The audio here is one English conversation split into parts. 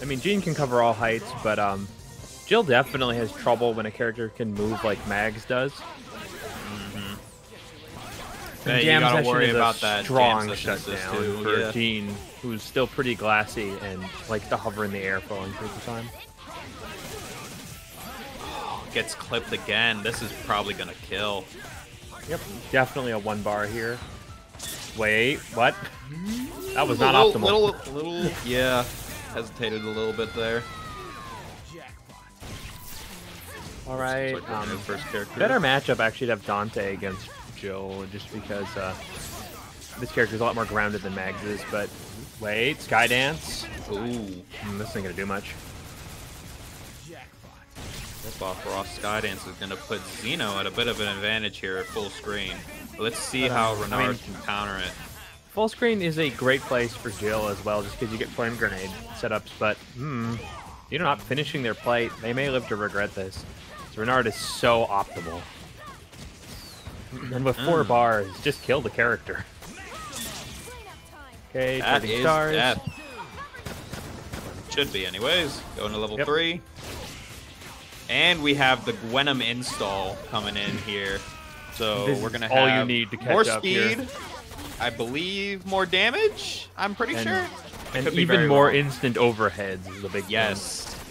I mean, Jean can cover all heights, but Jill definitely has trouble when a character can move like Mags does. Mm-hmm. And Jam Session worry is about a strong shutdown for Jean, who's still pretty glassy and likes to hover in the air falling through the time. Oh, gets clipped again. This is probably gonna kill. Yep, definitely a one bar here. Wait, what? That was not optimal. Little, yeah, hesitated a little bit there. All right, like first character. Better matchup actually to have Dante against Jill, just because this character is a lot more grounded than Mags is. But wait, Skydance. Ooh, this ain't gonna do much. This off-Ross Skydance is gonna put Xeno at a bit of an advantage here at full screen. Let's see how Renard can counter it. Full screen is a great place for Jill as well, just because you get flame grenade setups, but you're not finishing their play. They may live to regret this. So Renard is so optimal. And with 4 bars, just kill the character. Okay, that is stars. Death. Should be anyways. Going to level 3. And we have the Gwenum install coming in here. So this we're gonna have all you need to catch more speed, I believe, more damage. I'm pretty sure. And even more instant overheads is the big thing.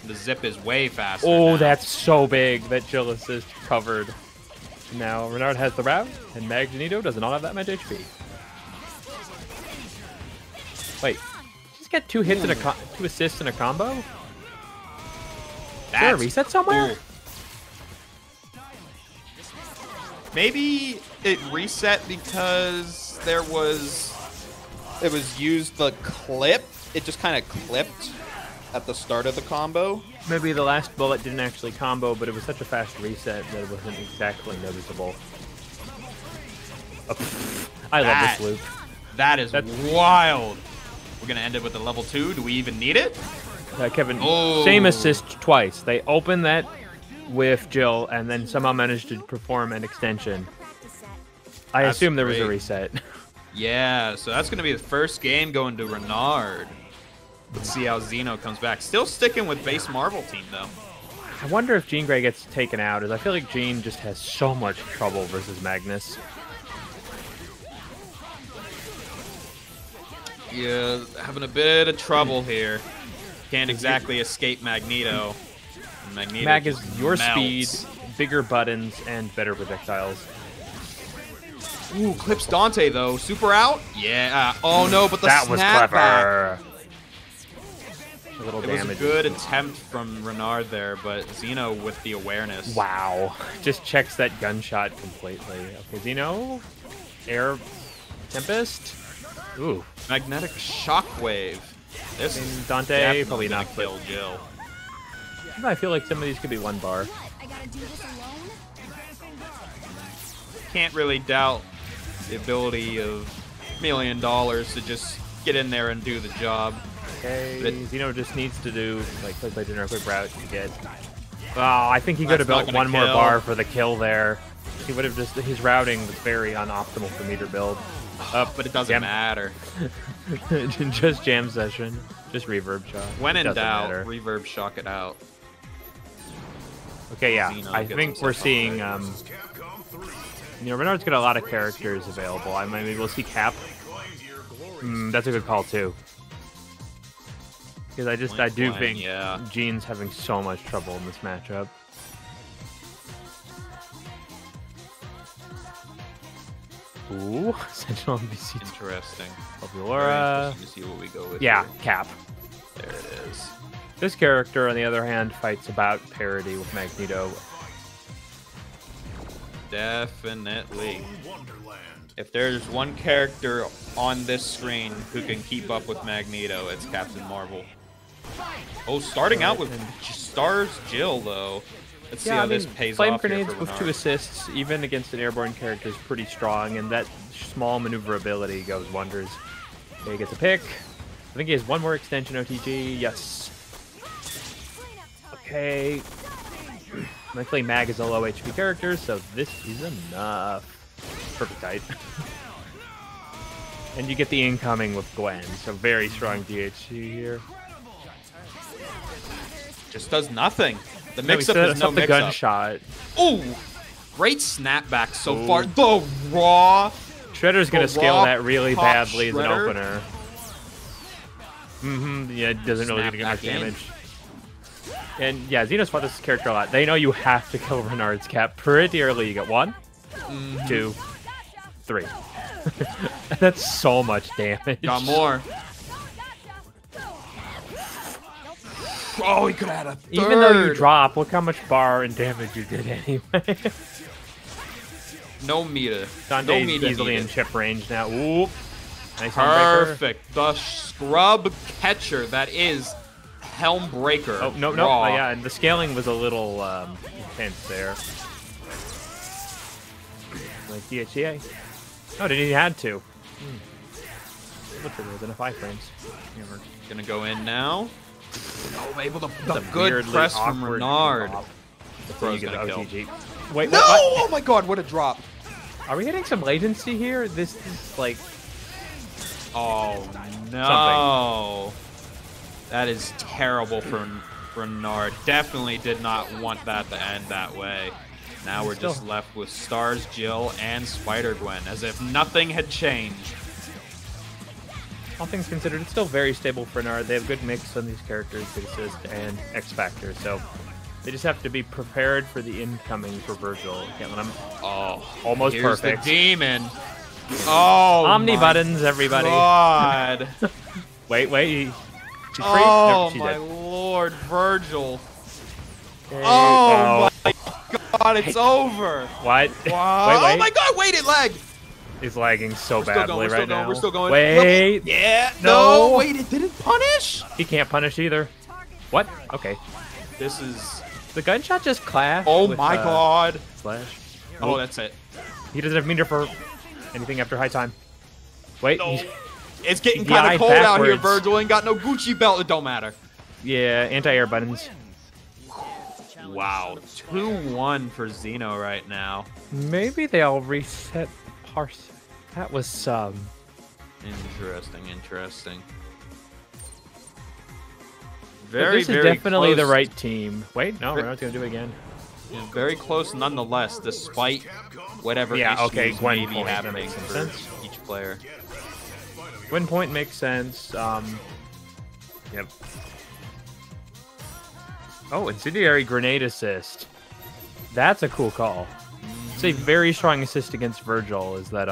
The zip is way faster. Oh, now. That's so big that Jill assist covered. Now Renard has the route, and Magneto does not have that much HP. Wait, just got 2 hits and a 2 assists in a combo. That's is there a reset somewhere? Cool. Maybe it reset because there was, it was used the clip. It just kind of clipped at the start of the combo. Maybe the last bullet didn't actually combo, but it was such a fast reset that it wasn't exactly noticeable. Oh, I love this loop. That's wild. We're going to end it with a level 2. Do we even need it? Kevin, same assist twice. They open that with Jill and then somehow managed to perform an extension. I assume there was a reset. Yeah, so that's going to be the first game going to Renard. Let's see how Xeno comes back. Still sticking with base Marvel team, though. I wonder if Jean Grey gets taken out, as I feel like Jean just has so much trouble versus Magnus. Yeah, having a bit of trouble here. Can't exactly escape Magneto. Mag is your speed, bigger buttons, and better projectiles. Ooh, clips Dante though. Super out? Yeah. Oh no, but the snapback. That was clever. A little damage. It was a good attempt from Renard there, but Xeno with the awareness. Wow. Just checks that gunshot completely. Okay, Xeno. Air Tempest. Ooh. Magnetic Shockwave. This is Dante probably not kill Jill. I feel like some of these could be 1 bar. Can't really doubt the ability of $1 million to just get in there and do the job. Okay, Xeno just needs to do like play dinner quick route to get. Oh, I think he could have built 1 more bar for the kill there. He would have just his routing was very unoptimal for meter build. But it doesn't matter. Just jam session, just reverb shock. When in doubt, reverb shock it out. Okay, yeah, I think we're seeing, you know, Renard's got a lot of characters available. I mean, maybe we'll see Cap. That's a good call, too. Because I do think Jean's having so much trouble in this matchup. Ooh, Sentinel NPC. Interesting. Very interesting to see what we go with. Yeah, here. Cap. There it is. This character, on the other hand, fights about parity with Magneto. Definitely. If there's one character on this screen who can keep up with Magneto, it's Captain Marvel. Oh, starting out with Stars Jill, though. Let's see how this pays off. Flame grenades with 2 assists, even against an airborne character, is pretty strong, and that small maneuverability goes wonders. Okay, he gets a pick. I think he has 1 more extension OTG. Yes. Okay. Luckily, Mag is a low HP character, so this is enough. Perfect height. And you get the incoming with Gwen, so very strong DHC here. just does nothing. The mix-up is no mix-up. Gunshot. Ooh, great snapback so far. The raw. Shredder's gonna scale that really badly as an opener. Yeah, it doesn't really get much damage. And yeah, Xenos fought this character a lot. They know you have to kill Renard's Cap pretty early. You get one, 2, 3. That's so much damage. Got more. Oh, he could have had a third. Even though you drop, look how much bar and damage you did anyway. No meter. Dante's easily in chip range now. Ooh. Nice. Perfect. The scrub catcher. That is Helmbreaker. Oh, no, no. Oh, yeah, and the scaling was a little intense there. Like DHEA. Oh, did he had to? Literally within 5 frames. We're gonna go in now. Oh, able to put a good press from Renard. The bro's gonna kill. Wait, no! Oh my god, what a drop. Are we hitting some latency here? This is like... Oh no. Something. That is terrible for Renard. Definitely did not want that to end that way. Now we're just left with Stars, Jill, and Spider-Gwen, as if nothing had changed. All things considered, it's still very stable for Renard. They have good mix on these characters, good assist, and X-Factor, so they just have to be prepared for the incoming for Virgil. Oh, almost perfect. The demon. Oh, Omni buttons, everybody. God. wait. She's free? Oh, no, my lord, Virgil. Hey, oh, my god, it's over. What? Wow. Wait. Oh, my god, wait, it lagged. It's lagging so badly right now. We're still going. Wait. Yeah. No, wait, it didn't punish? He can't punish either. What? Okay. This is... The gunshot just clashed. Oh, my god. Slash. Oh, that's it. He doesn't have meter for anything after high time. Wait. No. It's getting kind of cold out here, Virgil. Ain't got no Gucci belt. It don't matter. Yeah, anti-air buttons. Wow, 2-1 for Xeno right now. Maybe they'll reset Parse. That was some... Interesting. Very, this is very definitely close. The right team. Wait, no, Renard's going to do it again. Yeah, very close nonetheless, despite whatever issues may be happening for each player. Win point makes sense. Yep. Oh, incendiary grenade assist. That's a cool call. It's a very strong assist against Virgil, is that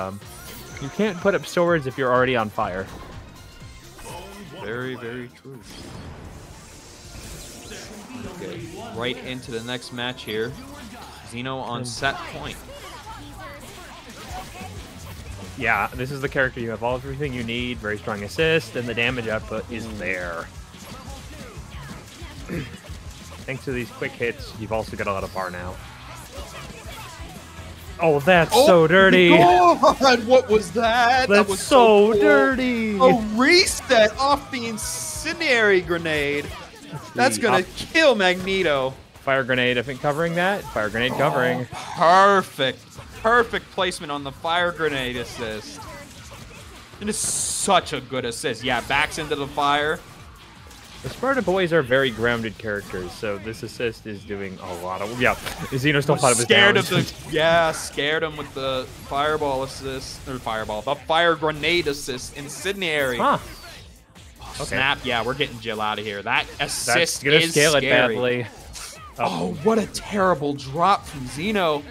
you can't put up swords if you're already on fire. Very, very true. Okay, right into the next match here. Xeno on set point. Yeah, this is the character you have all everything you need, very strong assist, and the damage output is there. Thanks to these quick hits, you've also got a lot of bar now. Oh, that's so dirty! God, what was that? That was so cool. Dirty! A reset off the incendiary grenade. That's gonna kill Magneto. Fire grenade, I think, covering that. Fire grenade covering. Perfect. Perfect placement on the fire grenade assist. It is such a good assist. Yeah, backs into the fire. The Sparta boys are very grounded characters, so this assist is doing a lot of... Yeah, Xeno still thought of his downs. Yeah, scared him with the fireball assist. Or fireball. The fire grenade assist. Incendiary. Huh. Okay. Snap, yeah, we're getting Jill out of here. That assist is scale scary. It badly. Oh, what a terrible drop from Xeno.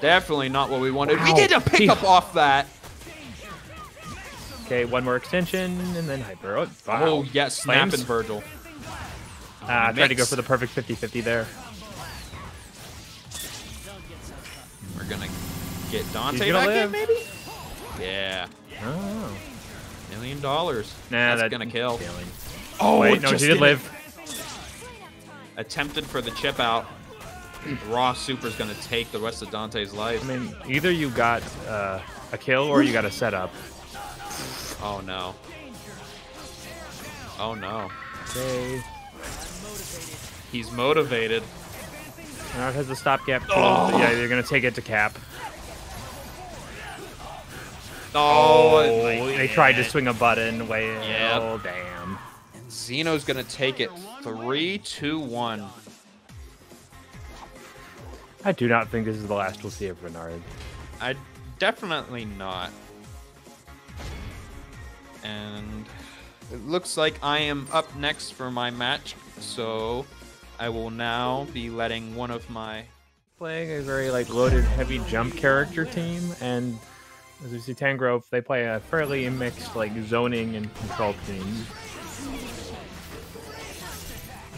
Definitely not what we wanted. Wow. We did a pickup off that. Okay, one more extension, and then hyper. Oh, wow. Oh yes, Snap and Virgil. I tried to go for the perfect 50-50 there. We're going to get Dante back in, maybe? Yeah. Oh. $1 million. Nah, that's gonna kill. Killing. Oh wait, no, she did live. Attempted for the chip out. Raw Super's gonna take the rest of Dante's life. I mean, either you got a kill or you got a setup. Oh no. Oh no. Okay. He's motivated. Now it has the stopgap. Oh. Yeah, they're gonna take it to Cap. Oh, they tried to swing a button. Way. Yep. Oh, damn. Xeno's going to take it 3-2-1. I do not think this is the last we'll see of Renard. I definitely not. And it looks like I am up next for my match, so I will now be letting one of my... Playing a very like loaded, heavy jump character team, and as we see Tangrowth, they play a fairly mixed like zoning and control team.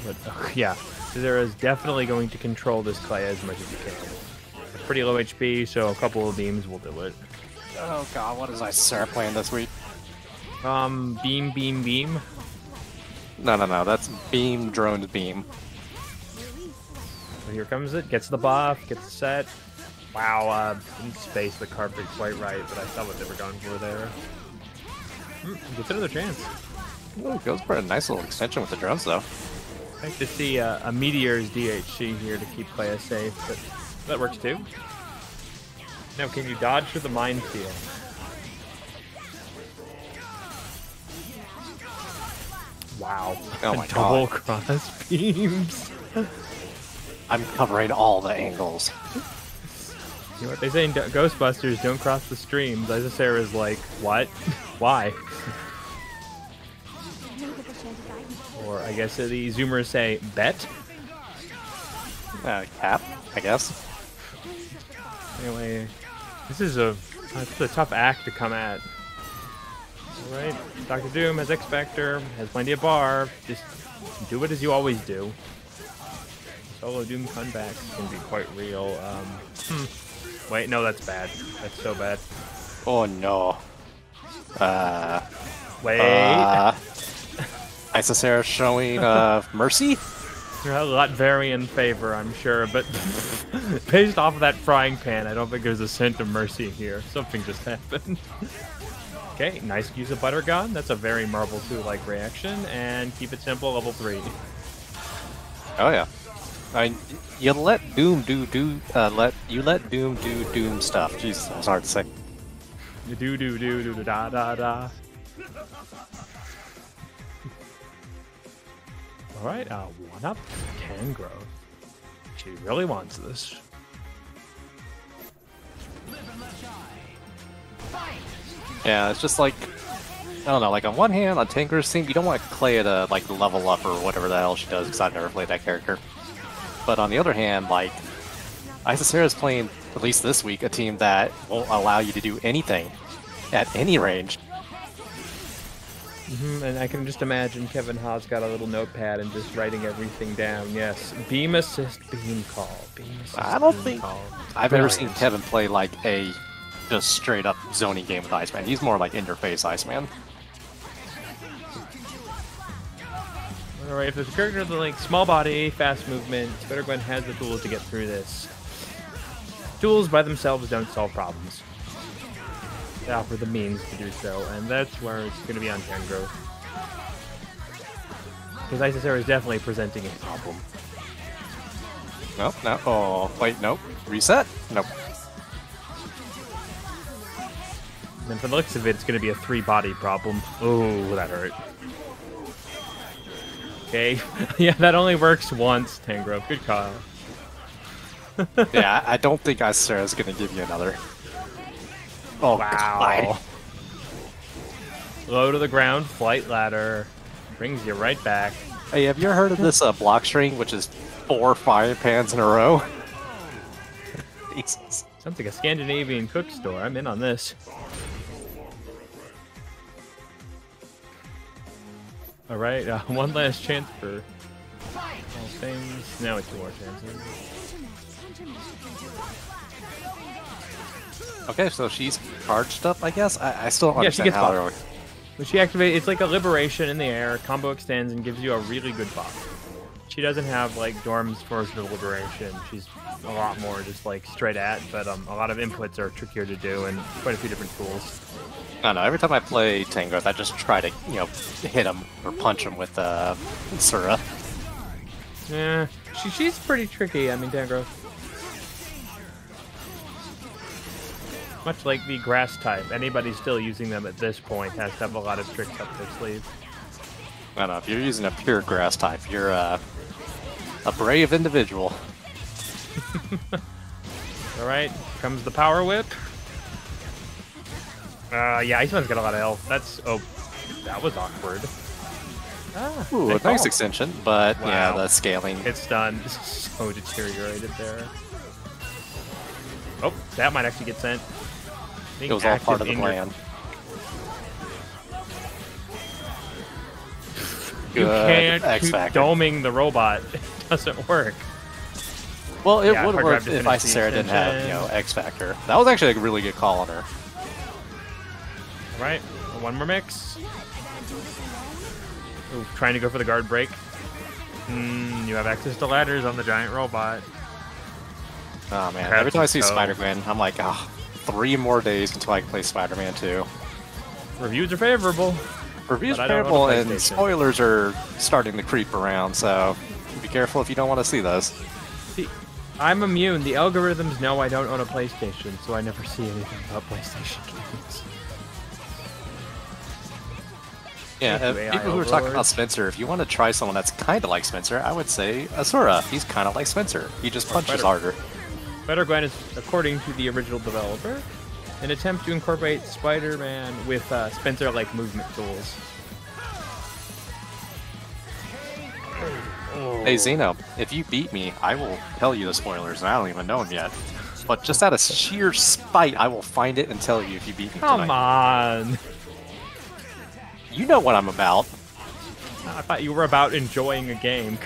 But yeah, Zero is definitely going to control this play as much as he can. It's pretty low HP, so a couple of beams will do it. Oh god, what is my Sarah playing this week? Beam. No, that's beam, drones, beam. So here comes it, gets the buff, gets set. Wow, in space the card did quite right, but I saw what they were going for there. Gets another chance. Ooh, goes for a nice little extension with the drones, though. I like to see a Meteor's DHC here to keep players safe, but that works too. Now, can you dodge through the minefield? Wow. Oh my god. Double cross beams. I'm covering all the angles. You know what they say in Ghostbusters, don't cross the streams. Isasara's like, what? Why? Or I guess the Zoomers say, bet? Cap, I guess. Anyway, this is a tough act to come at. Alright, Dr. Doom has X-Factor, has plenty of bar. Just do it as you always do. Solo Doom comebacks can be quite real. Wait, no, that's bad. That's so bad. Oh no. Wait. Isasara showing mercy? Latvarian favor, I'm sure, but based off of that frying pan, I don't think there's a scent of mercy here. Something just happened. Okay, nice use of Butter Gun. That's a very Marvel 2-like reaction, and keep it simple, level 3. Oh yeah. You let Doom do Doom stuff. Jesus, that was hard to say. You do da da da. All right, 1-up Tangrowth. She really wants this. Yeah, it's just like, I don't know. Like on one hand, on Tangrowth's team, you don't want to play it like level up or whatever the hell she does, because I've never played that character. But on the other hand, like, Isasara's playing, at least this week, a team that won't allow you to do anything at any range. And I can just imagine Kevin Haas got a little notepad and just writing everything down. Yes, beam assist, beam call. Beam assist, I don't think I've ever seen Kevin play, like, a just straight-up zoning game with Iceman. He's more like in-your-face Iceman. Alright, if there's a character with like small body, fast movement, Spider Gwen has the tools to get through this. Tools by themselves don't solve problems. They offer the means to do so, and that's where it's going to be on Tangrowth. Because Isasara is definitely presenting a problem. Nope, no. Oh, wait, nope. Reset? Nope. And for the looks of it, it's going to be a 3-body problem. Oh, that hurt. Okay. Yeah, that only works once, Tangrowth. Good call. Yeah, I don't think Isasara's going to give you another. Oh, wow. God. Low to the ground, flight ladder. Brings you right back. Hey, have you ever heard of this block string, which is 4 frying pans in a row? Jesus. Sounds like a Scandinavian cook store. I'm in on this. All right, one last chance for all things. Now it's 2 more chances. Okay, so she's charged up, I guess. I still don't understand how they're working. When she activates, it's like a liberation in the air. Combo extends and gives you a really good buff. She doesn't have like Dorm's version of liberation. She's a lot more just like straight at, but a lot of inputs are trickier to do, and quite a few different tools. I don't know, every time I play Tangrowth, I just try to, you know, hit him or punch him with Sura. Yeah, she's pretty tricky, I mean, Tangrowth. Much like the grass type, anybody still using them at this point has to have a lot of tricks up their sleeve. I know, if you're using a pure grass type, you're a brave individual. Alright, comes the power whip. Yeah, Iceman's got a lot of health. That's... oh, that was awkward. Ah, ooh, a nice extension, but wow. Yeah, the scaling. It's done. This is so deteriorated there. Oh, that might actually get sent. Being it was all part of the plan. You can't keep doming the robot. It doesn't work. Well, it would work if Icera didn't have, you know, X Factor. That was actually a really good call on her. All right, one more mix. Ooh, trying to go for the guard break. You have access to ladders on the giant robot. Oh man, every time I see Spider-Gwen, I'm like, ah, oh, 3 more days until I can play Spider-Man 2. Reviews are favorable. Reviews are favorable, and spoilers are starting to creep around, so be careful if you don't want to see those. See, I'm immune. The algorithms know I don't own a PlayStation, so I never see anything about PlayStation games. Yeah, people who are talking about Spencer, if you want to try someone that's kind of like Spencer, I would say Asura. He's kind of like Spencer. He just punches harder. Spider-Gwen is, according to the original developer, an attempt to incorporate Spider-Man with Spencer-like movement tools. Hey, Zeno, if you beat me, I will tell you the spoilers, and I don't even know them yet. But just out of sheer spite, I will find it and tell you if you beat me tonight. Come on! You know what I'm about. I thought you were about enjoying a game.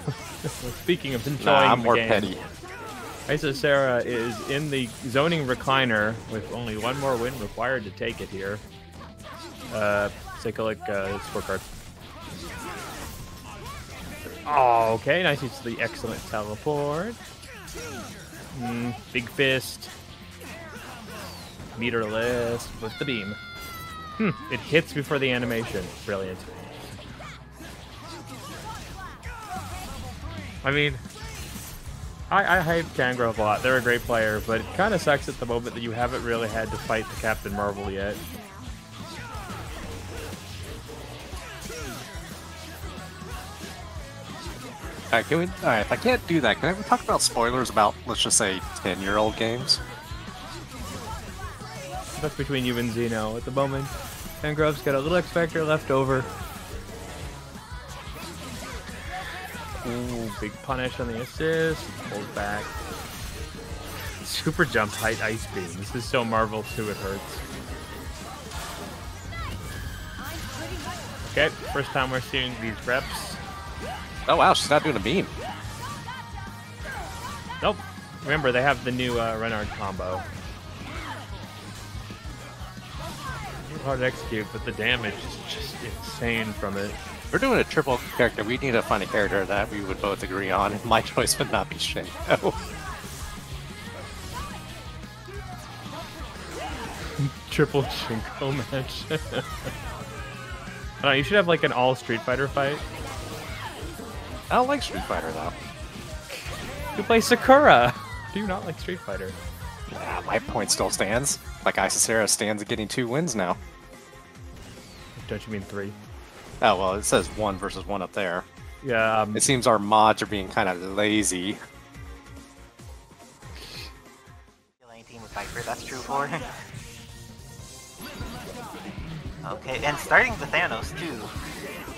Speaking of enjoying a game... I'm more petty. Icera is in the zoning recliner with only 1 more win required to take it here. Take a look at the scorecard. Oh, okay, nice use of the excellent teleport. Big fist. Meterless with the beam. It hits before the animation. Brilliant. I mean, I hype Gangrel a lot. They're a great player, but it kind of sucks at the moment that you haven't really had to fight the Captain Marvel yet. Alright, can we... alright, if I can't do that, can we talk about spoilers about, let's just say, 10-year-old games? That's between you and Zeno at the moment. Gangrel's got a little X Factor left over. Ooh, big punish on the assist. Hold back. Super jump height ice beam. This is so Marvel 2 it hurts. Okay, first time we're seeing these reps. Oh wow, she's not doing a beam. Nope. Remember, they have the new Renard combo. Hard to execute, but the damage is just insane from it. We're doing a triple character. We need to find a character that we would both agree on, and my choice would not be Shaco. Triple Shinko match. No, you should have like an all Street Fighter fight. I don't like Street Fighter though. You play Sakura. Do you not like Street Fighter? Nah, my point still stands. Like, Icera stands at getting 2 wins now. Don't you mean 3? Oh, well, it says 1 versus 1 up there. Yeah. It seems our mods are being kind of lazy. Anything with Viper, that's true for. Okay, and starting with Thanos, too.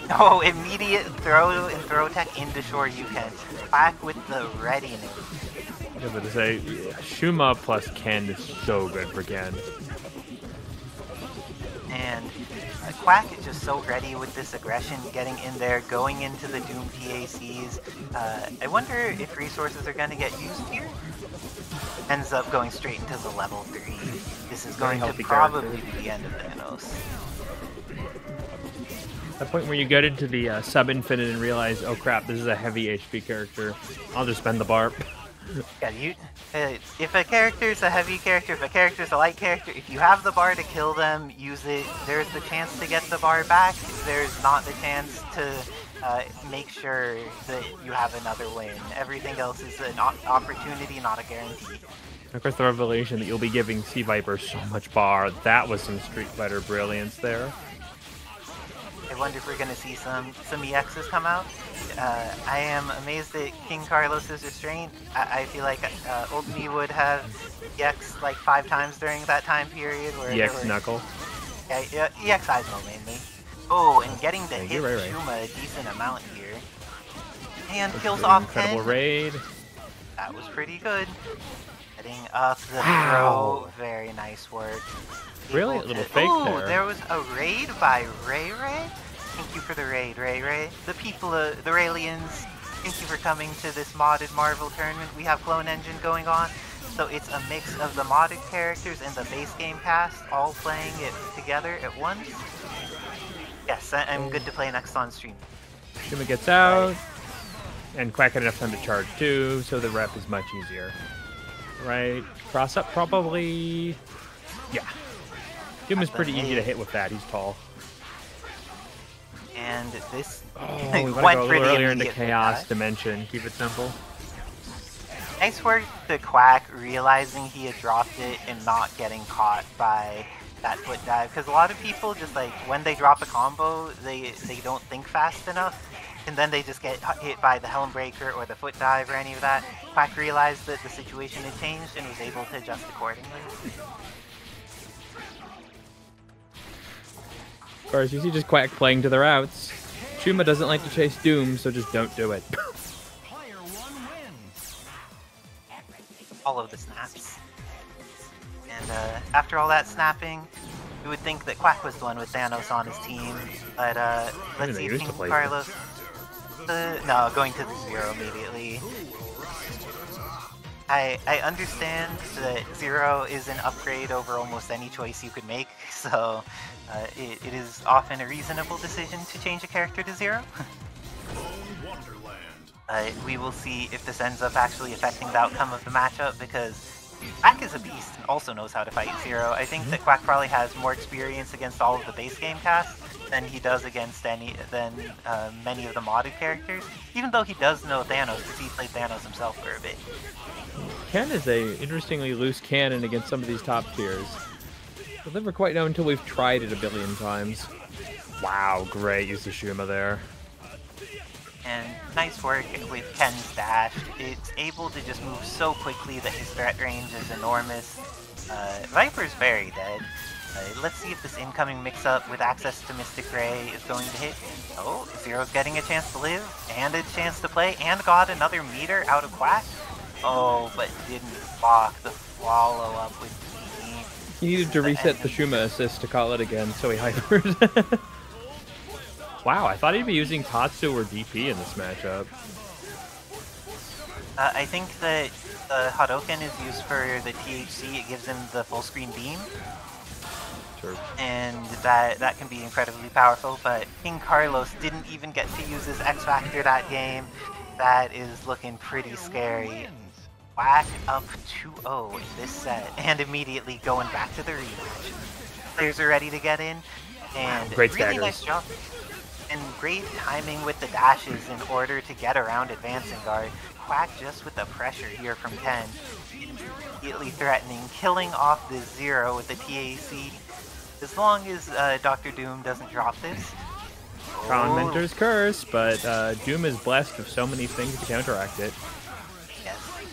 No, immediate throw and throw tech into shore you can. Back with the readiness. I was going to say, Shuma plus Ken is so good for Ken. And Quack is just so ready with this aggression, getting in there, going into the Doom PACs. I wonder if resources are going to get used here. Ends up going straight into the level 3. This is going to probably be the end of Thanos. The point where you get into the sub-infinite and realize, oh crap, this is a heavy HP character. I'll just spend the barb. Yeah, you, if a character's a heavy character, if a character's a light character, if you have the bar to kill them, use it. There's the chance to get the bar back. There's not the chance to make sure that you have another win. Everything else is an opportunity, not a guarantee. Of course, the revelation that you'll be giving Sea Viper so much bar, that was some Street Fighter brilliance there. It wonder if we're going to see some EXs come out. I am amazed at King Carlos's restraint. I feel like old me would have EX like 5 times during that time period. Where EX Knuckle? Yeah, EX Izmo mainly. Oh, and getting to hit Shuma a decent amount here. And kills off incredible 10. Raid. That was pretty good. Heading up the throw. Very nice work. Really? A little fake there. Oh, there was a raid by Ray Ray. Thank you for the raid, Ray Ray. The people, the Raelians, thank you for coming to this modded Marvel tournament. We have Clone Engine going on, so it's a mix of the modded characters and the base game cast all playing it together at once. Yes, I'm good to play next on stream. Shuma gets out, and Quack had enough time to charge too, so the rep is much easier. Right, cross up probably. Yeah. Doom is pretty easy to hit with that. He's tall. And this we went go pretty earlier into Chaos Dimension. Keep it simple. Nice work to Quack realizing he had dropped it and not getting caught by that foot dive. Because a lot of people just like when they drop a combo, they don't think fast enough, and then they just get hit by the Helmbreaker or the foot dive or any of that. Quack realized that the situation had changed and was able to adjust accordingly. Or as you see, just Quack playing to their outs. Shuma doesn't like to chase Doom, so just don't do it. Player one wins. All of the snaps. And after all that snapping, you would think that Quack was the one with Thanos on his team. But let's see if King Carlos... no, going to the Zero immediately. I understand that Zero is an upgrade over almost any choice you could make, so it is often a reasonable decision to change a character to Zero. We will see if this ends up actually affecting the outcome of the matchup, because Quack is a beast and also knows how to fight Zero. I think that Quack probably has more experience against all of the base game casts than he does against many of the modded characters, even though he does know Thanos because he played Thanos himself for a bit. Ken is a interestingly loose cannon against some of these top tiers. We'll never quite know until we've tried it a billion times. Wow, great use of Shuma there. And nice work with Ken's dash. It's able to just move so quickly that his threat range is enormous. Viper's very dead. Let's see if this incoming mix-up with access to Mystic Ray is going to hit. Oh, Zero's getting a chance to live, and a chance to play, and got another meter out of Quack. Oh, but didn't block the follow-up with me. He needed to reset the Shuma assist to call it again, so he hypers. Wow, I thought he'd be using Tatsu or DP in this matchup. I think that Hadouken is used for the THC. It gives him the full-screen beam. Sure. And that can be incredibly powerful, but King Carlos didn't even get to use his X Factor that game. That is looking pretty scary. Quack up 2-0 in this set, and immediately going back to the rematch. Players are ready to get in, and great really staggers. Nice jump. And great timing with the dashes in order to get around advancing guard. Quack just with the pressure here from Ken. Immediately threatening, killing off the Zero with the TAC. As long as Dr. Doom doesn't drop this. Tron Mentor's Curse, but Doom is blessed with so many things to counteract it. Yes.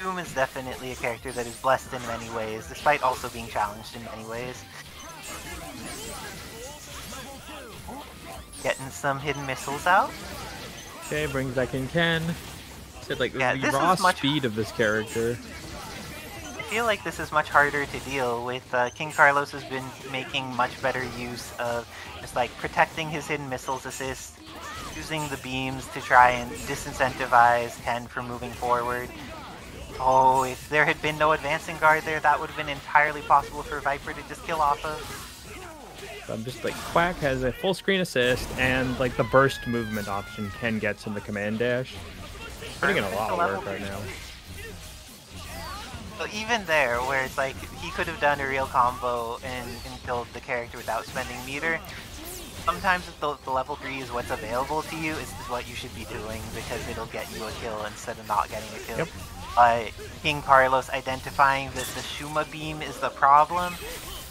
Doom is definitely a character that is blessed in many ways, despite also being challenged in many ways. Getting some hidden missiles out. Okay, brings back in Ken. Said like the raw speed of this character. I feel like this is much harder to deal with. King Carlos has been making much better use of just like protecting his hidden missiles assist, using the beams to try and disincentivize Ken from moving forward. Oh, if there had been no advancing guard there, that would have been entirely possible for Viper to just kill off of. So I'm just like, Quack has a full screen assist and like the burst movement option Ken gets in the command dash. Putting in a lot of work right now. So even there, where it's like, he could have done a real combo and killed the character without spending meter, sometimes the level 3 is what's available to you, is what you should be doing, because it'll get you a kill instead of not getting a kill. Yep. King Carlos identifying that the Shuma beam is the problem,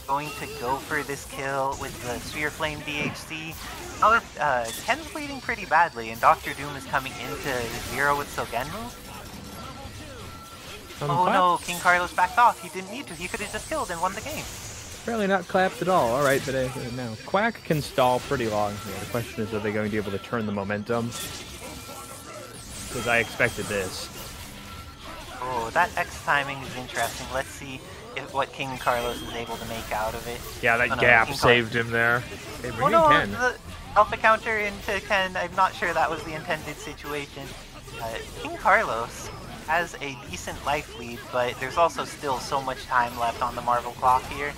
going to go for this kill with the Sphere Flame DHC. Now Ken's bleeding pretty badly, and Dr. Doom is coming into zero with Sogenmu. Oh no, King Carlos backed off. He didn't need to. He could have just killed and won the game. Apparently not clapped at all. Alright, but now Quack can stall pretty long here. The question is, are they going to be able to turn the momentum? Because I expected this. Oh, that X timing is interesting. Let's see what King Carlos is able to make out of it. Yeah, that gap saved him there. Hey, oh no, the alpha counter into Ken. I'm not sure that was the intended situation. King Carlos has a decent life lead, but there's also still so much time left on the Marvel clock here.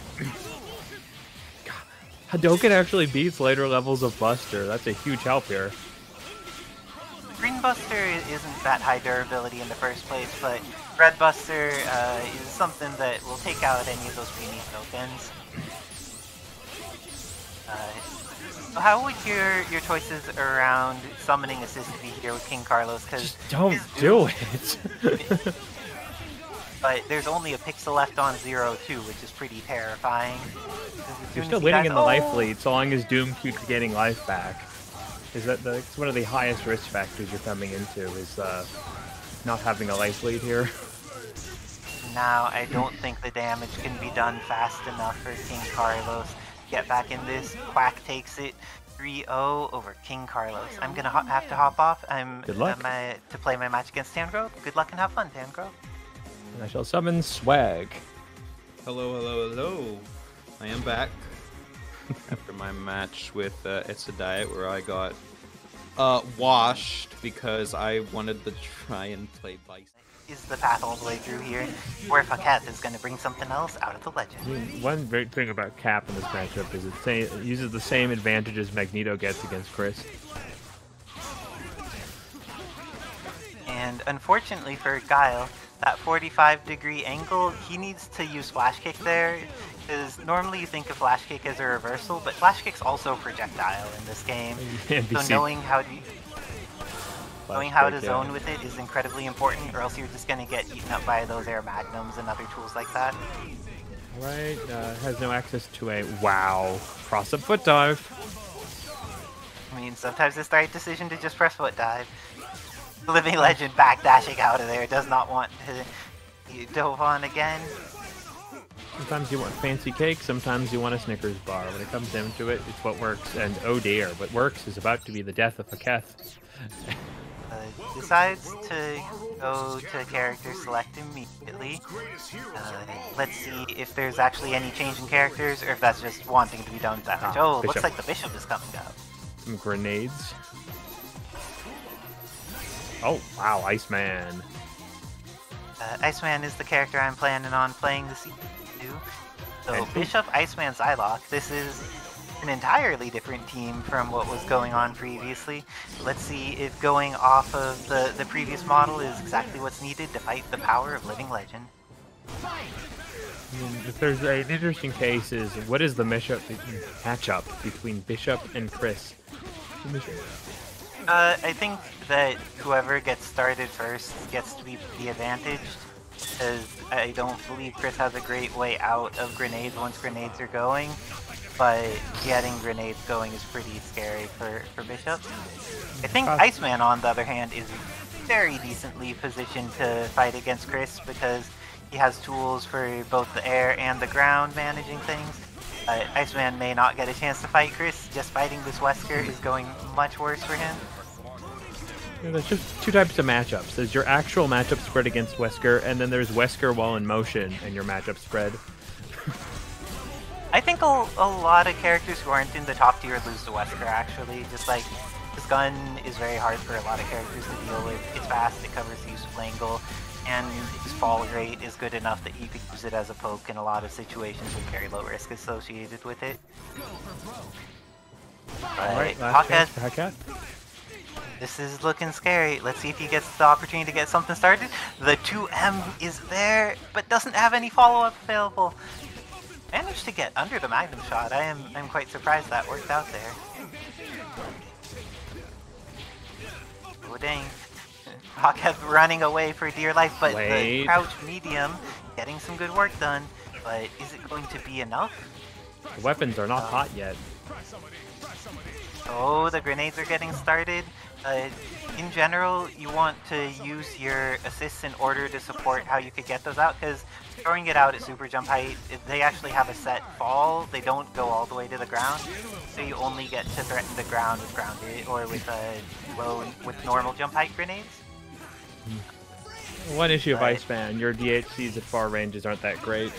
God, Hadouken actually beats later levels of Buster. That's a huge help here. Green Buster isn't that high durability in the first place, but Red Buster is something that will take out any of those greeny tokens. How would your choices around summoning assist be here with King Carlos? Cause just don't do it! But there's only a pixel left on 0-2, which is pretty terrifying. You're still winning in the life lead, so long as Doom keeps getting life back. Is that it's one of the highest risk factors you're coming into, is not having a life lead here. Now, I don't think the damage can be done fast enough for King Carlos. Get back in this. Quack takes it. 3-0 over King Carlos. I'm gonna have to hop off. Good luck. To play my match against Tangrowth. Good luck and have fun, Tangrowth. And I shall summon Swag. Hello, hello, hello. I am back after my match with Etsudiet, where I got washed because I wanted to try and play Bison. Is the path all the way through here, where Faketh is going to bring something else out of the legend. One great thing about Cap in this matchup is it uses the same advantage as Magneto gets against Chris. And unfortunately for Guile, that 45-degree angle, he needs to use Flash Kick there, because normally you think of Flash Kick as a reversal, but Flash Kick's also projectile in this game, so knowing how to zone with it is incredibly important, or else you're just going to get eaten up by those air magnums and other tools like that. Alright, has no access to a cross-up foot dive. I mean, sometimes it's the right decision to just press foot dive. Living Legend backdashing out of there, does not want to dove on again. Sometimes you want fancy cake, sometimes you want a Snickers bar. When it comes down to it, it's what works, and oh dear, what works is about to be the death of Faketh. Decides to go to character select immediately. Let's see if there's actually any change in characters, or if that's just wanting to be done damage. Oh, looks like the Bishop is coming up. Some grenades. Oh, wow, Iceman. Iceman is the character I'm planning on playing this evening too. So, Bishop, Iceman, Psylocke. This is an entirely different team from what was going on previously. Let's see if going off of the previous model is exactly what's needed to fight the power of Living Legend. If there's an interesting case is, what is the matchup between Bishop and Chris? I think that whoever gets started first gets to be the advantage, because I don't believe Chris has a great way out of grenades once grenades are going. But getting grenades going is pretty scary for Bishop. I think Iceman, on the other hand, is very decently positioned to fight against Chris because he has tools for both the air and the ground managing things. Iceman may not get a chance to fight Chris. Just fighting this Wesker is going much worse for him. Yeah, there's just two types of matchups. There's your actual matchup spread against Wesker, and then there's Wesker while in motion and your matchup spread. I think a lot of characters who aren't in the top tier lose to Wesker, actually. Just like, this gun is very hard for a lot of characters to deal with. It's fast, it covers the use of angle, and his fall rate is good enough that you could use it as a poke in a lot of situations with very low risk associated with it. Alright, Haketh. This is looking scary. Let's see if he gets the opportunity to get something started. The 2M is there, but doesn't have any follow-up available. Managed to get under the Magnum shot. I'm quite surprised that worked out there. Oh dang. Hawk kept running away for dear life, but the crouch medium getting some good work done. but is it going to be enough? The weapons are not hot yet. Oh, the grenades are getting started. In general, you want to use your assists in order to support how you could get those out, because throwing it out at super jump height, they actually have a set fall. They don't go all the way to the ground, so you only get to threaten the ground with grounded or with normal jump height grenades. One issue of Iceman, your DHCs at far ranges aren't that great.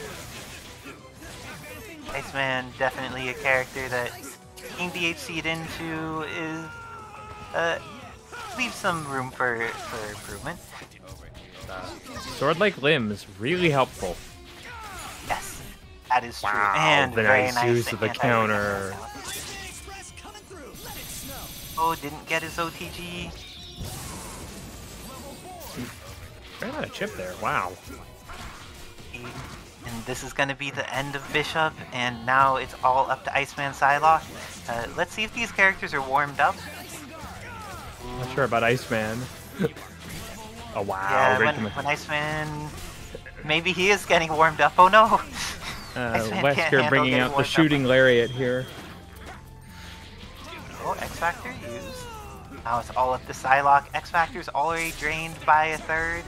Iceman, definitely a character that being DHC'd into is leaves some room for improvement. Sword-like limbs, really helpful. Yes, that is true. Wow, and the very nice use of the counter. Oh, didn't get his OTG. Ran out of chip there, wow. And this is going to be the end of Bishop, and now it's all up to Iceman Psylocke. Let's see if these characters are warmed up. Not sure about Iceman. Oh wow. Yeah, when Iceman... Maybe he is getting warmed up, oh no! Wesker bringing out the shooting lariat here. Oh, X-Factor used. Now it's all up to Psylocke. X-Factor's already drained by a third.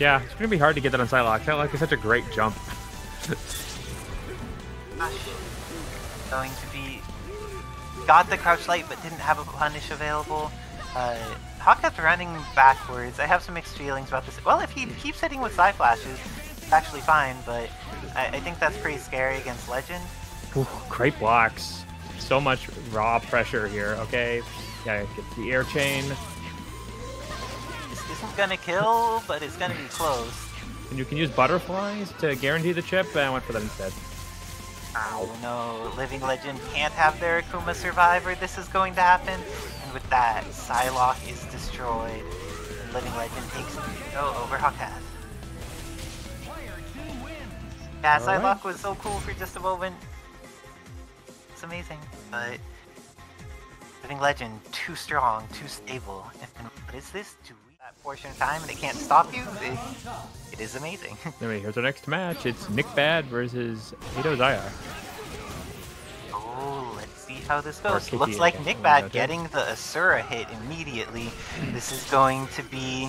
Yeah, it's going to be hard to get that on Psylocke. Psylocke is such a great jump. Gosh. Going to be... Got the crouch light, but didn't have a punish available. Hawket's running backwards. I have some mixed feelings about this. Well, if he keeps hitting with Psy Flashes, it's actually fine, but I think that's pretty scary against Legend. Ooh, great blocks. So much raw pressure here, okay? Yeah, get the air chain. This isn't gonna kill, but it's gonna be close. And you can use butterflies to guarantee the chip, and I went for that instead. Ow. Oh no, Living Legend can't have their Akuma survive or this is going to happen. And with that, Psylocke is destroyed. And Living Legend takes it over Hawkeye. Yeah, Psylocke was so cool for just a moment. It's amazing, but Living Legend, too strong, too stable. And what is this? Do we have that portion of time and it can't stop you? It is amazing. Anyway, here's our next match. It's Nick Bad versus Ado Zayar. Oh, let's see how this goes. Looks like Nick Bad getting the Asura hit immediately. This is going to be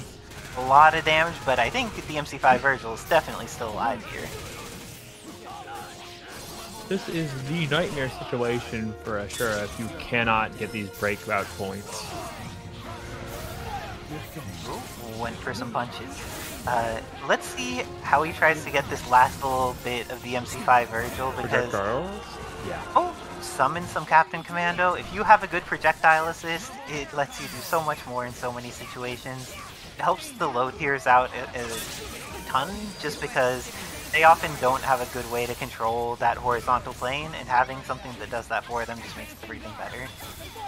a lot of damage, but I think the MC5 Virgil is definitely still alive here. This is the nightmare situation for Ashura if you cannot get these breakout points. Ooh, went for some punches. Let's see how he tries to get this last little bit of the MC5 Virgil, because... Projectiles? Yeah. Oh, summon some Captain Commando. If you have a good projectile assist, it lets you do so much more in so many situations. It helps the low tiers out a ton, just because they often don't have a good way to control that horizontal plane, and having something that does that for them just makes everything better.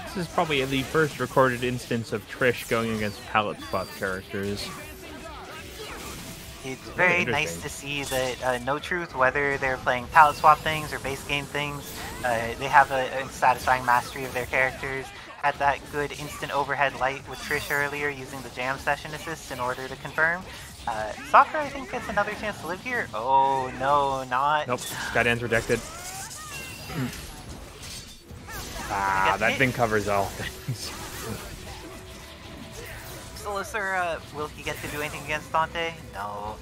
This is probably the first recorded instance of Trish going against palette spot characters. It's very nice to see that No Truth, whether they're playing palette swap things or base game things, they have a satisfying mastery of their characters. Had that good instant overhead light with Trish earlier using the jam session assist in order to confirm. Sakura, I think, gets another chance to live here. Oh, no, not. Nope, Skydan's rejected. That hit. Thing covers all things. Solosura, will he get to do anything against Dante? No.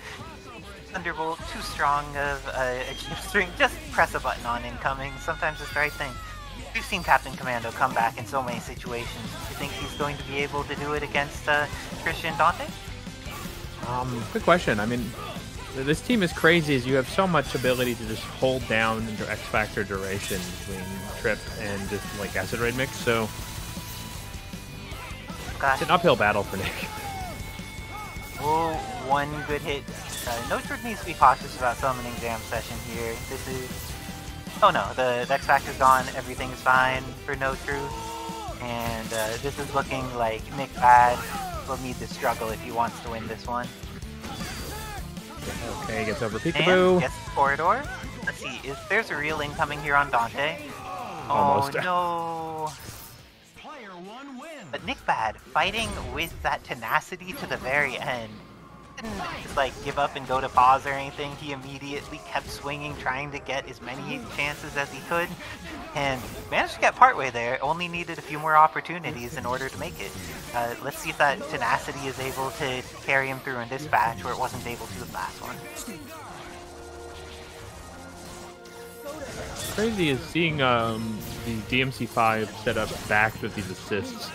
Thunderbolt, too strong of a cheap string. Just press a button on incoming. Sometimes it's the right thing. We've seen Captain Commando come back in so many situations. Do you think he's going to be able to do it against Christian and Dante? Good question. I mean, this team is crazy as you have so much ability to just hold down your X-Factor duration between Trip and just, like, Acid Raid mix, so... Gosh. It's an uphill battle for Nick. Oh, one good hit. No Trip needs to be cautious about summoning Jam Session here. This is... Oh no, the X-Factor's gone, everything is fine for No Truth. And this is looking like Nick Bad will need to struggle if he wants to win this one. Okay, gets over Peekaboo. And gets the corridor. Let's see, if there's a real incoming here on Dante. Almost. Oh no. But Nick Bad fighting with that tenacity to the very end. didn't just like give up and go to pause or anything. He immediately kept swinging, trying to get as many chances as he could, and managed to get partway there. Only needed a few more opportunities in order to make it. Let's see if that tenacity is able to carry him through in this batch, where it wasn't able to in the last one. What's crazy is seeing the DMC5 set up back with these assists.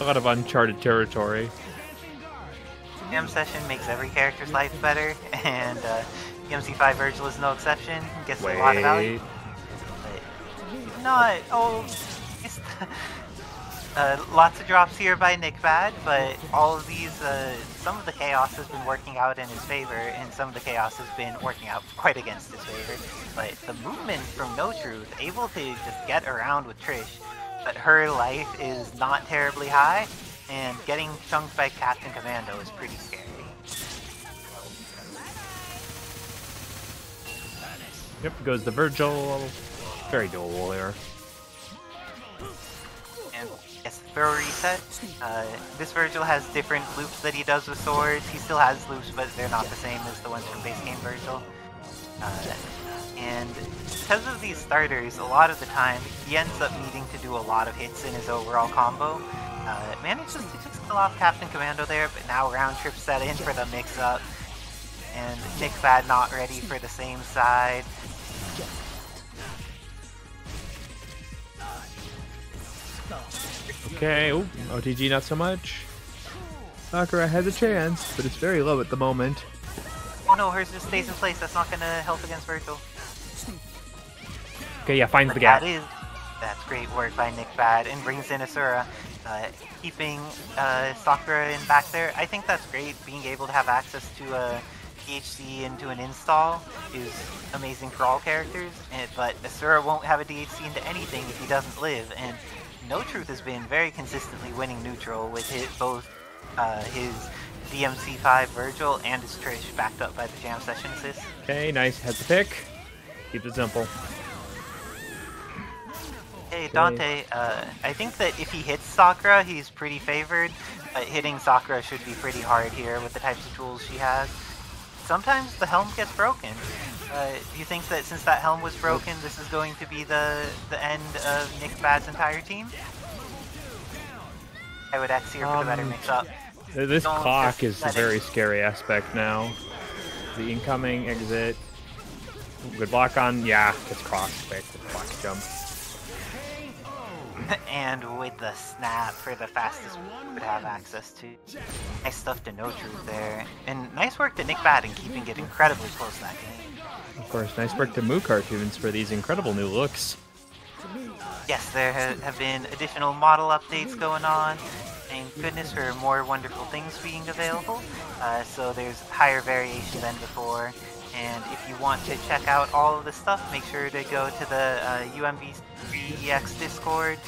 A lot of uncharted territory. Jam session makes every character's life better, and DMC5 Virgil is no exception. Gets a lot of value. But not lots of drops here by Nickbad, but all of these, some of the chaos has been working out in his favor, and some of the chaos has been working out quite against his favor. But the movement from No Truth, able to just get around with Trish, but her life is not terribly high, and getting chunked by Captain Commando is pretty scary. Yep, goes the Virgil. Very doable there. And gets the throw reset. This Virgil has different loops that he does with swords. He still has loops, but they're not the same as the ones from base game Virgil. And because of these starters, a lot of the time, he ends up needing to do a lot of hits in his overall combo. Manages to just kill off Captain Commando there, but now round trip set in for the mix-up. And Nickbad not ready for the same side. Okay, ooh, OTG not so much. Sakura has a chance, but it's very low at the moment. Oh no, hers just stays in place. That's not gonna help against Virgil. Okay, yeah, finds the gap. That's great work by Nickbad, and brings in Asura, keeping Sakura in back there. I think that's great. Being able to have access to a DHC into an install is amazing for all characters, but Asura won't have a DHC into anything if he doesn't live, and No Truth has been very consistently winning neutral with both his DMC5 Virgil and his Trish, backed up by the jam session assist. Okay, nice. Has the pick. Keep it simple. Hey Dante, I think that if he hits Sakura, he's pretty favored, but hitting Sakura should be pretty hard here with the types of tools she has. Sometimes the helm gets broken. Do you think that since that helm was broken, this is going to be the end of Nickbad's entire team? I would X here for the better mix-up. This clock is a very scary aspect now. The incoming, exit. Good block on, yeah, gets crossed quick with the block jump. And with the snap for the fastest we would have access to. Nice stuff to No Truth there. And nice work to Nickbad in keeping it incredibly close that game. Of course, nice work to Moo Cartoons for these incredible new looks. Yes, there have been additional model updates going on. Thank goodness for more wonderful things being available. So there's higher variation than before. And if you want to check out all of the stuff, make sure to go to the UMVCEX Discord,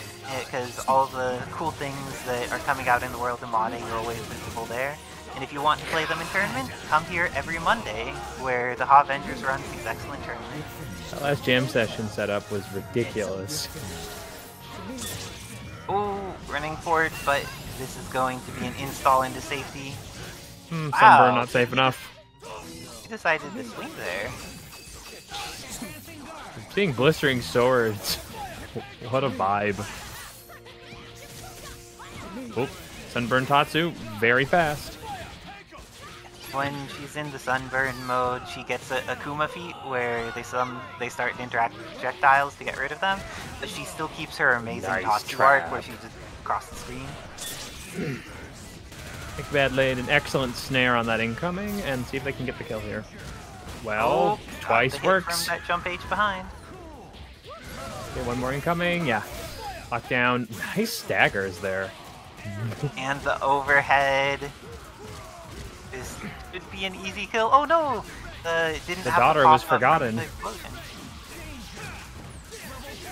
because all the cool things that are coming out in the world of modding are always visible there. And if you want to play them in tournament, come here every Monday, where the Hot Avengers runs these excellent tournaments. That last jam session setup was ridiculous. Oh, running forward, but this is going to be an install into safety. Sunburn not safe enough. Decided to swing there. I'm seeing blistering swords. What a vibe. Oh, Sunburn Tatsu, very fast. When she's in the Sunburn mode, she gets a Akuma feat where they start to interact with projectiles to get rid of them, but she still keeps her amazing Tatsu arc where she just crosses the screen. Nickbad laid an excellent snare on that incoming, and see if they can get the kill here. Well, twice works. From that jump H behind. Okay, one more incoming, yeah. Lockdown, nice staggers there. And the overhead. This should be an easy kill. Oh no! The daughter was forgotten.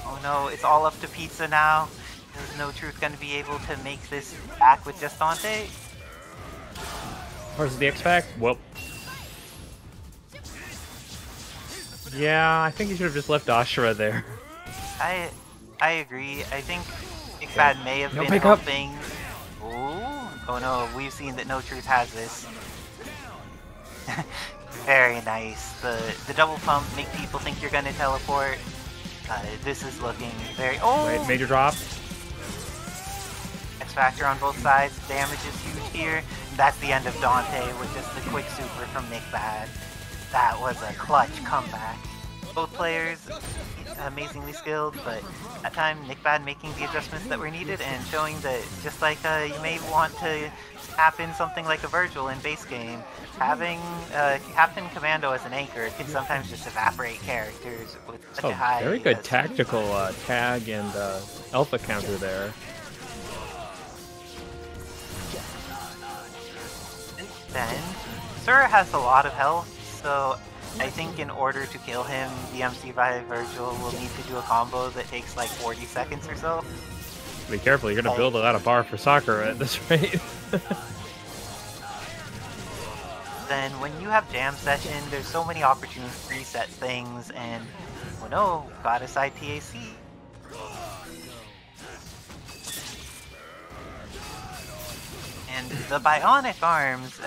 Oh no, it's all up to Pizza now. There's No Truth going to be able to make this back with just Dante. Where's the X-Pack? Well. Yeah, I think you should have just left Ashura there. I agree. I think Nickbad may have been helping. Oh no, we've seen that No Truth has this. Very nice. The double pump make people think you're gonna teleport. This is looking very... Oh! Wait, major drop. X Factor on both sides. Damage is huge here. That's the end of Dante with just the quick super from Nick Bad. That was a clutch comeback. Both players amazingly skilled, but at time Nick Bad making the adjustments that were needed and showing that just like you may want to tap in something like a Virgil in base game, having Captain Commando as an anchor can sometimes just evaporate characters with such a high... Very good tactical tag and alpha counter there. And then Sura has a lot of health, so I think in order to kill him, the MC by Virgil will need to do a combo that takes like 40 seconds or so. Be careful, you're going to build a lot of bar for soccer at this rate. Then when you have jam session, there's so many opportunities to reset things, and oh no, got aside TAC. And the bionic arms,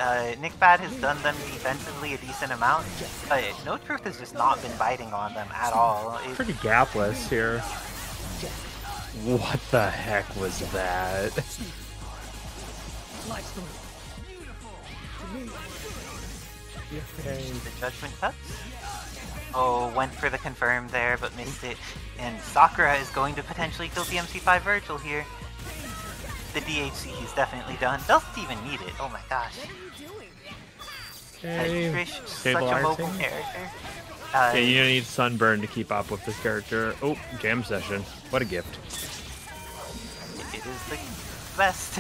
Nick Bad has done them defensively a decent amount, but No Truth has just not been biting on them at all. It's pretty gapless here. What the heck was that? Okay. The Judgment Cups. Oh, went for the confirm there, but missed it. And Sakura is going to potentially kill the MC5 Virgil here. The DHC he's definitely done. Doesn't even need it. Oh my gosh. Okay. Trish, such a mobile character. Yeah, you don't need Sunburn to keep up with this character. Oh, jam session. What a gift. It is the best.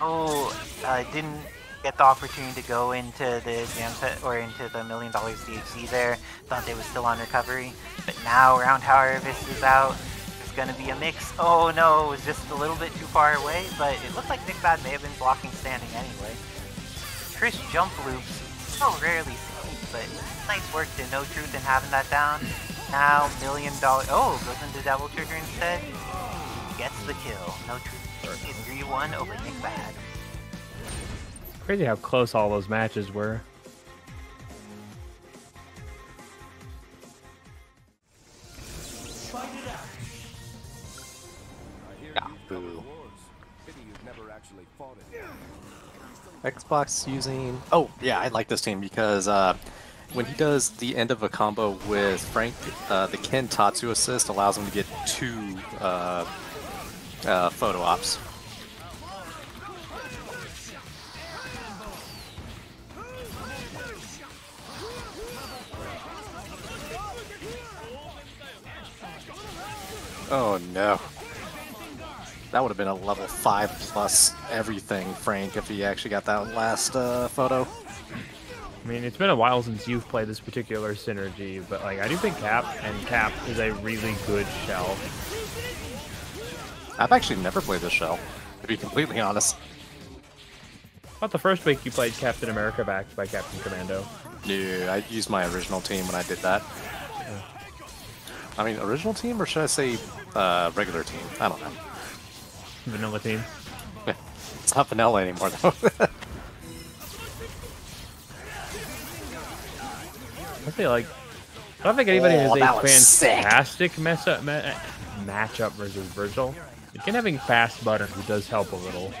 Oh, I didn't get the opportunity to go into the jam set or into the $1 million DHC there. Thought they was still on recovery. But now Round Harvest is out. Gonna be a mix. Oh no, it was just a little bit too far away, but it looked like Nick Bad may have been blocking standing anyway. Trish jump loops, so rarely seen, but nice work to No Truth in having that down. Now $1 million. Oh, goes into double trigger instead. Gets the kill. No Truth is 3-1 over Nick Bad. Crazy how close all those matches were. Xbox using... Oh, yeah, I like this team because when he does the end of a combo with Frank, the Ken Tatsu assist allows him to get two photo ops. Oh, no. That would have been a level 5 plus everything, Frank, if he actually got that last photo. I mean, it's been a while since you've played this particular synergy, but like I do think Cap is a really good shell. I've actually never played this shell, to be completely honest. About the first week you played Captain America backed by Captain Commando. Yeah, I used my original team when I did that. Yeah. I mean, original team, or should I say regular team? I don't know. Vanilla team. It's not vanilla anymore, though. I feel like I don't think anybody has a fantastic matchup versus Virgil. Again, having fast butter who does help a little.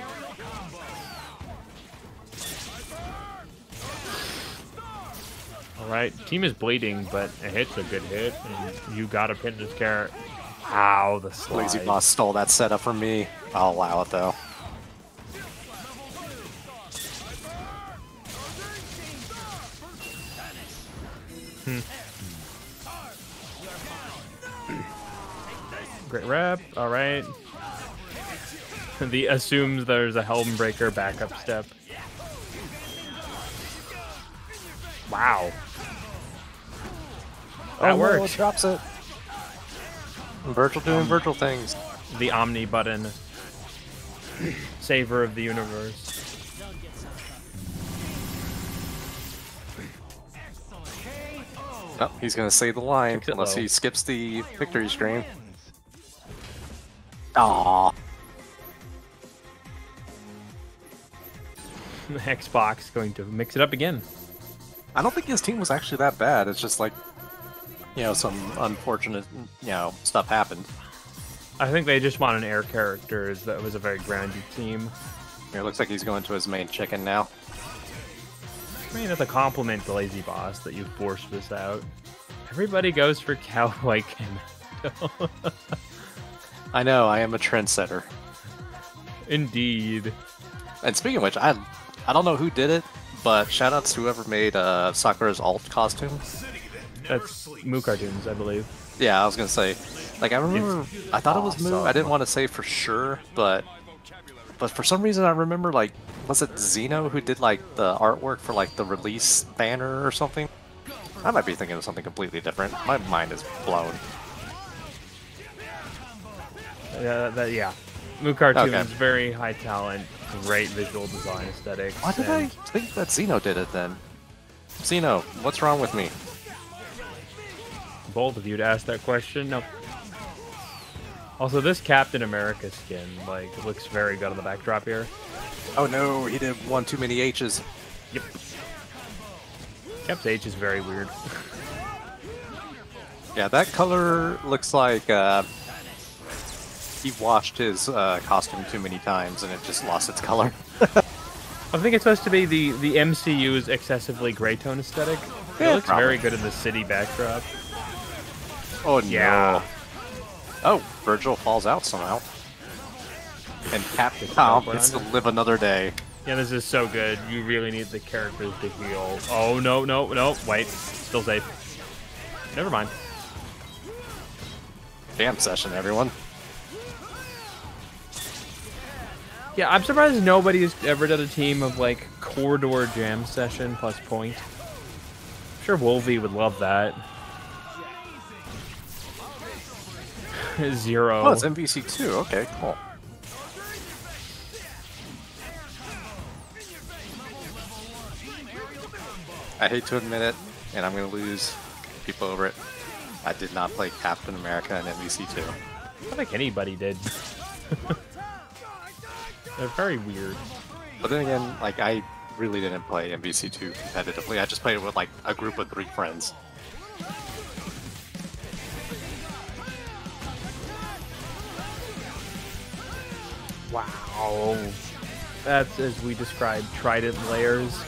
All right, team is bleeding, but a hit's a good hit, and you gotta pin this carrot. Ow, the slide. Lazy Boss stole that setup from me. I'll allow it, though. Great rep. All right. The assumes there's a Helmbreaker backup step. Wow. That works. No, it drops it. Virgil doing Virgil things. The Omni button. Saver of the universe. Oh, he's going to save the line unless he skips the victory screen. Aww. Xbox going to mix it up again. I don't think his team was actually that bad. It's just like, you know, some unfortunate, you know, stuff happened. I think they just want an air character. That was a very grounded team. It looks like he's going to his main chicken now. I mean, that's a compliment to Lazy Boss that you forced this out. Everybody goes for Cowboy Commando. I know, I am a trendsetter. Indeed. And speaking of which, I don't know who did it, but shoutouts to whoever made Sakura's alt costume. That's Moo Cartoons, I believe. Yeah, I was going to say. Like, I remember, I thought it was Moo. I didn't want to say for sure, but for some reason I remember, like, was it Zeno who did, like, the artwork for, like, the release banner or something? I might be thinking of something completely different. My mind is blown. Yeah. Moo Cartoons, okay. Very high talent, great visual design aesthetic. Why did I think that Zeno did it then? Zeno, what's wrong with me? Both of you to ask that question. No. Also, this Captain America skin, like, looks very good on the backdrop here. Oh no, he did one too many H's. Yep. Cap's H is very weird. Yeah, that color looks like he washed his costume too many times and it just lost its color. I think it's supposed to be the MCU's excessively gray tone aesthetic. Yeah, it looks very good in the city backdrop. Oh yeah. No. Oh, Virgil falls out somehow. And Captain Tom gets to live another day. Yeah, this is so good. You really need the characters to heal. Oh, no, no, no. Wait. Still safe. Never mind. Damn session, everyone. Yeah, I'm surprised nobody has ever done a team of, like, corridor jam session plus point. I'm sure Wolvie would love that. Zero. Oh, it's MVC2. Okay, cool. I hate to admit it, and I'm going to lose people over it. I did not play Captain America in MVC2. I don't think anybody did. They're very weird. But then again, like, I really didn't play MVC2 competitively. I just played it with, like, a group of 3 friends. Wow. That's, as we described, trident layers.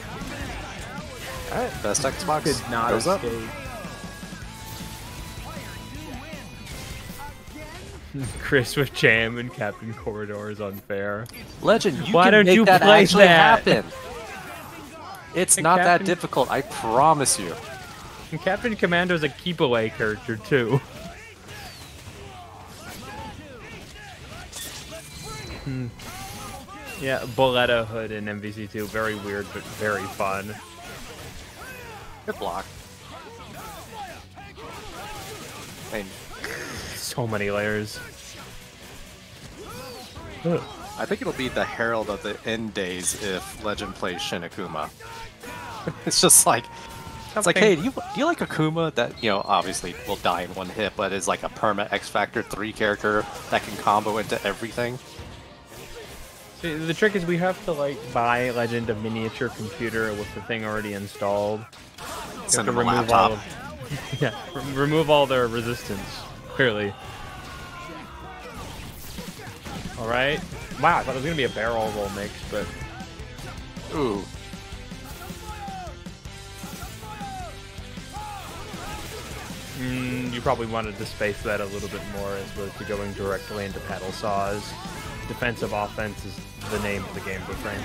Alright, best Xbox could not goes escape. Up. Chris with Jam and Captain Corridor is unfair. Legend, you why don't you that play actually that? Happen? It's and not Captain... that difficult, I promise you. And Captain Commando is a keep away character too. Yeah, Boletta Hood in MVC2, very weird but very fun. Good block. I mean, so many layers. Ugh. I think it'll be the Herald of the End Days if Legend plays Shin Akuma. It's just like, it's like, hey, do you like Akuma that, you know, obviously will die in one hit, but is like a perma X Factor 3 character that can combo into everything? See, the trick is we have to, like, buy Legend a miniature computer with the thing already installed. Send them a laptop. Yeah, remove all their resistance, clearly. Alright. Wow, I thought it was going to be a barrel roll mix, but... Ooh. You probably wanted to space that a little bit more as opposed to going directly into paddle saws. Defensive offense is the name of the game for Frank.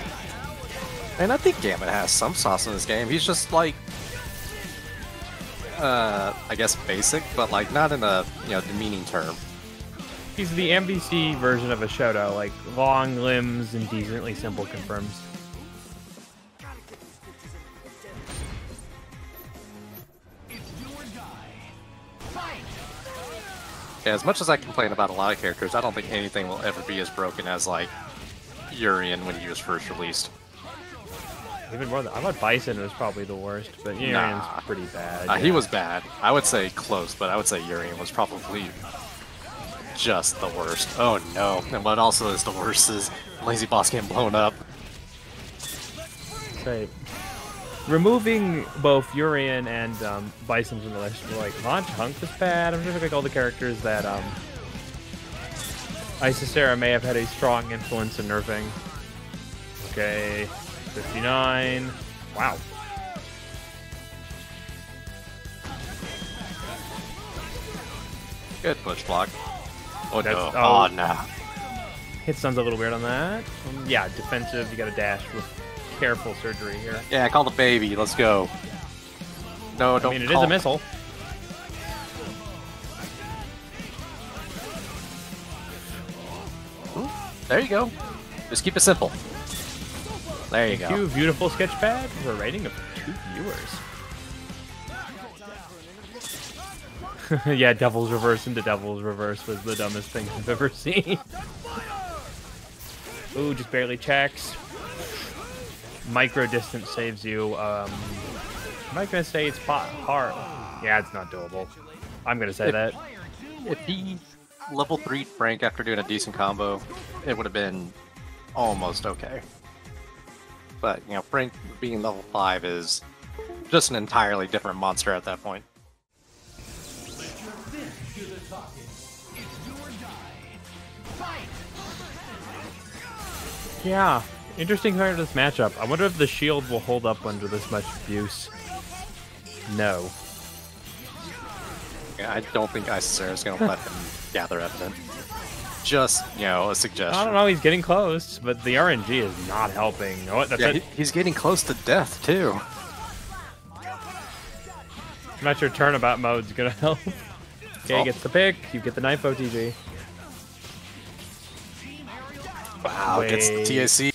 And I think Gambit has some sauce in this game. He's just like, I guess basic, but like not in a, you know, demeaning term. He's the MVC version of a Shoto, like long limbs and decently simple confirms. Yeah, as much as I complain about a lot of characters, I don't think anything will ever be as broken as, like, Urien when he was first released. Even more than, I thought Bison was probably the worst, but Urien's pretty bad. Yeah. He was bad. I would say close, but I would say Urien was probably just the worst. Oh no. And what also is the worst is Lazy Boss getting blown up. sake. Removing both Urian and Bison from the list, like Von Hunk was bad. I'm just like all the characters that Isisera may have had a strong influence in nerfing. Okay, 59. Wow. Good push block. Oh, that's, no. Oh, no. Hit sounds a little weird on that. Yeah, defensive. You got to dash with careful surgery here. Yeah, call the baby. Let's go. No, don't. I mean, it is a missile. Ooh, there you go. Just keep it simple. There you go. Thank you, beautiful sketchpad. We're rating of 2 viewers. Yeah, Devil's Reverse into Devil's Reverse was the dumbest thing I've ever seen. Ooh, just barely checks. Micro distance saves you. I'm not gonna say it's hard. Yeah, it's not doable. I'm gonna say that. If he level 3'd Frank after doing a decent combo, it would have been almost okay. But, you know, Frank being level 5 is just an entirely different monster at that point. Yeah, interesting part of this matchup. I wonder if the shield will hold up under this much abuse. No. Yeah, I don't think Isisera is going to let him gather evidence. Just, you know, a suggestion. I don't know, he's getting close, but the RNG is not helping. Oh, that's yeah, he's getting close to death, too. I'm not sure turnabout mode's going to help. Okay, oh. Gets the pick. You get the knife, OTG. Wow, wait. Gets the TAC.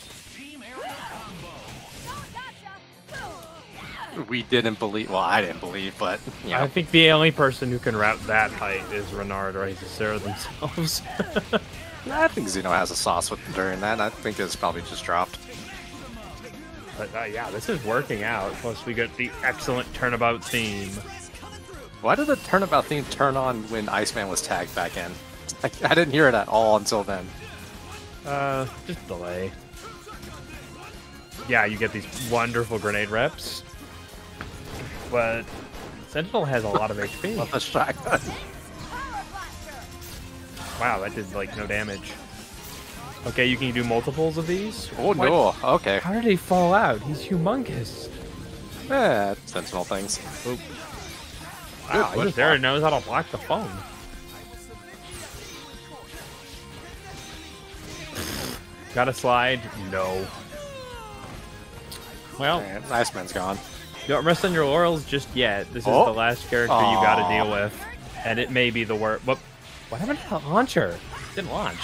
We didn't believe, well, I didn't believe, but, you know. I think the only person who can route that height is Renard or Isisera themselves. I think Xeno has a sauce with during that, and I think it's probably just dropped. But, yeah, this is working out, plus we get the excellent turnabout theme. Why did the turnabout theme turn on when Iceman was tagged back in? I didn't hear it at all until then. Just delay. Yeah, you get these wonderful grenade reps. But Sentinel has a lot of HP. Love the shotgun. Wow, that did like no damage. Okay, you can do multiples of these. Oh what? No! Okay. How did he fall out? He's humongous. Yeah, Sentinel things. Oop. Wow, Isisera knows how to block the phone. Got a slide? No. Well, Iceman's gone. Don't rest on your laurels just yet. This is the last character you gotta deal with. And it may be the worst. What happened to the launcher? It didn't launch.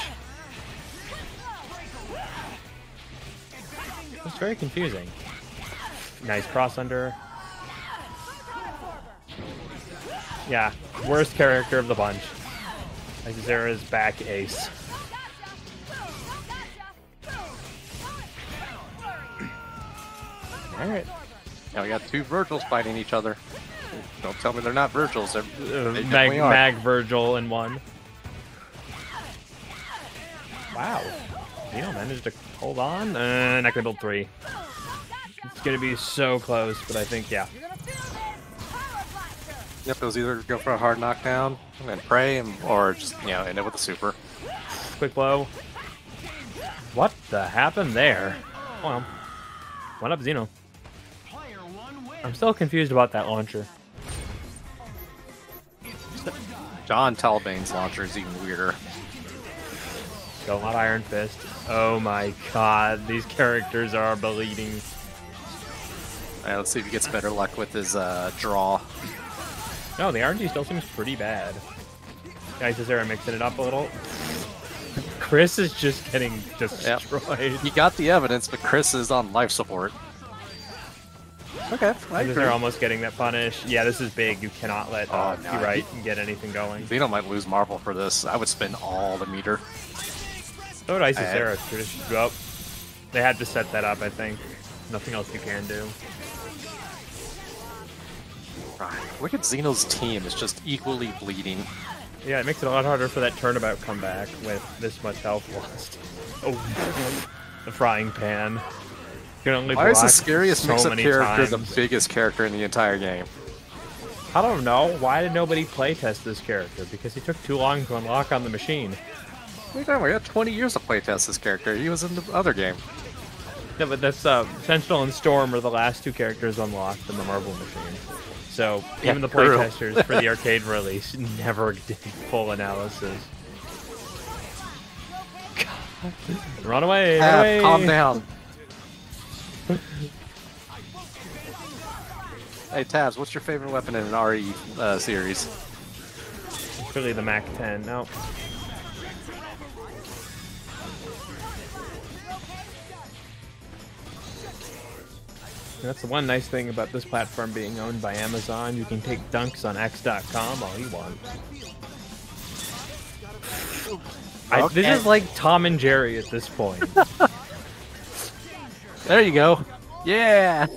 It's very confusing. Nice cross under. Yeah, worst character of the bunch. Isisera's back ace. Alright. Now we got 2 Virgils fighting each other. Don't tell me they're not Virgils. They definitely are. Mag Virgil in one. Wow. Neil managed to hold on. And I can build 3. It's going to be so close, but I think, yeah. Yep, it was either go for a hard knockdown and then pray, or just, you know, end it with a super. Quick blow. What the happened there? Well, what up, Xeno? I'm still confused about that launcher. John Talbane's launcher is even weirder. Got a lot of Iron Fist. Oh my god, these characters are bleeding. Alright, let's see if he gets better luck with his draw. No, the RNG still seems pretty bad. Isisera mixing it up a little. Chris is just getting destroyed. Yep. He got the evidence, but Chris is on life support. Okay, they're almost getting that punish. Yeah, this is big. You cannot let P-Right get anything going. They don't might lose Marvel for this. I would spend all the meter. So would Isisera. Well, they had to set that up, I think. Nothing else you can do. Look at Xeno's team. It's just equally bleeding. Yeah, it makes it a lot harder for that turnabout comeback with this much health lost. Oh, the frying pan. can only block. Why is the scariest mix-up character the biggest character in the entire game? I don't know. Why did nobody playtest this character? Because he took too long to unlock on the machine. What are you talking about? We got 20 years to playtest this character. He was in the other game. Yeah, but that's Sentinel and Storm are the last two characters unlocked in the Marble Machine. So yeah, even the playtesters for the arcade release never did full analysis. God. Run away! Run away. Calm down. Hey, Tabs, what's your favorite weapon in an RE series? It's really the Mac-10. No. That's the one nice thing about this platform being owned by Amazon. You can take dunks on X.com all you want. Okay. This is like Tom and Jerry at this point. There you go. Yeah!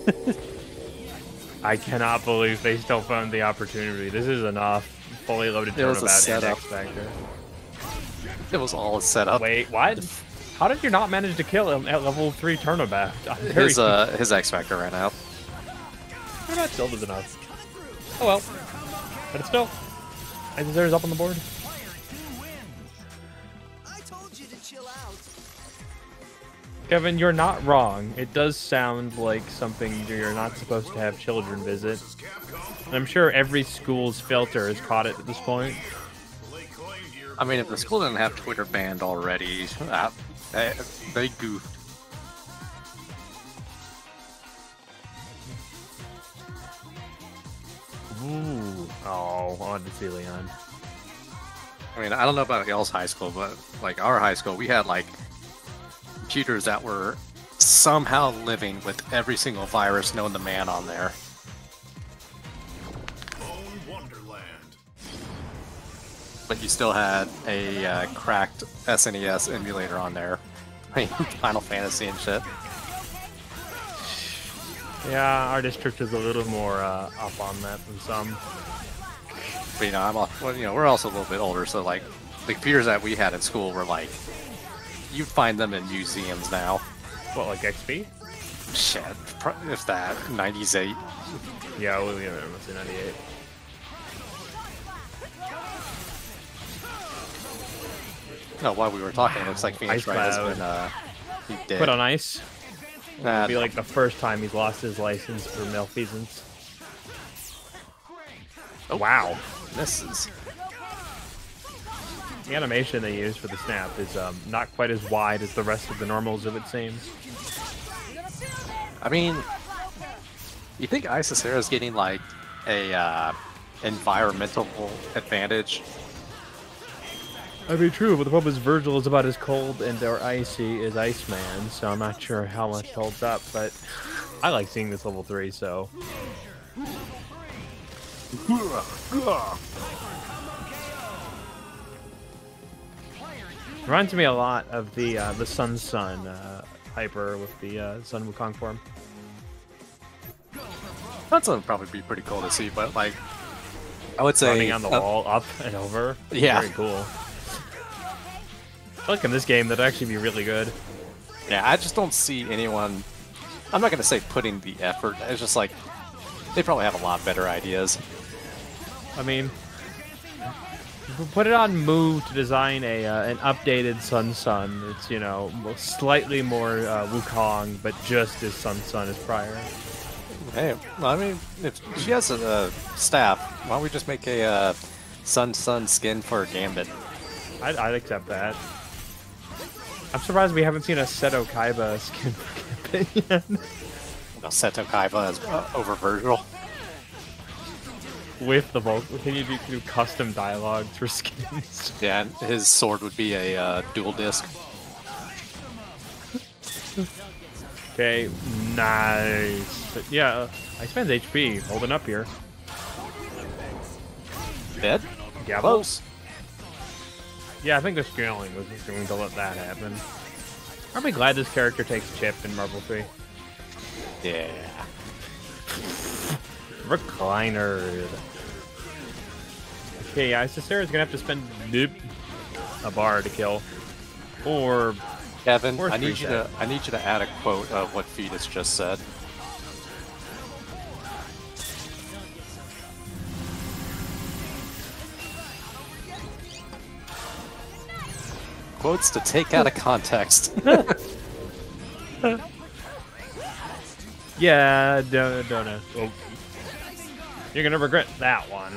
I cannot believe they still found the opportunity. This is enough. Fully loaded turnabout and X Factor. It was all a setup. Wait, what? How did you not manage to kill him at level 3 turnabout? His X Factor ran out. That still does enough. Oh well. But it's still. I deserve up on the board. Kevin, you're not wrong. It does sound like something you're not supposed to have children visit. And I'm sure every school's filter has caught it at this point. I mean, if the school didn't have Twitter banned already, they goofed. Ooh. Oh, I wanted to see Leon. I mean, I don't know about y'all's high school, but like our high school, we had like computers that were somehow living with every single virus known to man on there. But you still had a cracked SNES emulator on there. I mean, Final Fantasy and shit. Yeah, our district is a little more up on that than some. But you know, we're also a little bit older, so like the computers that we had at school were like. You'd find them in museums now. What, like XP? Shit, if that. 98. Yeah, we'll be around 98. No, while we were talking, it's like Phoenix Wright has been he did. Put on ice. That'd be like the first time he's lost his license for malfeasance. Oh, wow, this is. The animation they use for the snap is not quite as wide as the rest of the normals, if it seems. I mean, you think Isacera is getting like a environmental advantage? That'd be true, but the problem is Virgil is about as cold and or icy as Iceman, so I'm not sure how much holds up. But I like seeing this level 3, so. Reminds me a lot of the Sun hyper with the Sun Wukong form. That's would probably be pretty cool to see, but like I would say running on the wall up and over. Yeah, very cool. I feel like in this game that'd actually be really good. Yeah, I just don't see anyone. I'm not gonna say putting the effort. It's just like they probably have a lot better ideas. I mean. Put it on Move to design a an updated Sun. It's, you know, slightly more Wukong, but just as Sun as prior. Hey, well, I mean, if she has a staff, why don't we just make a Sun skin for Gambit? I'd accept that. I'm surprised we haven't seen a Seto Kaiba skin for Gambit yet. Well, Seto Kaiba is over Virgil. With the Vulcan, can you do custom dialogues for skins? Yeah, his sword would be a dual disc. Okay, nice. But yeah, Iceman's HP holding up here. Dead? Yeah, close. Yeah, I think the scaling was just going to let that happen. I'll be glad this character takes Chip in Marble 3. Yeah. Recliner. Okay, Isacera's gonna have to spend a bar to kill, or Kevin, I need you to add a quote of what Fetus just said. Quotes to take out of context. Yeah, don't. Oh. You're gonna regret that one.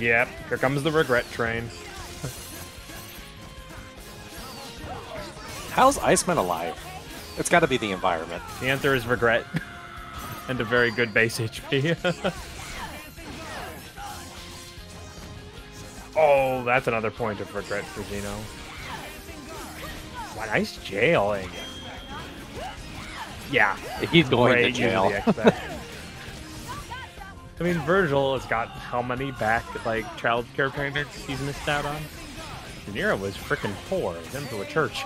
Yep, here comes the regret train. How's Iceman alive? It's got to be the environment. The answer is regret, and a very good base HP. Oh, that's another point of regret for Geno. Wow, nice jailing. Yeah, he's going to jail. I mean, Virgil has got how many back like child care payments he's missed out on? Rhaenyra was freaking poor. He's into a church.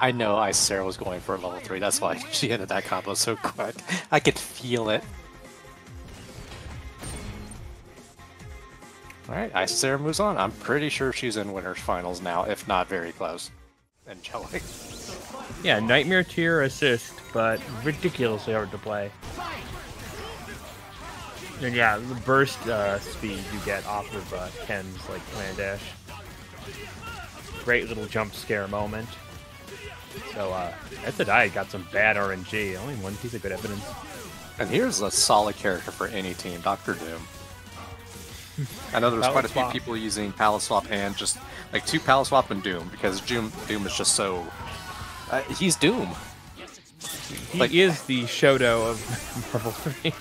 I know Ysera was going for a level 3, that's why she ended that combo so quick. I could feel it. Alright, Ysera moves on. I'm pretty sure she's in Winner's Finals now, if not very close. And Jelly. Yeah, Nightmare tier assist, but ridiculously hard to play. And yeah, the burst speed you get off of Ken's like land dash. Great little jump scare moment. So, Etadai got some bad RNG. Only one piece of good evidence. And here's a solid character for any team, Dr. Doom. I know there's quite a few people using Palette Swap and just, like, two Palette Swap and Doom, because Doom is just so... he's Doom. Like, he is the Shoto of Marvel 3.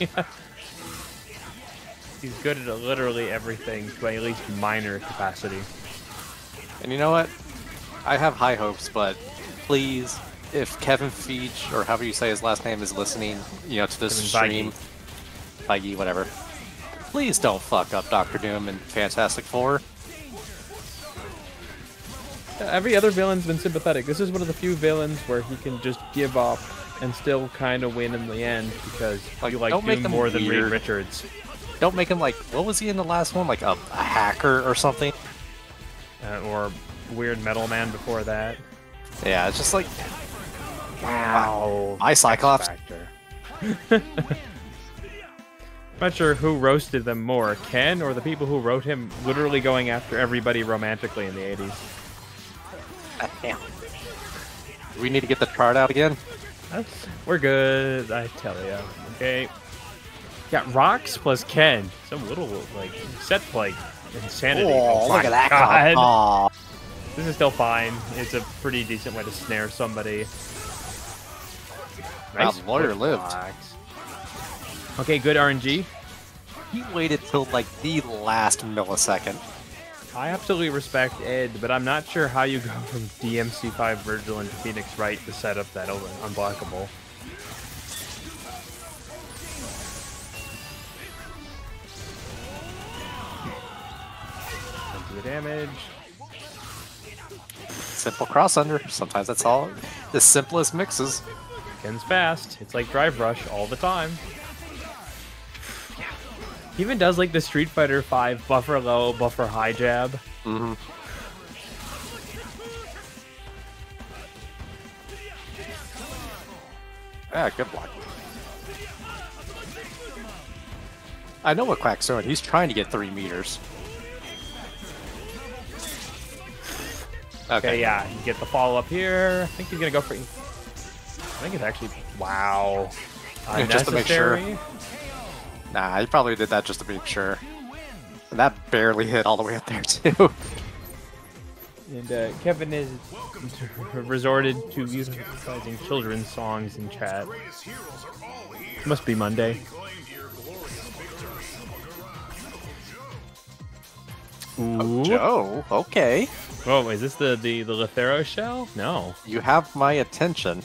He's good at literally everything, to at least minor capacity. And you know what? I have high hopes, but... Please, if Kevin Feige, or however you say his last name, is listening, you know, to this stream, Feige, whatever, please don't fuck up Doctor Doom and Fantastic Four. Every other villain's been sympathetic. This is one of the few villains where he can just give up and still kind of win in the end, because like, you like Doom more than Reed Richards. Don't make him like, what was he in the last one? Like a hacker or something? Or weird metal man before that. Yeah, it's just like, wow, my Cyclops. Not sure who roasted them more, Ken or the people who wrote him literally going after everybody romantically in the 80s. Damn. Do we need to get the chart out again? We're good, I tell you. Okay. Got Rox plus Ken. Some little like set play insanity. Oh, look at that! God. This is still fine. It's a pretty decent way to snare somebody. Nice lawyer lived. Box. Okay, good RNG. He waited till like the last millisecond. I absolutely respect Ed, but I'm not sure how you go from DMC5 Virgil into Phoenix Wright to set up that unblockable. Into the damage. Simple cross under. Sometimes that's all. The simplest mixes. Ken's fast. It's like Drive Rush all the time. Yeah. He even does like the Street Fighter V buffer low, buffer high jab. Mm-hmm. Ah, good block. I know what Quack's doing. He's trying to get 3 meters. Okay, yeah, you get the follow up here. I think he's gonna go for. I think it's actually wow. Just to make sure. Nah, he probably did that just to make sure. And that barely hit all the way up there too. And Kevin is resorted to using children's songs in chat. Must be Monday. Ooh. Joe, okay. Oh, is this the Lethero shell? No. You have my attention.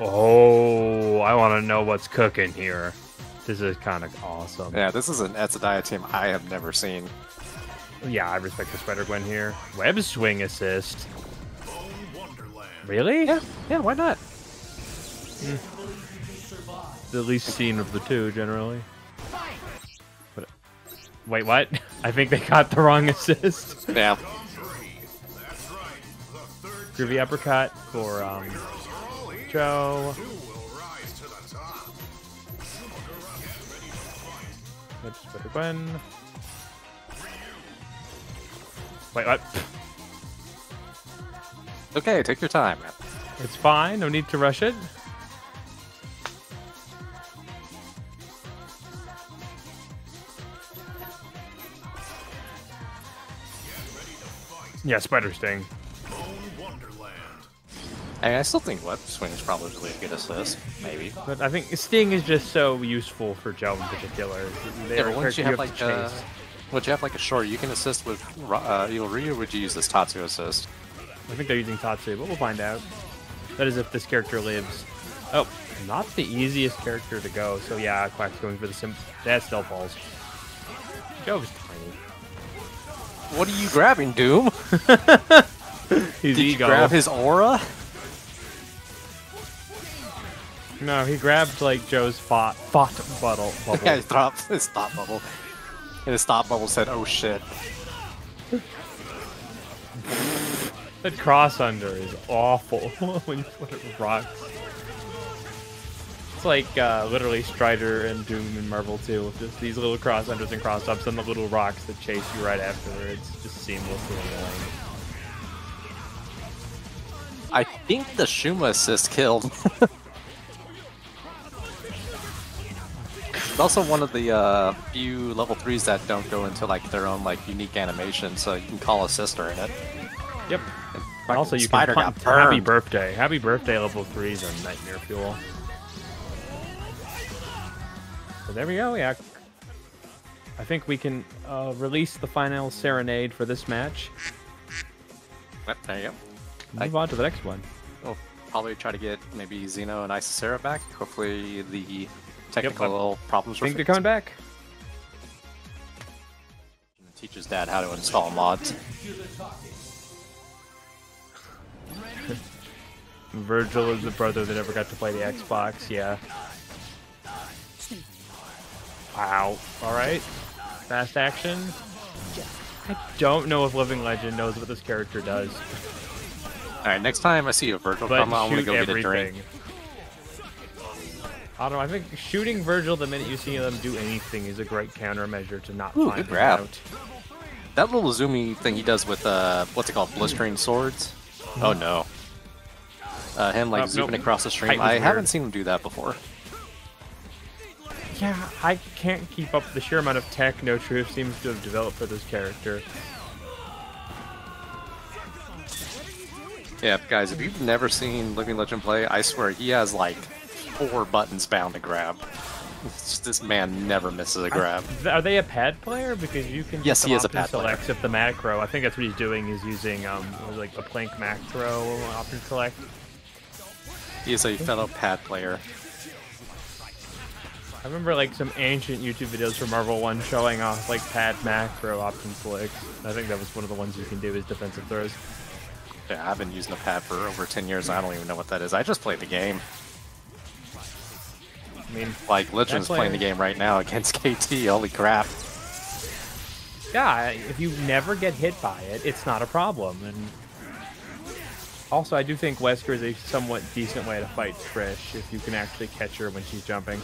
Oh, I want to know what's cooking here. This is kind of awesome. Yeah, this is an Etsadaya team I have never seen. Yeah, I respect the Spider-Gwen here. Web swing assist. Really? Yeah, why not? Mm. The least seen of the two, generally. Wait, what? I think they got the wrong assist. Yeah. Groovy uppercut for Joe. Let's put it in. Wait, what? Okay, take your time. It's fine. No need to rush it. Yeah, Spider Sting. I still think Web Swing is probably a good assist, maybe. But I think Sting is just so useful for Joe in particular. Yeah, but once you have like a short, you can assist with Ryu. Would you use this Tatsu assist? I think they're using Tatsu, but we'll find out. That is if this character lives. Oh, not the easiest character to go. So yeah, Quack's going for the Sim. That still falls. Joe's tiny. What are you grabbing, Doom? Did you grab his aura? No, he grabbed like Joe's thought bubble. Yeah, he dropped his thought bubble. And his thought bubble said, oh shit. That cross under is awful when you put it rocks. It's like literally Strider and Doom and Marvel 2 with just these little cross unders and cross ups and the little rocks that chase you right afterwards. Just seamlessly annoying. I think the Shuma assist killed. It's also one of the few level 3s that don't go into like their own like unique animation, so you can call a sister in it. Yep. And also, you Spider can pump. Happy birthday. Happy birthday level 3s on Nightmare Fuel. So there we go, yeah. I think we can release the final serenade for this match. Yep, there you go. Move on to the next one. We'll probably try to get maybe Xeno and Isacera back. Hopefully the technical problems I think they're coming back. Teach his dad how to install mods. Virgil is the brother that never got to play the Xbox, yeah. Wow. Alright. Fast action. I don't know if Living Legend knows what this character does. Alright, next time I see a Virgil come out, I'm gonna go get a drink. I don't know, I think shooting Virgil the minute you see them do anything is a great countermeasure to not find him out. That little zoomy thing he does with, what's it called, blistering swords? Oh no. Him like zooming across the stream. I haven't seen him do that before. Yeah, I can't keep up the sheer amount of tech No Truth seems to have developed for this character. Yeah, guys, if you've never seen Living Legend play, I swear he has like 4 buttons bound to grab. This man never misses a grab. Are they a pad player? Because you can yes, he is a pad select, player. Except the macro. I think that's what he's doing. Is using like a plank macro option select. He is a fellow pad player. I remember like some ancient YouTube videos from Marvel 1 showing off like pad macro option selects. I think that was one of the ones you can do is defensive throws. Yeah, I've been using a pad for over 10 years. I don't even know what that is. I just played the game. I mean, like, Legend's playing the game right now against KT, holy crap. Yeah, if you never get hit by it, it's not a problem. And also, I do think Wesker is a somewhat decent way to fight Trish, if you can actually catch her when she's jumping.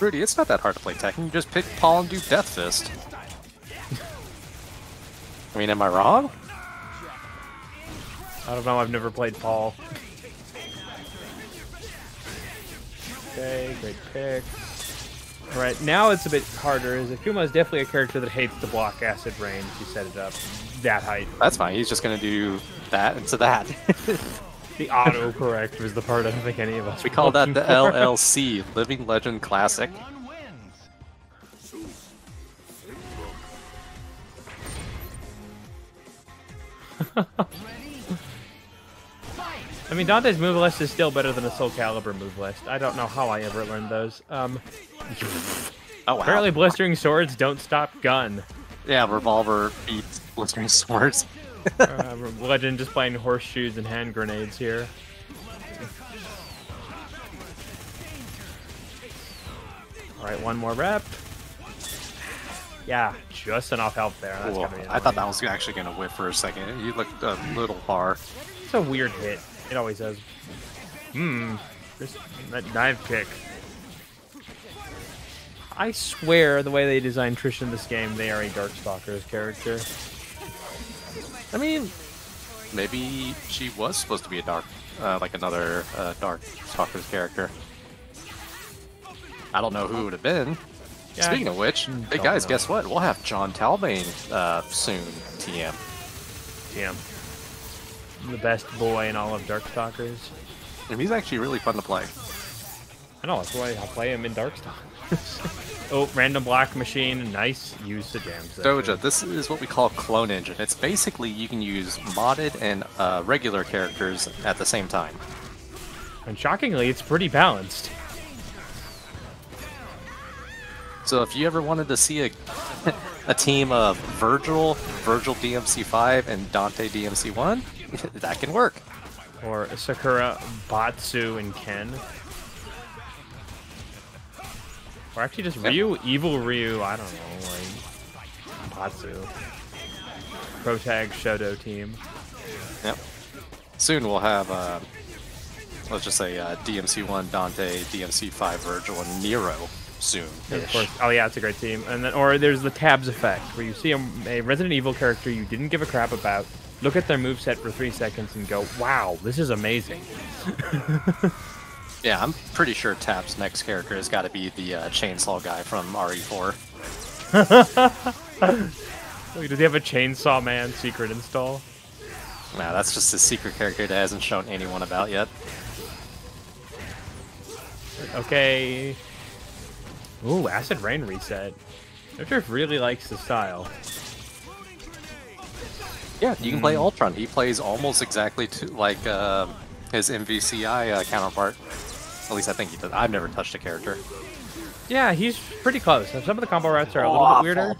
Rudy, it's not that hard to play Tekken. You just pick Paul and do Death Fist. I mean, am I wrong? I don't know, I've never played Paul. Okay, great pick. Alright, now it's a bit harder. Akuma is definitely a character that hates to block acid rain if you set it up that height. That's fine, he's just gonna do that into that. The autocorrect was the part I don't think any of us We call that the LLC, Living Legend Classic. I mean, Dante's move list is still better than a Soul Calibur move list. I don't know how I ever learned those. Oh, wow. Apparently blistering swords don't stop gun. Yeah, revolver beats blistering swords. Legend just playing horseshoes and hand grenades here. Alright, one more rep. Yeah, just enough help there. That's cool. I thought that was actually going to whip for a second. You looked a little far. It's a weird hit. It always does. That dive kick. I swear the way they designed Trish in this game, they are a Darkstalker's character. I mean, maybe she was supposed to be a dark, like another Darkstalker's character. I don't know who it would have been. Yeah, speaking of which, hey guys, guess what? We'll have John Talbane soon. TM. TM. I'm the best boy in all of Darkstalkers. And he's actually really fun to play. I know, that's why I play him in Darkstalkers. Oh, random block machine. Nice use of jams. Doja, this is what we call Clone Engine. It's basically you can use modded and regular characters at the same time. And shockingly, it's pretty balanced. So if you ever wanted to see a team of Virgil DMC5, and Dante DMC1, that can work. Or Sakura, Batsu, and Ken. Or actually just Ryu, Evil Ryu, I don't know, like Batsu. Protag Shodo team. Yep. Soon we'll have, let's just say DMC1, Dante, DMC5, Virgil, and Nero. Soon. Of course. Oh yeah, it's a great team. And then, or there's the Tabs effect, where you see a Resident Evil character you didn't give a crap about, look at their moveset for 3 seconds and go, wow, this is amazing. Yeah, I'm pretty sure Tabs' next character has got to be the chainsaw guy from RE4. Wait, does he have a Chainsaw Man secret install? Nah, that's just a secret character that hasn't shown anyone about yet. Okay. Ooh, Acid Rain reset. Richard really likes the style. Yeah, you can play Ultron. He plays almost exactly like his MVCI counterpart. At least I think he does. I've never touched a character. Yeah, he's pretty close. Some of the combo routes are a little bit weirder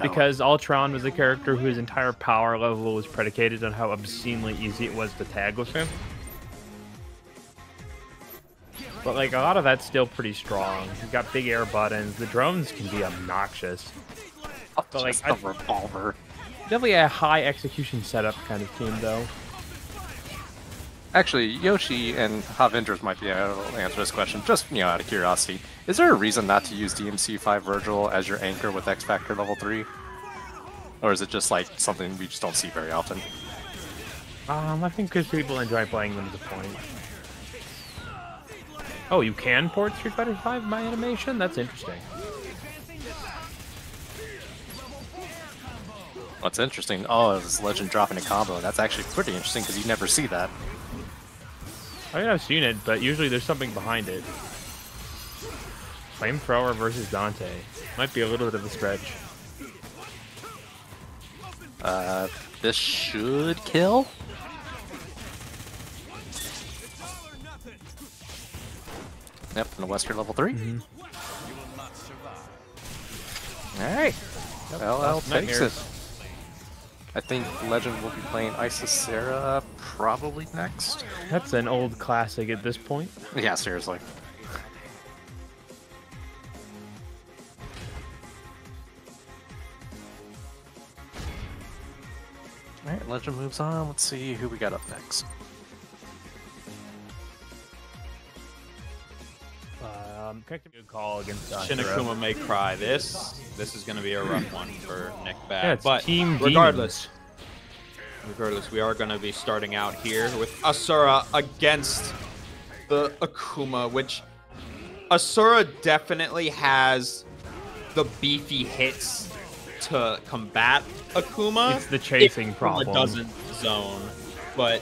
because Ultron was a character whose entire power level was predicated on how obscenely easy it was to tag with him. But like a lot of that's still pretty strong. He's got big air buttons. The drones can be obnoxious. But like a revolver. Definitely a high execution setup kind of team though. Actually, Yoshi and Havendras might be able to answer this question, just out of curiosity. Is there a reason not to use DMC5 Virgil as your anchor with X Factor level 3? Or is it just like something we just don't see very often? I think because people enjoy playing them to the point. Oh, you can port Street Fighter V by animation? That's interesting. What's interesting? Oh, it's Legend dropping a combo. That's actually pretty interesting because you never see that. I mean, I've seen it, but usually there's something behind it. Flamethrower versus Dante. Might be a little bit of a stretch. This should kill? Yep, and a Western level 3. Alright. Yep, LL takes it. I think Legend will be playing Isacera probably next. That's an old classic at this point. Yeah, seriously. Alright, Legend moves on. Let's see who we got up next. Good call against Shinakuma May Cry. This is going to be a rough one for Nick Babb. Yeah, it's but team regardless, we are going to be starting out here with Asura against the Akuma, which Asura definitely has the beefy hits to combat Akuma. It's the chasing problem. Akuma doesn't zone, but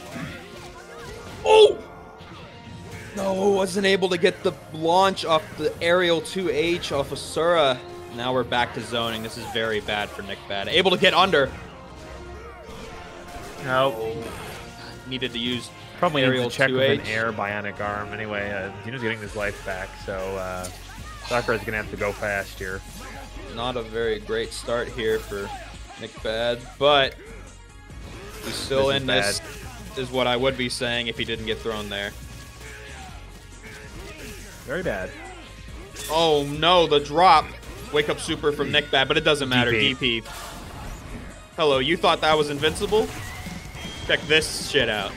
oh. No, wasn't able to get the launch off the aerial 2H off Asura. Now we're back to zoning. This is very bad for Nick Bad. Able to get under. No. Needed to use probably aerial needs to check 2H. With an air bionic arm. Anyway, Dino's getting his life back, so Sakura's going to have to go fast here. Not a very great start here for Nick Bad, but he's still in this. This is what I would be saying if he didn't get thrown there. Very bad. Oh no, the drop. Wake Up Super from Nick Bad, but it doesn't matter. DP. Hello, you thought that was invincible? Check this shit out.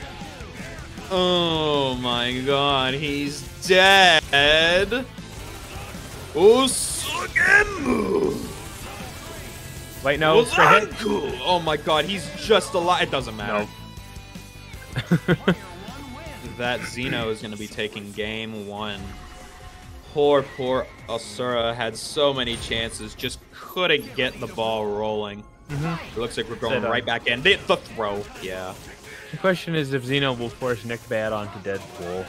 Oh my god, he's dead. Usugemu. Wait, no, straight hit. Oh my god, he's just alive. It doesn't matter. No. That Xeno is going to be taking game one. Poor Asura had so many chances, just couldn't get the ball rolling. It looks like we're going right back in. The throw, yeah. The question is if Xeno will force Nick Bad onto Deadpool.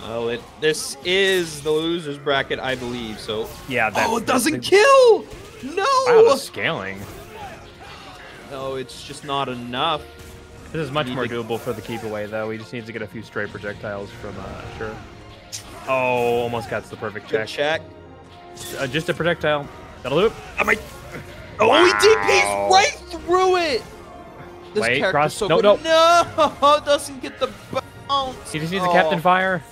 Well, this is the loser's bracket, I believe, so... Yeah, that... Oh, it doesn't kill! No! Wow, the scaling. No, it's just not enough. This is much more doable for the keep away, though. He just needs to get a few stray projectiles from, sure. Oh, almost got the perfect check. Good check. Just a projectile. That'll do it. Oh, he DPs right through it! This character's so good. No, doesn't get the bounce. He just needs a Captain Fire.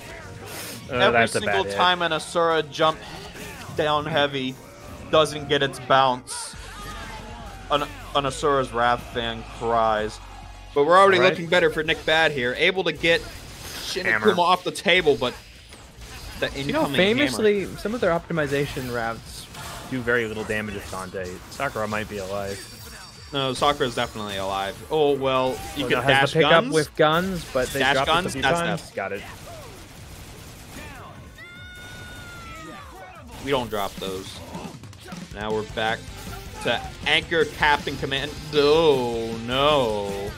Every single time an Asura jump down heavy doesn't get its bounce, an Asura's Wrath fan cries. But we're already looking better for Nick Bad here. Able to get Shinakuma off the table, but the incoming famously, hammer. Some of their optimization routes do very little damage if Dante. Sakura might be alive. No, Sakura's definitely alive. Oh, well, you can dash the guns. Up with guns, but they dash guns, that's got it. We don't drop those. Now we're back to anchor, cap, and command. Oh, no.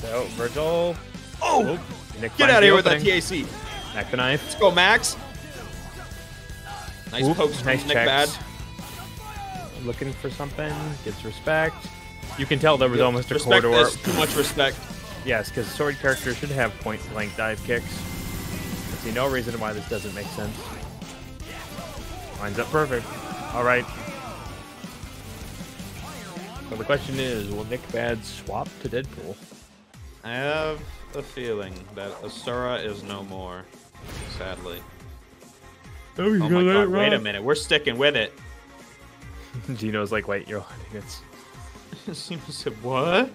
So, Virgil. Oh! Nick get out of here with that TAC. Back the knife. Let's go, Max. Nice pokes from Nick Bad. Looking for something. Gets respect. You can tell there was almost a corridor. Too much respect. Yes, because sword characters should have point-blank dive kicks. I see no reason why this doesn't make sense. Lines up perfect. All right. So the question is, will Nick Bad swap to Deadpool? I have a feeling that Asura is no more, sadly. Oh my god, wait a minute, we're sticking with it. Gino's like, wait, you're holding it. Gino said, what?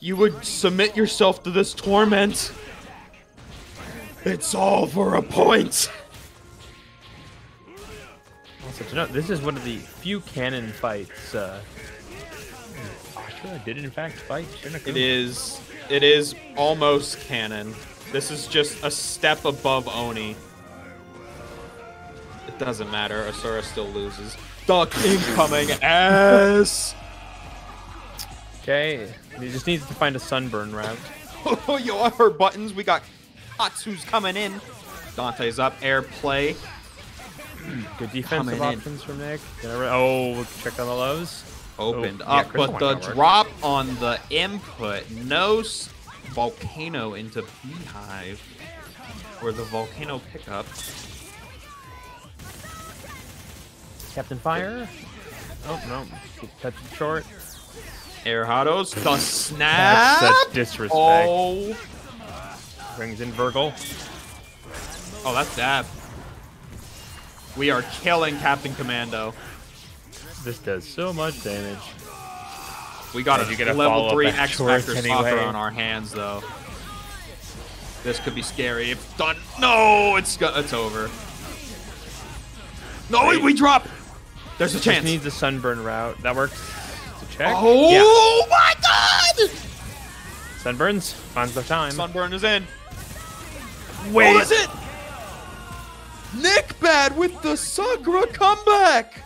You would submit yourself to this torment? It's all for a point! Also, to note, this is one of the few canon fights, Asura did in fact fight Shinakuma. It is almost canon. This is just a step above Oni. It doesn't matter. Asura still loses. Duck incoming ass. Okay, he just needs to find a sunburn route. Oh, you are her buttons. We got Hatsu's coming in. Dante's up. Air play. Good defensive options from Nick. Oh, check on the lows. Opened up, but the drop on the input. No volcano into Beehive. Or the volcano pickup. Captain Fire. Oh, no. Cut it short. Erhados. The snap. That's such disrespect. Oh. Brings in Virgil. Oh, that's that. We are killing Captain Commando. This does so much damage. We got a level 3 X-Factor Sakura on our hands, though. This could be scary. If done, no, it's over. No, we drop. There's a chance. Just needs a sunburn route. That works. It's a check. Oh my god! Sunburns finds their time. Sunburn is in. Wait, what is it? Nick Bad with the Sakura comeback.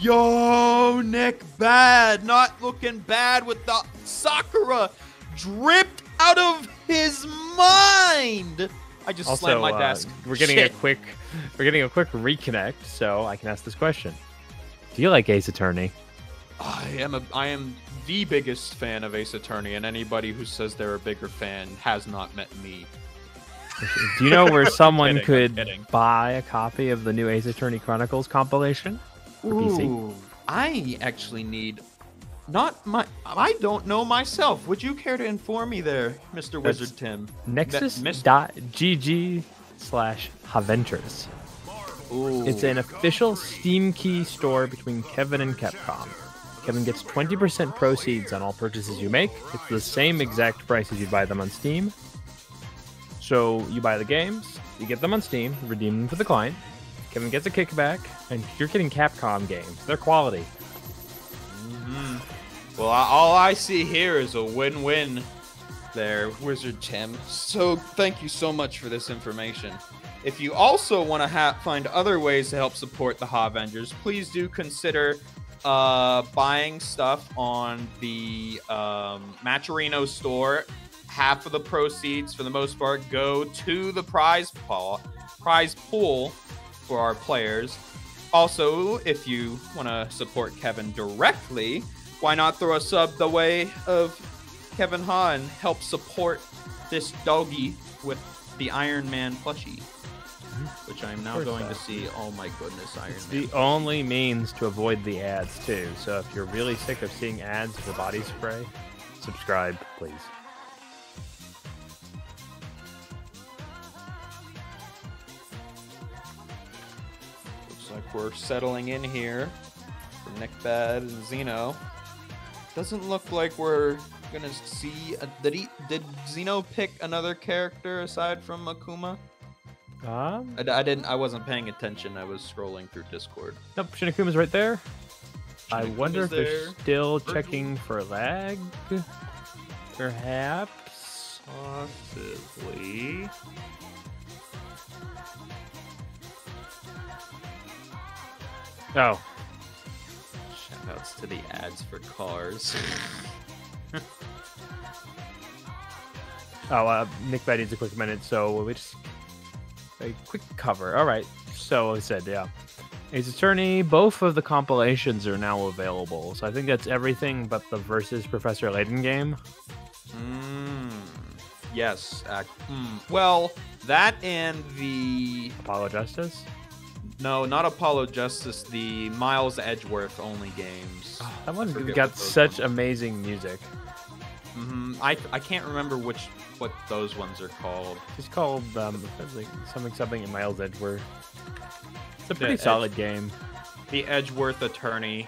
Yo, Nick Bad, not looking bad with the Sakura dripped out of his mind. I just slammed my desk. We're getting a quick reconnect, so I can ask this question. Do you like Ace Attorney? I am the biggest fan of Ace Attorney, and anybody who says they're a bigger fan has not met me. Do you know where someone could buy a copy of the new Ace Attorney Chronicles compilation? Ooh, I actually need I don't know myself. Would you care to inform me there, Mr. Wizard Tim? Nexus.gg /Haventures. Ooh. It's an official Steam Key store between Kevin and Capcom. Kevin gets 20% proceeds on all purchases you make. It's the same exact price as you buy them on Steam. So you buy the games, you get them on Steam, redeem them for the client. Kevin gets a kickback, and you're getting Capcom games. They're quality. Mm-hmm. Well, all I see here is a win-win there, Wizard Tim. So thank you so much for this information. If you also want to find other ways to help support the Havengers, please do consider buying stuff on the Matcherino store. Half of the proceeds, for the most part, go to the prize pool for our players. Also, if you want to support Kevin directly, why not throw a sub the way of Kevin Ha and help support this doggy with the Iron Man plushie, which I'm now going to see. Oh my goodness, Iron Man. It's the only means to avoid the ads, too. So if you're really sick of seeing ads for body spray, subscribe, please. Looks like we're settling in here for Nickbad and Xeno. Doesn't look like we're gonna see did Xeno pick another character aside from Akuma? I wasn't paying attention. I was scrolling through Discord. Nope, Shinikuma's right there. I wonder if they're still checking for lag. Perhaps. Possibly. Oh. Shoutouts to the ads for cars. Nick Bad needs a quick minute, so we just... A quick cover. All right. So I said, yeah. Ace Attorney, both of the compilations are now available. So I think that's everything but the Versus Professor Layden game. Yes. Well, that and the... Apollo Justice? No, not Apollo Justice. The Miles Edgeworth only games. Oh, that one's got such amazing music. I can't remember what those ones are called. It's called something in Miles Edgeworth. It's a pretty solid game. The Edgeworth Attorney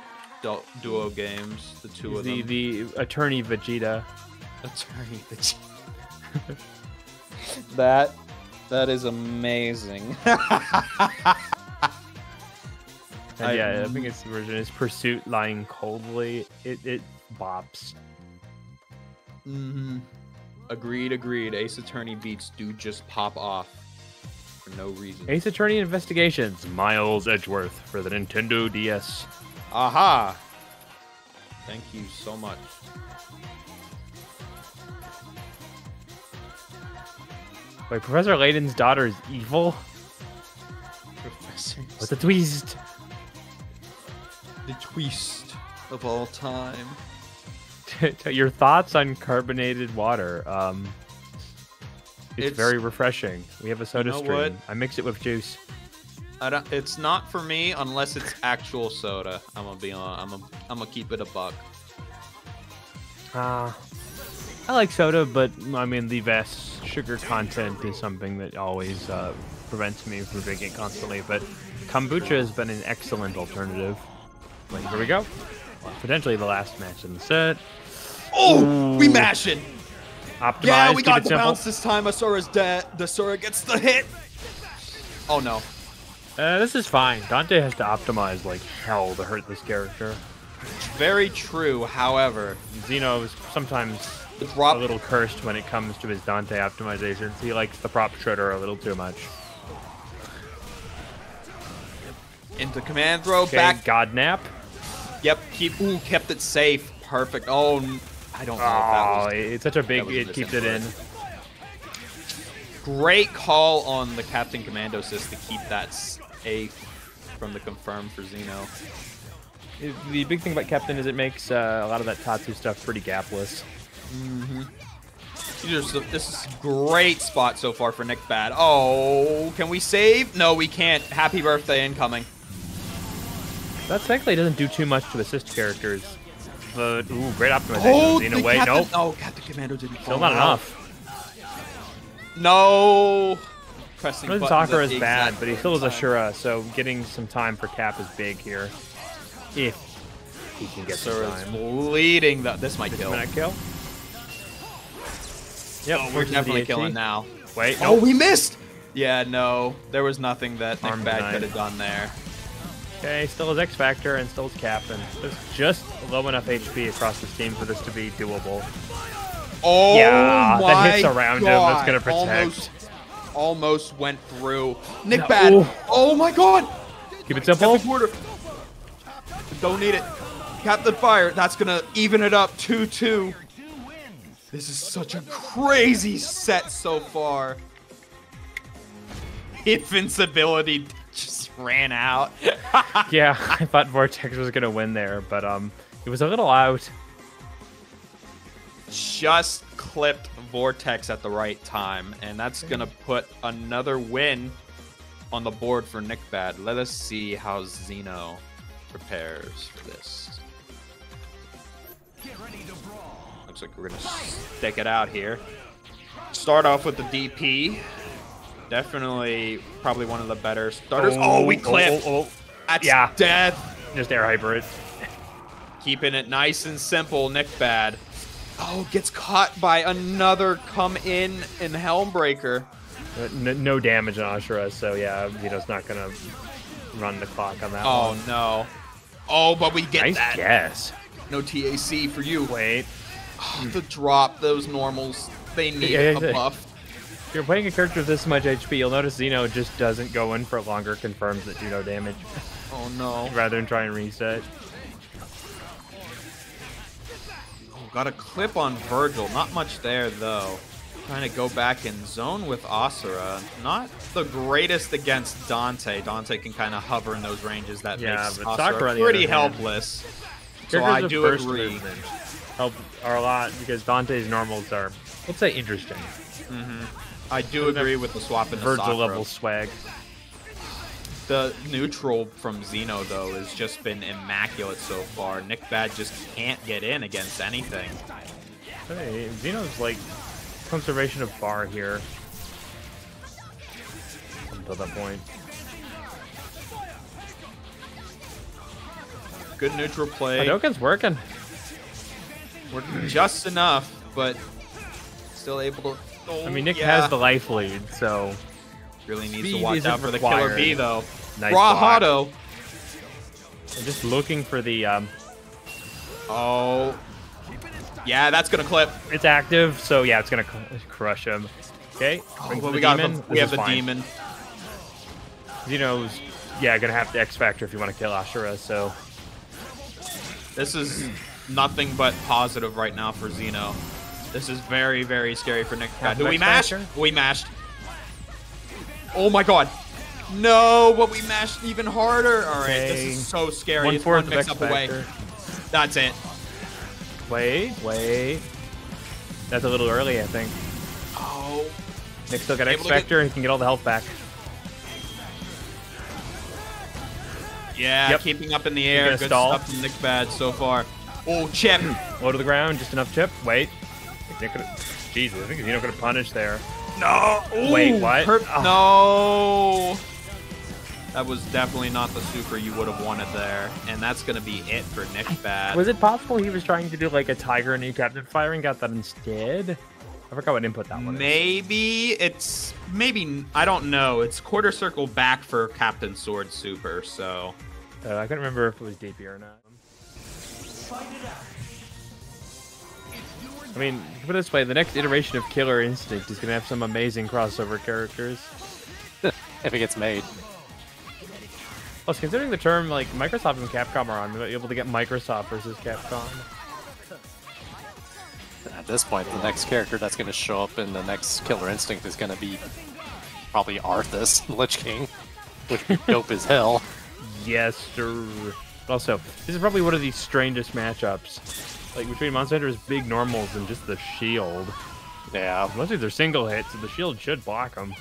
duo games, the two of them. The Attorney Vegeta. Attorney Vegeta. that is amazing. And yeah, I think it's the version is Pursuit Lying Coldly. It bops. Agreed. Ace Attorney beats do just pop off for no reason. Ace Attorney Investigations, Miles Edgeworth for the Nintendo DS. Aha! Thank you so much. Wait, Professor Layden's daughter is evil? Professor... What's the twist? The twist of all time. Your thoughts on carbonated water. It's very refreshing. We have a soda stream. What? I mix it with juice. It's not for me unless it's actual soda. I'm gonna be on. I'm gonna keep it a buck. I like soda, but I mean the vast sugar content is something that always prevents me from drinking constantly. But kombucha has been an excellent alternative. Like, here we go. Potentially the last match in the set. Oh, we mashing. Optimized. Yeah, we got the bounce this time. Asura's dead. Asura gets the hit. Oh no. This is fine. Dante has to optimize like hell to hurt this character. Very true. However, Xeno is sometimes a little cursed when it comes to his Dante optimizations. He likes the prop shredder a little too much. Into command throw back. God nap. Yep, kept it safe. Perfect. Oh, I don't know if that was... It's such a big... It keeps it in. Great call on the Captain Commando assist to keep that safe from the confirm for Xeno. The big thing about Captain is it makes a lot of that Tatsu stuff pretty gapless. This is a great spot so far for Nick Bad. Oh, can we save? No, we can't. Happy birthday incoming. That technically doesn't do too much to assist characters, but ooh, great optimization in a way. Captain, nope. Oh, Captain Commando didn't. Still not enough. No. pressing buttons. Sakura is bad, but he still has Ashura, so getting some time for Cap is big here. If he can get some time. Leading the, this might kill. This might kill. Yep, oh, we're definitely killing now. Wait. Oh, we missed! Yeah, no. There was nothing that Nick Bad could have done there. Okay, still has X Factor and still has Cap. And there's just low enough HP across this team for this to be doable. Oh, yeah, my that hits around God. Him. That's going to protect. Almost went through. Nick Bad. Ooh. Oh, my God. Keep it simple. Don't need it. Captain Fire. That's going to even it up 2-2. This is such a crazy set so far. Invincibility just ran out. Yeah, I thought Vortex was going to win there, but it was a little out. Just clipped Vortex at the right time, and that's going to put another win on the board for Nick Bad. Let us see how Xeno prepares for this. Get ready to brawl. Looks like we're going to stick it out here. Start off with the DP. Definitely probably one of the better starters. Oh, we clipped. That's death. Just air hyper it. Keeping it nice and simple, Nick Bad. Oh, gets caught by another come in and Helmbreaker. No damage on Ashura, so yeah, you know, it's not going to run the clock on that one. Oh, no. Oh, but we get that. Nice guess. No TAC for you. Wait. Oh, the drop, those normals, they need a buff. If you're playing a character with this much HP, you'll notice Xeno just doesn't go in for longer confirms that do no damage. Oh no. Rather than try and reset. Oh, got a clip on Virgil. Not much there though. Trying to go back in zone with Asura. Not the greatest against Dante. Dante can kind of hover in those ranges that makes Asura pretty helpless. So I do agree. Help are a lot because Dante's normals are, let's say, interesting. Mm-hmm. I do agree with the swap in the Virgil level swag. The neutral from Xeno though has just been immaculate so far. Nick Bad just can't get in against anything. Hey, Xeno's like conservation of bar here until that point. Good neutral play. Hadouken's working. Working just enough, but still able to. Oh, I mean, Nick has the life lead, so really needs to watch out for the killer bee, though. Nice Rahado. Just looking for the. Oh, yeah, that's gonna clip. It's active, so yeah, it's gonna crush him. Okay, we have the demon. Xeno's gonna have to X Factor if you want to kill Ashura. So this is nothing but positive right now for Xeno. This is very, very scary for Nick Bad. Do we mash? We mashed. Oh my God. No, but we mashed even harder. All right, this is so scary. One fourth mix up away. That's it. Wait. That's a little early, I think. Oh. Nick still got X Factor. He can get all the health back. Yeah, keeping up in the air. Good stuff from Nick Bad so far. Oh, chip. Low to the ground, just enough chip. Wait. Jesus, I think Xeno could have punished there. No! Ooh, wait, what? Oh. No! That was definitely not the super you would have wanted there. And that's going to be it for Nick Bad. Was it possible he was trying to do like a Tiger and he Captain Fire and got that instead? I forgot what input that one is. Maybe it's... Maybe... I don't know. It's quarter circle back for Captain Sword super, so... I couldn't remember if it was DP or not. Fight it out. I mean, put it this way, the next iteration of Killer Instinct is going to have some amazing crossover characters. If it gets made. Plus, considering the term, like, Microsoft and Capcom are on, we're able to get Microsoft versus Capcom. At this point, the next character that's going to show up in the next Killer Instinct is going to be probably Arthas, Lich King, which would be dope as hell. Yes, sir. Also, this is probably one of the strangest matchups. Like, between Monster Hunter's big normals and just the shield. Yeah. Mostly they're single hits, so the shield should block them.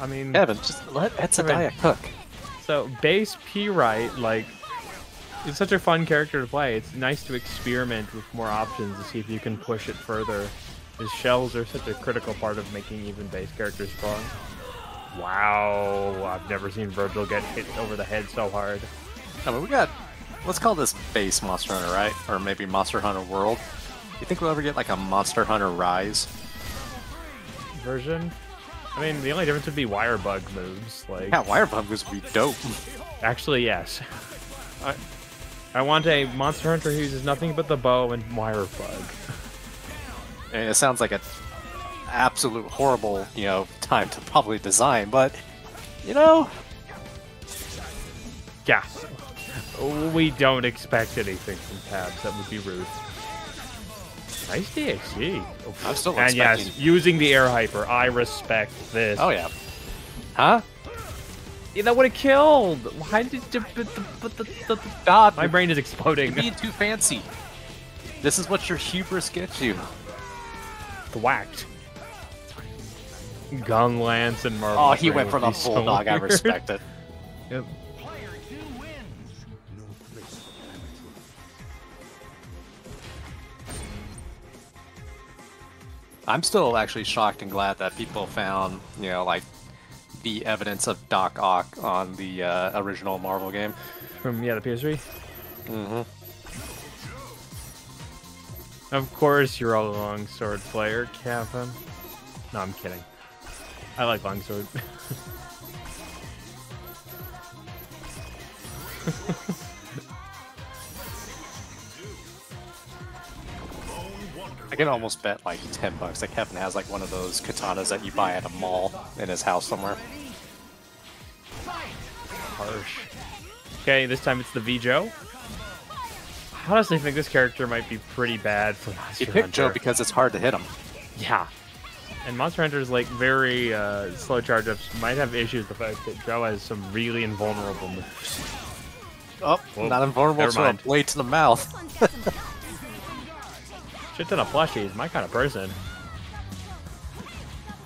I mean... Evan, just let Etsadaya cook. So, base P-Right, like, it's such a fun character to play. It's nice to experiment with more options to see if you can push it further. His shells are such a critical part of making even base characters strong. Wow, I've never seen Virgil get hit over the head so hard. I mean, we got, let's call this base Monster Hunter, right? Or maybe Monster Hunter World. You think we'll ever get like a Monster Hunter Rise version? I mean, the only difference would be Wirebug moves. Like, yeah, Wirebug moves would be dope. Actually, yes. I want a Monster Hunter who uses nothing but the bow and Wirebug. I mean, it sounds like an absolute horrible, you know, time to probably design, but, you know... Yeah. We don't expect anything from Tabs. That would be rude. Nice DHC. I'm still and expecting... yes, using the air hyper. I respect this. Oh, yeah. Huh? Yeah, that would have killed. Why did you... God, my brain is exploding. You're being too fancy. This is what your hubris gets you. Whacked. Gun Lance and Marvel. Oh, he went for the bulldog. I respect it. Yep. I'm still actually shocked and glad that people found, you know, like the evidence of Doc Ock on the original Marvel game from the PS3. Mm-hmm. Of course you're a longsword player, Kevin. No, I'm kidding. I like longsword. I can almost bet like $10 that Kevin has like one of those katanas that you buy at a mall in his house somewhere. Harsh. Okay, this time it's the Vjo. I honestly think this character might be pretty bad for Monster Hunter. He picked Joe because it's hard to hit him. Yeah. And Monster Hunter's like very slow charge-ups might have issues with the fact that Joe has some really invulnerable moves. Oh, whoa. Not invulnerable, never mind. A blade to the mouth. Shit ton of plushies, my kind of person.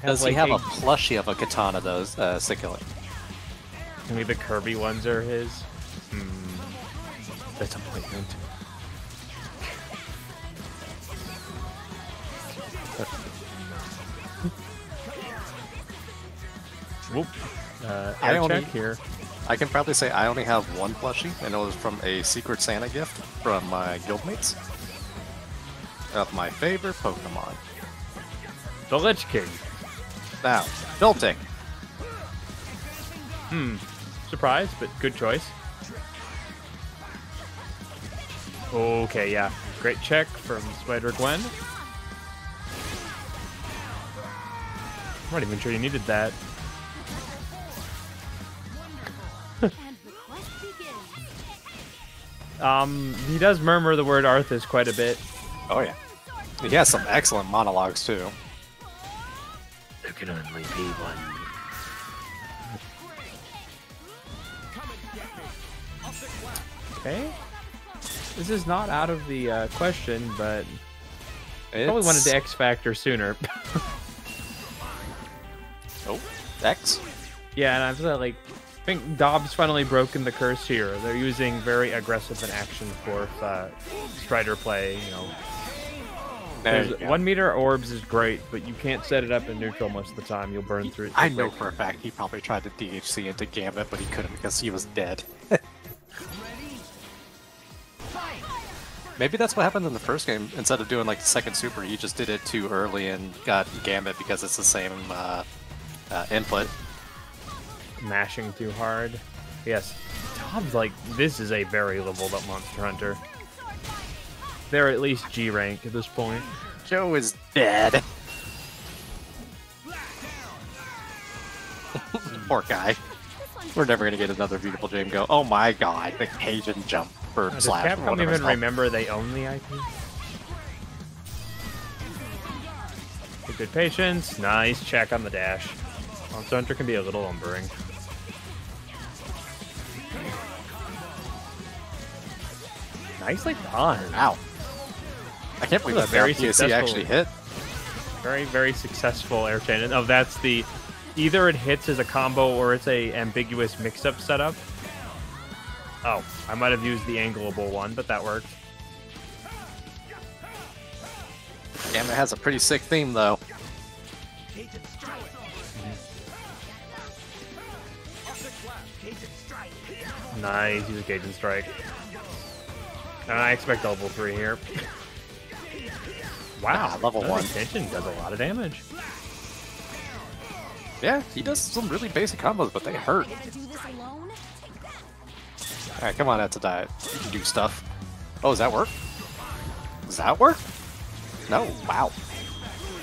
Does he have a plushie of a katana, though, Sickily? Maybe the Kirby ones are his? Hmm. Disappointment. Whoop. I only, here. I can probably say I only have one plushie, and it was from a Secret Santa gift from my guildmates of my favorite Pokemon, the Lich King. Now, Filting. Hmm. Surprise, but good choice. Okay, yeah. Great check from Spider Gwen. I'm not even sure you needed that. He does murmur the word Arthas quite a bit. Oh yeah. He has some excellent monologues too. There can only be one. Okay. This is not out of the question, but I probably wanted to X Factor sooner. Oh, X? Yeah, and I was like, I think Dobbs finally broken the curse here. They're using very aggressive and action for Strider play, you know. You 1 meter orbs is great, but you can't set it up in neutral most of the time. You'll burn through it. I know for a fact he probably tried to DHC into Gambit, but he couldn't because he was dead. Maybe that's what happened in the first game. Instead of doing like the second super, he just did it too early and got Gambit because it's the same input. Mashing too hard. Yes. Tom's like, this is a very leveled up Monster Hunter. They're at least G rank at this point. Joe is dead. Poor guy. We're never gonna get another beautiful Jam go. Oh my god, the Cajun jump for slash. I don't even remember they own the IP. Good patience. Nice check on the dash. Monster Hunter can be a little lumbering. Nicely done. Wow. I can't believe that very successful actually hit. Very, very successful air chain. Oh, that's the... Either it hits as a combo or it's a ambiguous mix-up setup. Oh, I might have used the angleable one, but that worked. Damn, it has a pretty sick theme though. Nice, use a Cajun Strike. I expect level 3 here. Wow, level 1. Cajun does a lot of damage. Yeah, he does some really basic combos, but they hurt. Alright, come on, that's a diet. You can do stuff. Oh, does that work? Does that work? No, wow.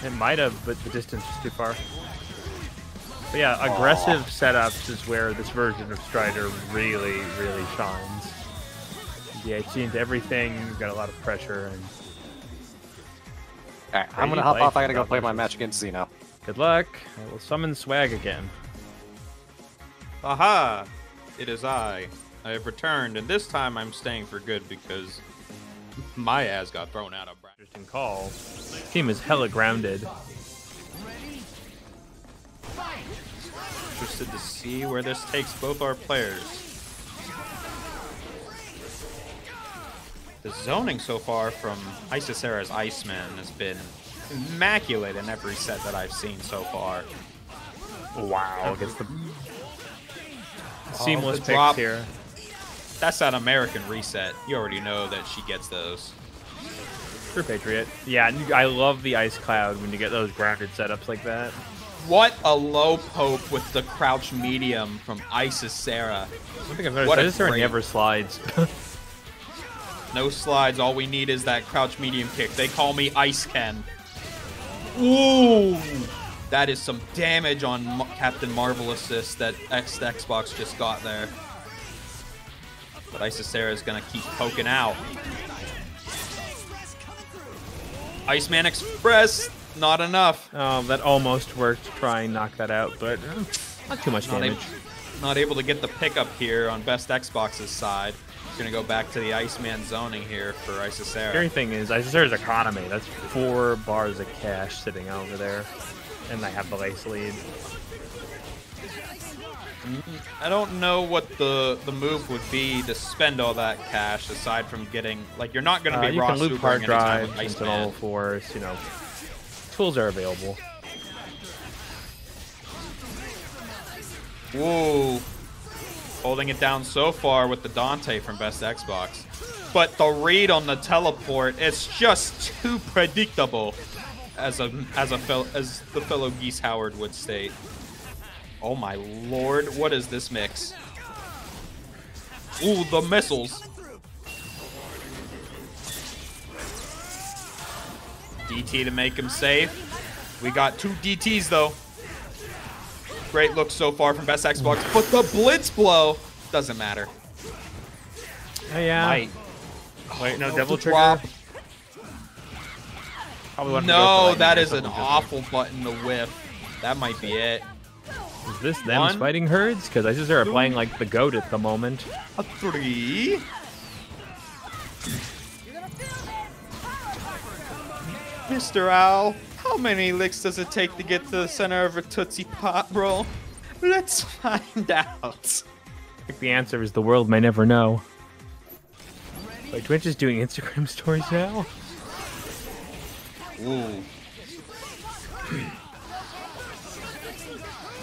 It might have, but the distance is too far. But yeah, aggressive setups is where this version of Strider really, really shines. Yeah, it seems everything, got a lot of pressure. And... Alright, I'm gonna hop off, I gotta go play my match against Xeno. Good luck, I will summon Swag again. Aha! It is I. I have returned, and this time I'm staying for good because my ass got thrown out of bracket. Interesting call. Team is hella grounded. Interested to see where this takes both our players. The zoning so far from Isisera's Iceman has been immaculate in every set that I've seen so far. Wow, gets the seamless picks here. That's that American reset. You already know that she gets those. True Patriot. Yeah, I love the Ice Cloud when you get those grounded setups like that. What a low poke with the crouch medium from Isisera. Isisera never slides. No slides. All we need is that crouch medium kick. They call me Ice Ken. Ooh. That is some damage on Captain Marvel assist that Xbox just got there. But Isisera is going to keep poking out. Iceman Express, not enough. Oh, that almost worked. Try and knock that out, but not too much damage. Not able to get the pickup here on Best Xbox's side. It's going to go back to the Iceman zoning here for Isisera. The scary thing is Isisera's economy. That's 4 bars of cash sitting over there. And they have the Lace lead. I don't know what the move would be to spend all that cash aside from getting, like, you're not going to be raw supering hard drive into level 4s, you know. Tools are available. Whoa. Holding it down so far with the Dante from Best Xbox. But the read on the teleport is just too predictable, as the fellow Geese Howard would state. Oh my lord, what is this mix? Ooh, the missiles. DT to make him safe. We got 2 DTs though. Great look so far from Best Xbox, but the blitz blow doesn't matter. Yeah. Wait, no, Devil Trigger. No, that is an awful button to whiff. That might be it. Is this them fighting herds? Because Isisera are playing like the goat at the moment. A 3. Mr. Owl, how many licks does it take to get to the center of a Tootsie Pop roll? Let's find out. I think the answer is the world may never know. Wait, Twitch is doing Instagram stories now? Ooh.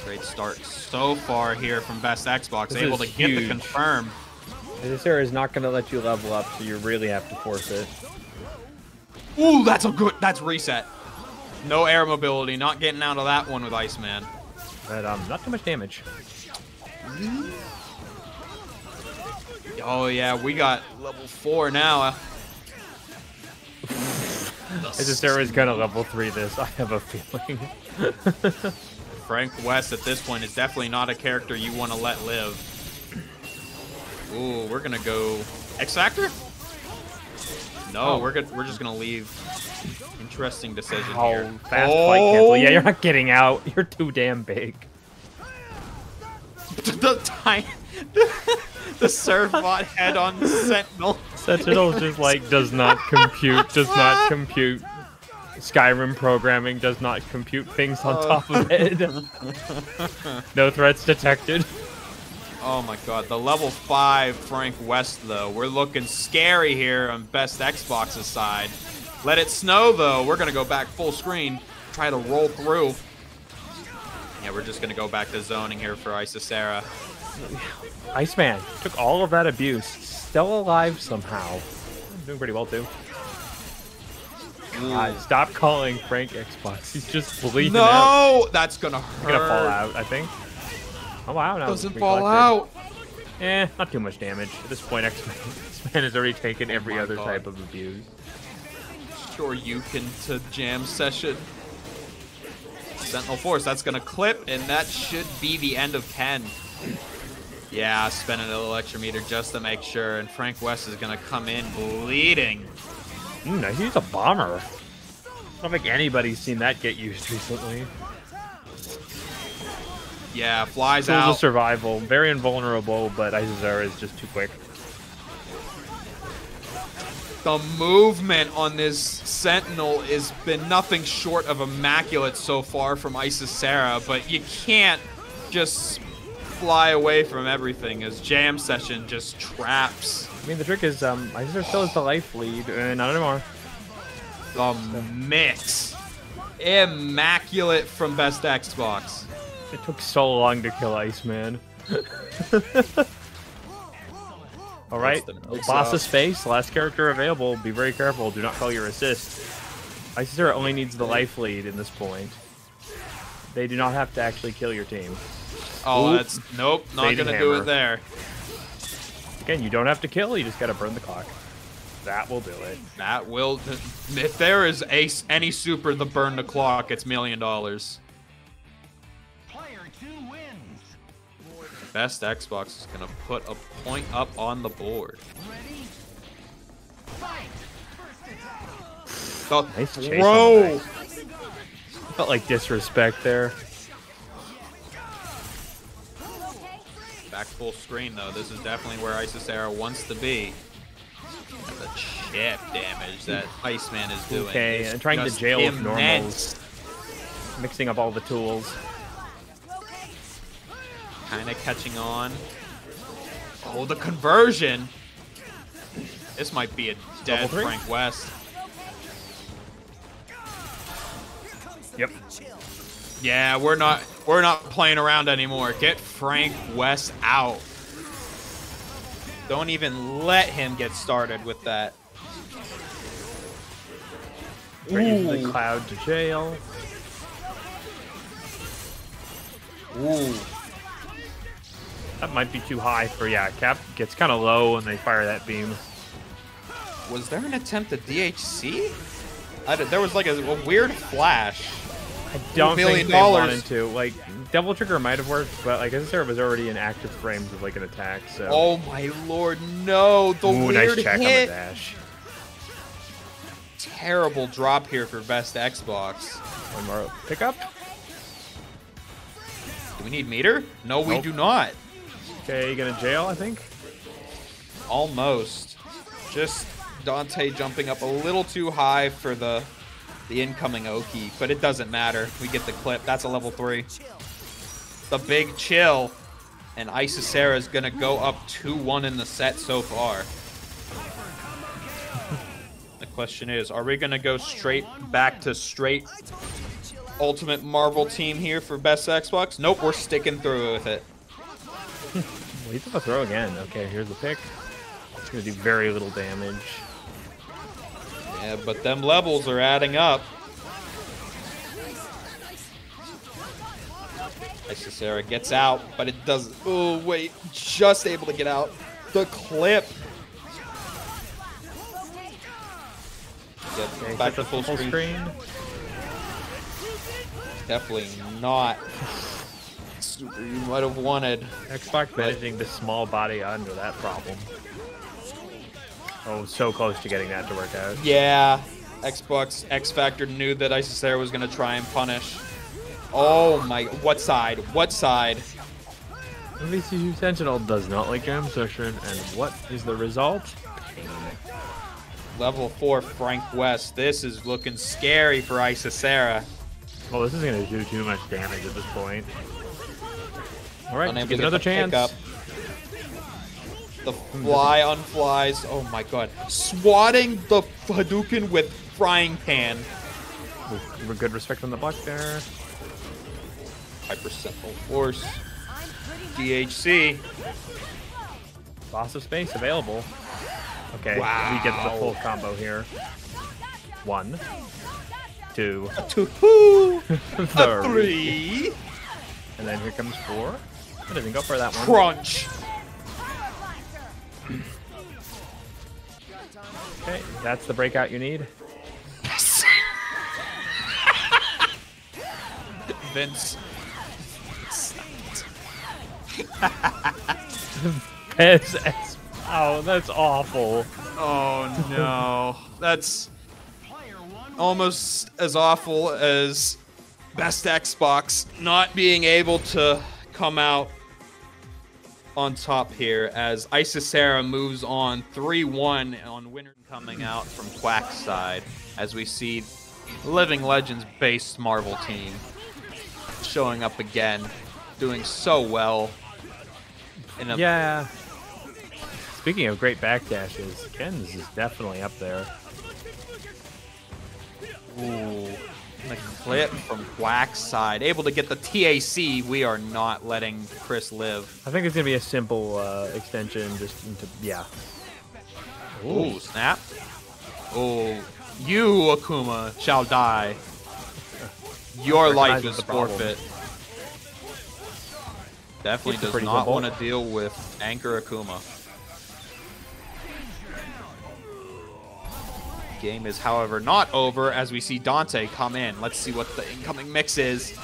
Great start so far here from Best Xbox, able to get the confirm. Isisera is not going to let you level up, so you really have to force it. Ooh, that's a good, that's reset. No air mobility, not getting out of that one with Iceman. But not too much damage. Oh yeah, we got level 4 now. Isisera is going to level 3 this, I have a feeling. Frank West at this point is definitely not a character you want to let live. Ooh, we're gonna go X-Factor? No, we're just gonna leave. Interesting decision here. Fast flight cancel. Yeah, you're not getting out. You're too damn big. The serve bot head on Sentinel. Sentinel just like does not compute. Does not compute. Skyrim programming does not compute things on top of it. No threats detected. Oh my god, the level 5 Frank West though. We're looking scary here on Best Xbox's side. Let it snow, though. We're going to go back full screen, try to roll through. Yeah, we're just going to go back to zoning here for Isisera. Iceman took all of that abuse. Still alive somehow. Doing pretty well, too. God, stop calling Frank Xbox. He's just bleeding out. No! That's going to hurt. He's going to fall out, I think. Oh, wow. No, doesn't fall out. Eh, not too much damage. At this point, X-Man has already taken every other type of abuse. Sure you can to jam session. Sentinel Force, that's going to clip, and that should be the end of Ken. Yeah, spending an electrometer just to make sure, and Frank West is going to come in bleeding. No, he's a bomber. I don't think anybody's seen that get used recently. Yeah, flies out. Tools of survival, very invulnerable, but Isisera is just too quick. The movement on this Sentinel has been nothing short of immaculate so far from Isisera, but you can't just fly away from everything as Jam Session just traps. I mean, the trick is Isisera still has the life lead, not anymore. The mix. Immaculate from Best Xbox. It took so long to kill Iceman. All right, boss's face, last character available. Be very careful. Do not call your assist. Isisera only needs the life lead in this point. They do not have to actually kill your team. Oh, that's nope. Not gonna do it there. Again, you don't have to kill. You just gotta burn the clock. That will do it. That will. If there is any super to burn the clock, it's $1 million. Best Xbox is going to put a point up on the board. Ready? Fight. Oh, nice chase. Bro! Felt like disrespect there. Back full screen, though. This is definitely where Isisera wants to be. And the chip damage that Iceman is doing. Okay, and trying to jail with normals. Mixing up all the tools. Kind of catching on. Oh, the conversion. This might be a dead Frank West. Yep. Yeah, we're not playing around anymore. Get Frank West out. Don't even let him get started with that. Bringing the cloud to jail. Ooh. That might be too high for, yeah, Cap gets kind of low when they fire that beam. Was there an attempt at DHC? There was like a weird flash. I don't think they wanted to. Like, Devil Trigger might have worked, but like, Isisera was already in active frames of like an attack, so. Oh my lord, no! The weird nice check hit. On the dash. Terrible drop here for Best Xbox. One more pickup. Do we need meter? No, we do not. Okay, gonna jail, I think? Almost. Just Dante jumping up a little too high for the incoming Oki, but it doesn't matter. We get the clip. That's a level 3. The big chill. And Isisera is gonna go up 2-1 in the set so far. The question is, are we gonna go straight back to straight Ultimate Marvel team here for Best Xbox? Nope, we're sticking through with it. Well, he's gonna throw again. Okay, here's the pick. It's gonna do very little damage. Yeah, but them levels are adding up. Isisera gets out, but it doesn't. Oh, wait. Just able to get out. The clip. Yep, okay, back to full screen. Definitely not. Super you might have wanted. Xbox managing the small body under that problem. Oh, so close to getting that to work out. Yeah, Xbox X-Factor knew that Isisera was going to try and punish. Oh my, what side? What side? MVCU Sentinel does not like Jam Session, and what is the result? Level 4 Frank West. This is looking scary for Isisera. Well, this is going to do too much damage at this point. All right, let's get another chance. The fly on flies. Oh my god. Swatting the Hadouken with frying pan. Ooh, good respect on the block there. Hypersentinel Force. DHC. Loss of space available. Okay, wow. We get the full combo here. 1, 2, two, three. And then here comes 4. It doesn't go for that one. Crunch. Okay, that's the breakout you need. Yes. Vince. Oh, that's awful. Oh no, that's almost as awful as Best Xbox not being able to come out on top here as Isisera moves on 3-1 on winner coming out from Quack's side as we see Living Legends based Marvel team showing up again, doing so well. Yeah. Speaking of great backdashes, Ken's is definitely up there. Ooh. The clip from Quack's side. Able to get the TAC. We are not letting Chris live. I think it's going to be a simple extension. Just into, yeah. Ooh, snap. Oh, you, Akuma, shall die. Your life is forfeit. Definitely does not want to deal with Anchor Akuma. Game is, however, not over as we see Dante come in. Let's see what the incoming mix is.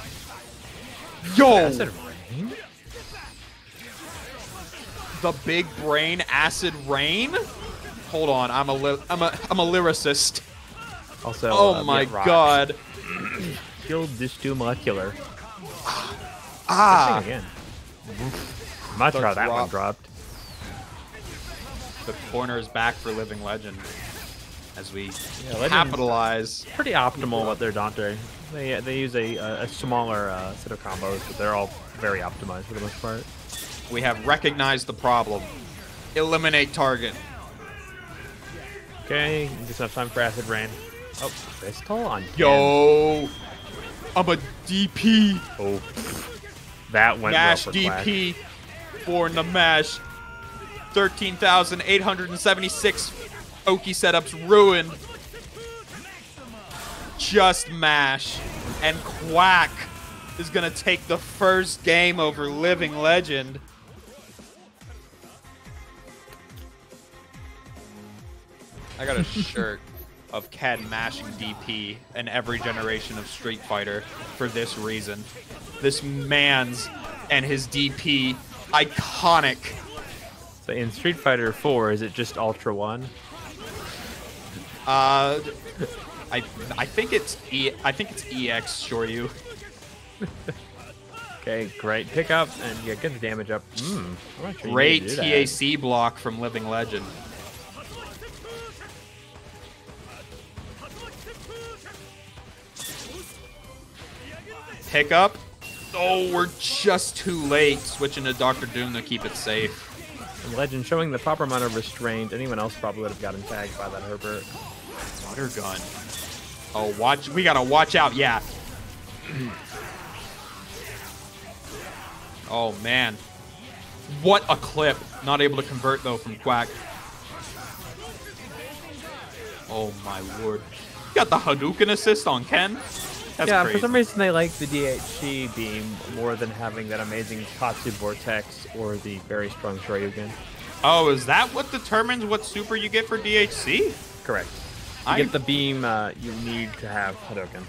Yo! Acid rain? The big brain acid rain? Hold on, I'm a lyricist. Also, oh my god. Killed this Doom Molecular. Ah! I'm not sure how that one dropped. The corner is back for Living Legend. As we capitalize, pretty optimal what they're Dante. They use a smaller set of combos, but they're all very optimized for the most part. We have recognized the problem. Eliminate target. Okay, you just have time for acid rain. Oh, pistol on. Yo, I'm a DP. Oh, that went mash well for DP. Quack. Born the mash. 13,876. Oki setups ruined. Just mash. And Quack is going to take the first game over Living Legend. I got a shirt of Ken mashing DP in every generation of Street Fighter for this reason. This man's and his DP, iconic. So in Street Fighter 4, is it just Ultra 1? I think it's EX Shoryu. Okay, great pickup and yeah, get the damage up. Sure great TAC block from Living Legend. Pickup. Oh, we're just too late. Switching to Dr. Doom to keep it safe. And Legend showing the proper amount of restraint. Anyone else probably would have gotten tagged by that Herbert. Water gun. Oh, watch. We gotta watch out. Yeah. Oh, man. What a clip. Not able to convert, though, from Quack. Oh, my lord. Got the Hadouken assist on Ken. That's yeah, crazy. For some reason they like the DHC beam more than having that amazing Katsu Vortex or the very strong Shoryuken. Oh, is that what determines what super you get for DHC? Correct. I get the beam you need to have Hadouken.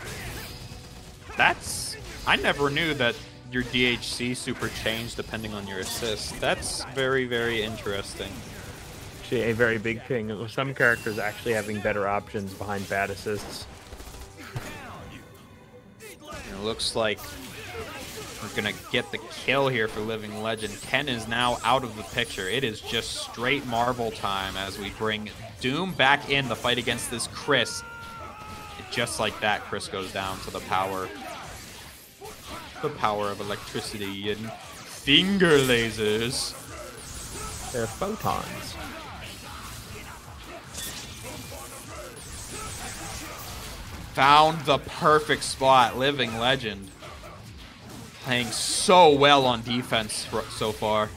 That's... I never knew that your DHC super changed depending on your assist. That's very, very interesting. Actually, a very big thing. With some characters actually having better options behind bad assists. It looks like we're going to get the kill here for Living Legend. Ken is now out of the picture. It is just straight Marvel time as we bring Doom back in the fight against this Chris. And just like that, Chris goes down to the power of electricity and finger lasers. They're photons. Found the perfect spot. Living Legend. Playing so well on defense so far.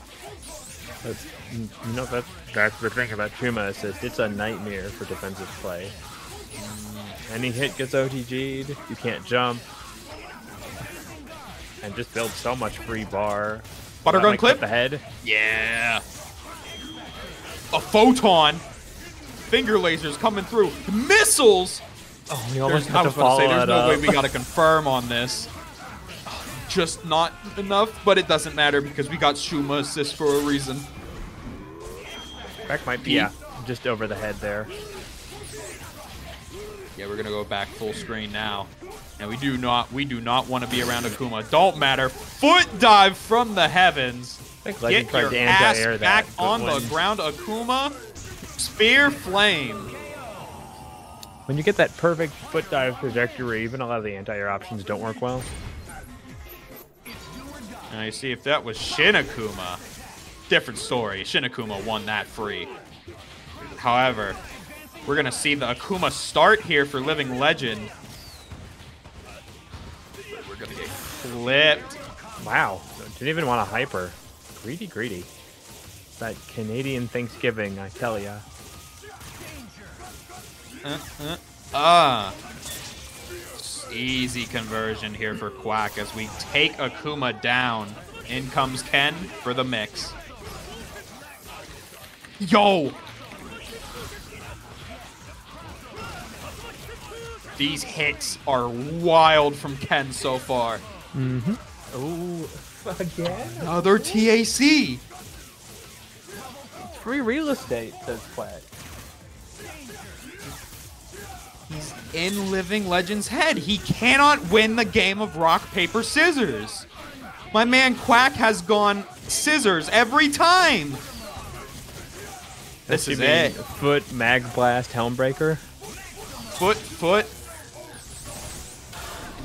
That's, you know, that's the thing about Truma Assist. It's a nightmare for defensive play. Any hit gets OTG'd. You can't jump. And just build so much free bar. Buttergun like, clip? The head. Yeah. A photon. Finger lasers coming through. Missiles! Oh, we almost got to follow that up. There's no way we got to confirm on this. Just not enough, but it doesn't matter because we got Truma Assist for a reason. Back might be just over the head there. Yeah, we're gonna go back full screen now, and we do not want to be around Akuma. Don't matter. Foot dive from the heavens. Get your ass back on the ground, Akuma. Spear flame. When you get that perfect foot dive trajectory, even a lot of the anti-air options don't work well. Now you see if that was Shin Akuma, different story. Shin Akuma won that free. However, we're going to see the Akuma start here for Living Legend. But we're going to get clipped. Wow. Didn't even want to hyper. Greedy, greedy. That Canadian Thanksgiving, I tell ya. Easy conversion here for Quack as we take Akuma down. In comes Ken for the mix. Yo! These hits are wild from Ken so far. Mm-hmm. Oh, again? Another TAC. Free real estate, says Quack. He's in Living Legend's head. He cannot win the game of rock, paper, scissors. My man Quack has gone scissors every time. This is it. Foot, Mag Blast, Helmbreaker. Foot.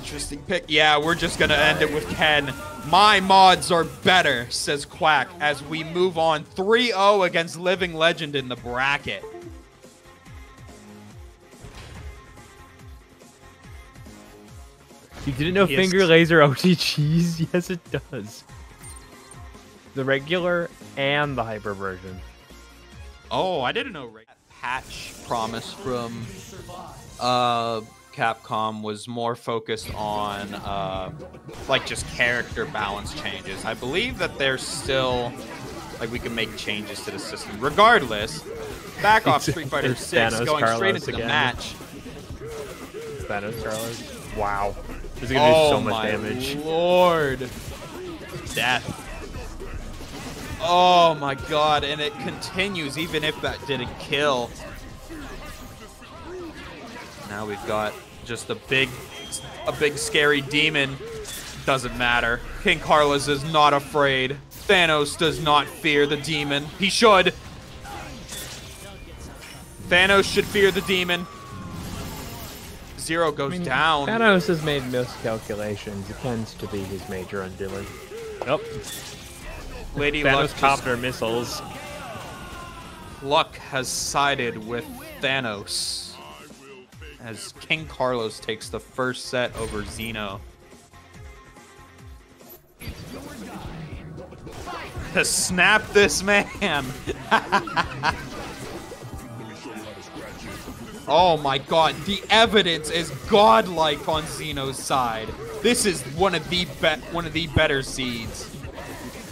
Interesting pick. Yeah, we're just going to end it with Ken. My mods are better, says Quack, as we move on 3-0 against Living Legend in the bracket. You didn't know Finger Laser OTGs? Yes, it does. The regular and the hyper version. Oh, I didn't know. That patch promise from Capcom was more focused on like just character balance changes. I believe that there's still like we can make changes to the system. Regardless, back off Street Fighter VI, going Carlos straight into the match. Thanos Carlos. Wow. This is gonna do so much damage. Oh my lord. Death. Oh my god, and it continues even if that didn't kill. Now we've got just a big scary demon. Doesn't matter. King Carlos is not afraid. Thanos does not fear the demon. He should. Thanos should fear the demon. Zero goes down. Thanos has made miscalculations. It tends to be his major undoing. Nope. Lady Luck copter missiles. Luck has sided with Thanos. As King Carlos takes the first set over Xeno. Snap this man! Oh my god, the evidence is godlike on Xeno's side. This is one of the better seeds.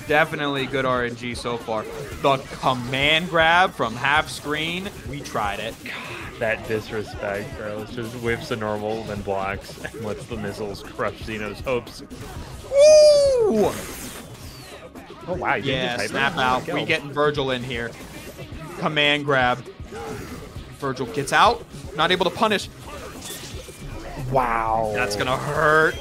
Definitely good RNG so far. The command grab from half screen, we tried it. That disrespect, Carlos just whips the normal, then blocks, and lets the missiles crush Xeno's hopes. Woo! Oh, wow. You snap out. We're getting Virgil in here. Command grab. Virgil gets out. Not able to punish. Wow. That's going to hurt.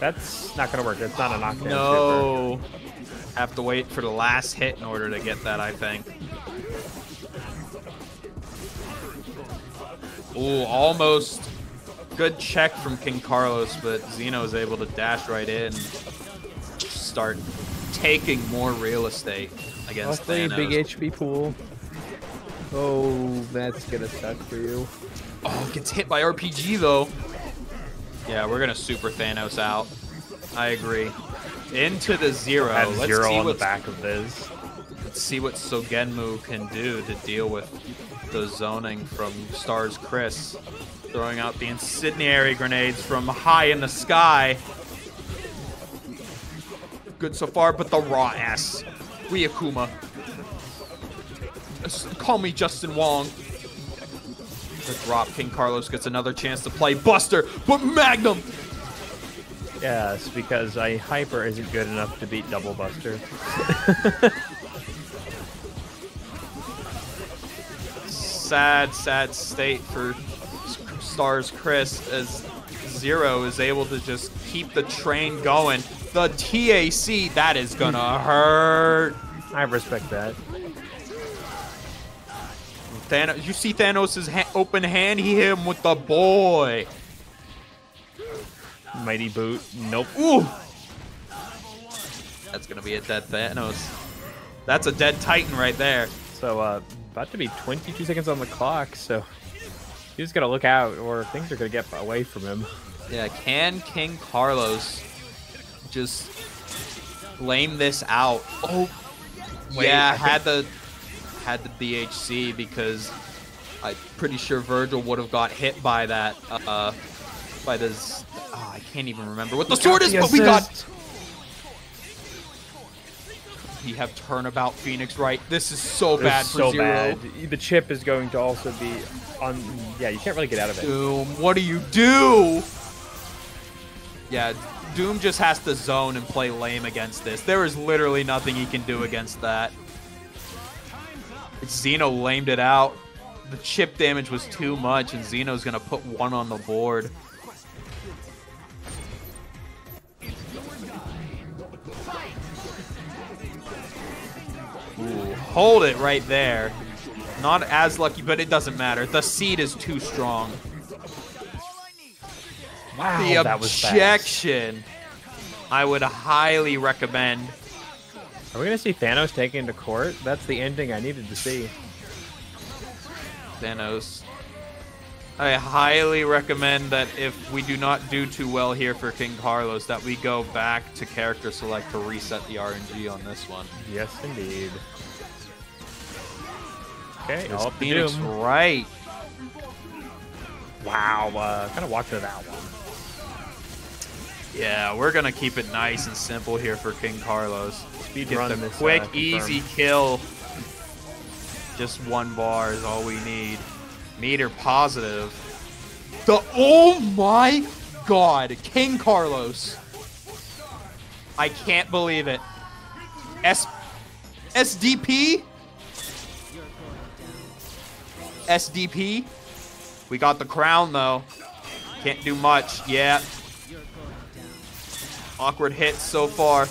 That's not going to work. It's not a knockdown. No. Shipper. Have to wait for the last hit in order to get that, I think. Ooh, almost good check from King Carlos, but Xeno is able to dash right in. Start taking more real estate against Thanos. Big HP pool. Oh, that's going to suck for you. Oh, gets hit by RPG though. Yeah, we're gonna super Thanos out. I agree. Into the zero. I have let's zero see on the back of this. Let's see what Sogenmu can do to deal with the zoning from Stars Chris. Throwing out the incendiary grenades from high in the sky. Good so far, but the raw ass. Ryukuma. Call me Justin Wong. The drop. King Carlos gets another chance to play Buster, but Magnum. Yes, because a hyper isn't good enough to beat Double Buster. Sad, sad state for Stars Chris as Zero is able to just keep the train going. The TAC, that is gonna hurt. I respect that. Thanos, you see Thanos' open hand? He hit him with the boy. Mighty boot. Nope. Ooh! That's gonna be a dead Thanos. That's a dead Titan right there. So, about to be 22 seconds on the clock, so he's gonna look out or things are gonna get away from him. Yeah, can King Carlos just blame this out? Oh, wait, yeah, had the DHC because I'm pretty sure Virgil would have got hit by that, by this, oh, I can't even remember what the sword is, but we got... We have Turnabout Phoenix, right? This is so bad for Zero. The chip is going to also be on, yeah, you can't really get out of it. Doom, what do you do? Yeah, Doom just has to zone and play lame against this. There is literally nothing he can do against that. Zeno lamed it out. The chip damage was too much, and Zeno's gonna put one on the board. Ooh, hold it right there. Not as lucky, but it doesn't matter. The seed is too strong. Wow, the objection. I would highly recommend. Are we gonna see Thanos taken to court? That's the ending I needed to see. Thanos. I highly recommend that if we do not do too well here for King Carlos, that we go back to character select to reset the RNG on this one. Yes, indeed. Okay, it's all Phoenix right. Wow, kind of walked to that one. Yeah, we're gonna keep it nice and simple here for King Carlos. Get the quick, easy kill. Just one bar is all we need. Meter positive. The oh my god, King Carlos! I can't believe it. SDP. We got the crown though. Can't do much. Yeah. Awkward hit so far.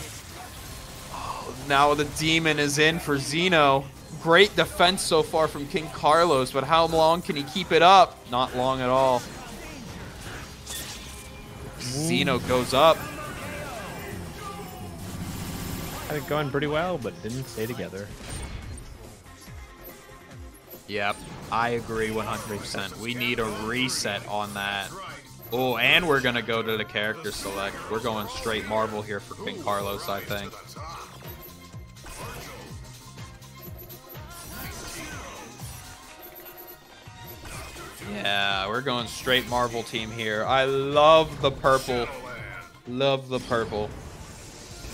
Now the demon is in for Zeno. Great defense so far from King Carlos, but how long can he keep it up? Not long at all. Ooh. Zeno goes up. Had it going pretty well, but didn't stay together. Yep, I agree 100%. We need a reset on that. Oh, and we're going to go to the character select. We're going straight Marvel here for King Carlos, I think. Yeah, we're going straight Marvel team here. I love the purple. Love the purple.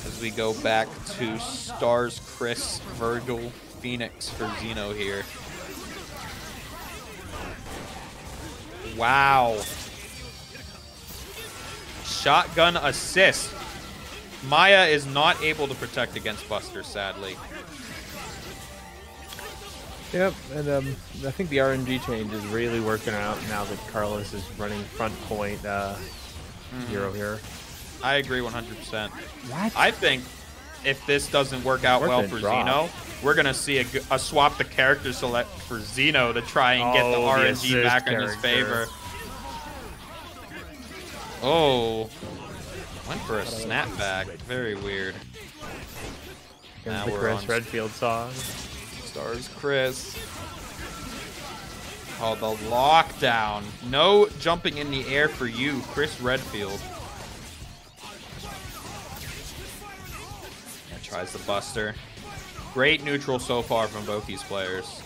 As we go back to Stars Chris, Virgil, Phoenix for Zeno here. Wow. Shotgun assist. Maya is not able to protect against Buster, sadly. Yep, and I think the RNG change is really working out now that Carlos is running front point Zero here. I agree 100%. What? I think if this doesn't work out well for Zeno, we're going to see a swap the character select for Zeno to try and get the RNG back in his favor. Oh, went for a snapback. Very weird. Now the Chris Redfield song. Stars Chris. Oh, the lockdown. No jumping in the air for you, Chris Redfield. And tries the buster. Great neutral so far from both these players.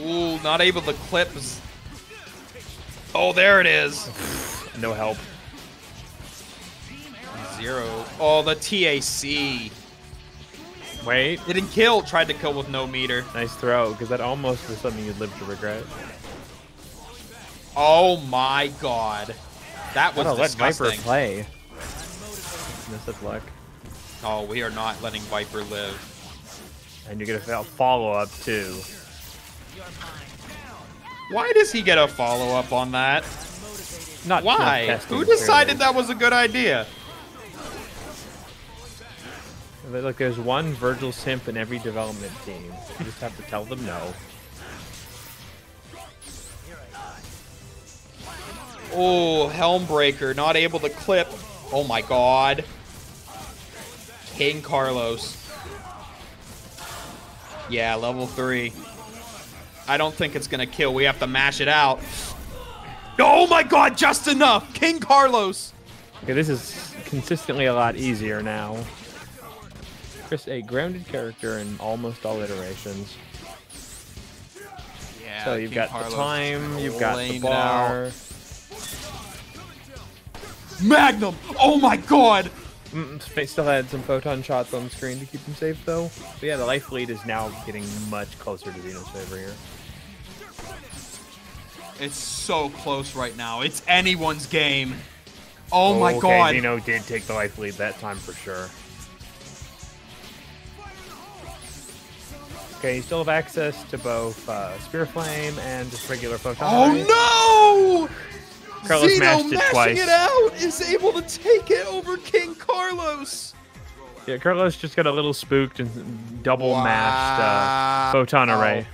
Ooh, not able to clip. Oh, there it is. No help. 0. Oh, the TAC. Wait. Didn't kill. Tried to kill with no meter. Nice throw, because that almost was something you'd live to regret. Oh my god. That was disgusting. Let Viper play. Missed it, luck. Oh, we are not letting Viper live. And you're going to follow up, too. Why does he get a follow-up on that? Not why? Who decided that was a good idea? Look, there's one Virgil simp in every development team. You just have to tell them no. Oh, Helmbreaker, not able to clip. Oh my god. King Carlos. Yeah, level 3. I don't think it's gonna kill. We have to mash it out. Oh my god, just enough. King Carlos. Okay, this is consistently a lot easier now. Chris, a grounded character in almost all iterations. Yeah. So you've got the time, you've got the bar. Magnum! Oh my god! Still had some photon shots on the screen to keep him safe, though. But yeah, the life lead is now getting much closer to Xeno's favor here. It's so close right now. It's anyone's game. Oh my god. Okay, Xeno did take the life lead that time for sure. Okay, you still have access to both Spear Flame and just regular photon. Oh no! Carlos Xeno mashing it out is able to take it over King Carlos. Yeah, Carlos just got a little spooked and double mashed photon array.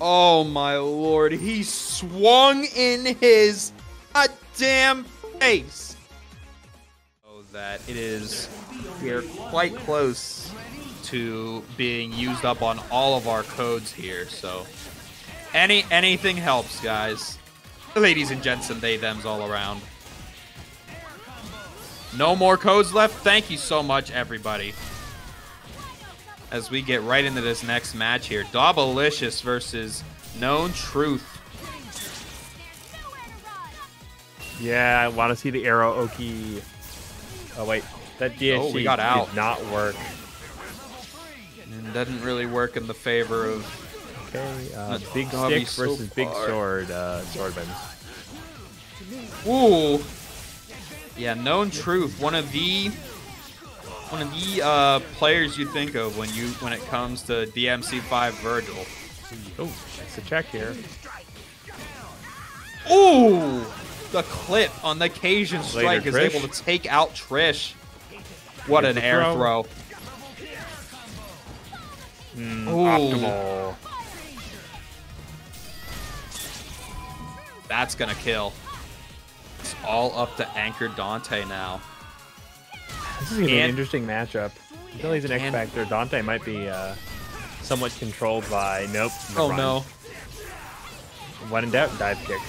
Oh my lord, he swung in his goddamn face. Oh, that it is. We are quite close to being used up on all of our codes here, so. Anything helps, guys. Ladies and gents, and they, thems all around. No more codes left. Thank you so much, everybody. As we get right into this next match here. Dobalicious versus Known Truth. Yeah, I want to see the arrow, Oki. Oh, wait. That DSG we got out. Did not work. It doesn't really work in the favor of... Okay, big stick versus big sword, swordman. Ooh, yeah, Known Truth, one of the players you think of when it comes to DMC5 Virgil. Oh, that's a check here. Ooh, the clip on the Cajun Strike is able to take out Trish. What an air throw. Optimal. That's gonna kill. It's all up to Anchor Dante now. This is gonna be an interesting matchup. Until he's an X Factor, Dante might be somewhat controlled by. Nope. Oh no. When in doubt, dive kick.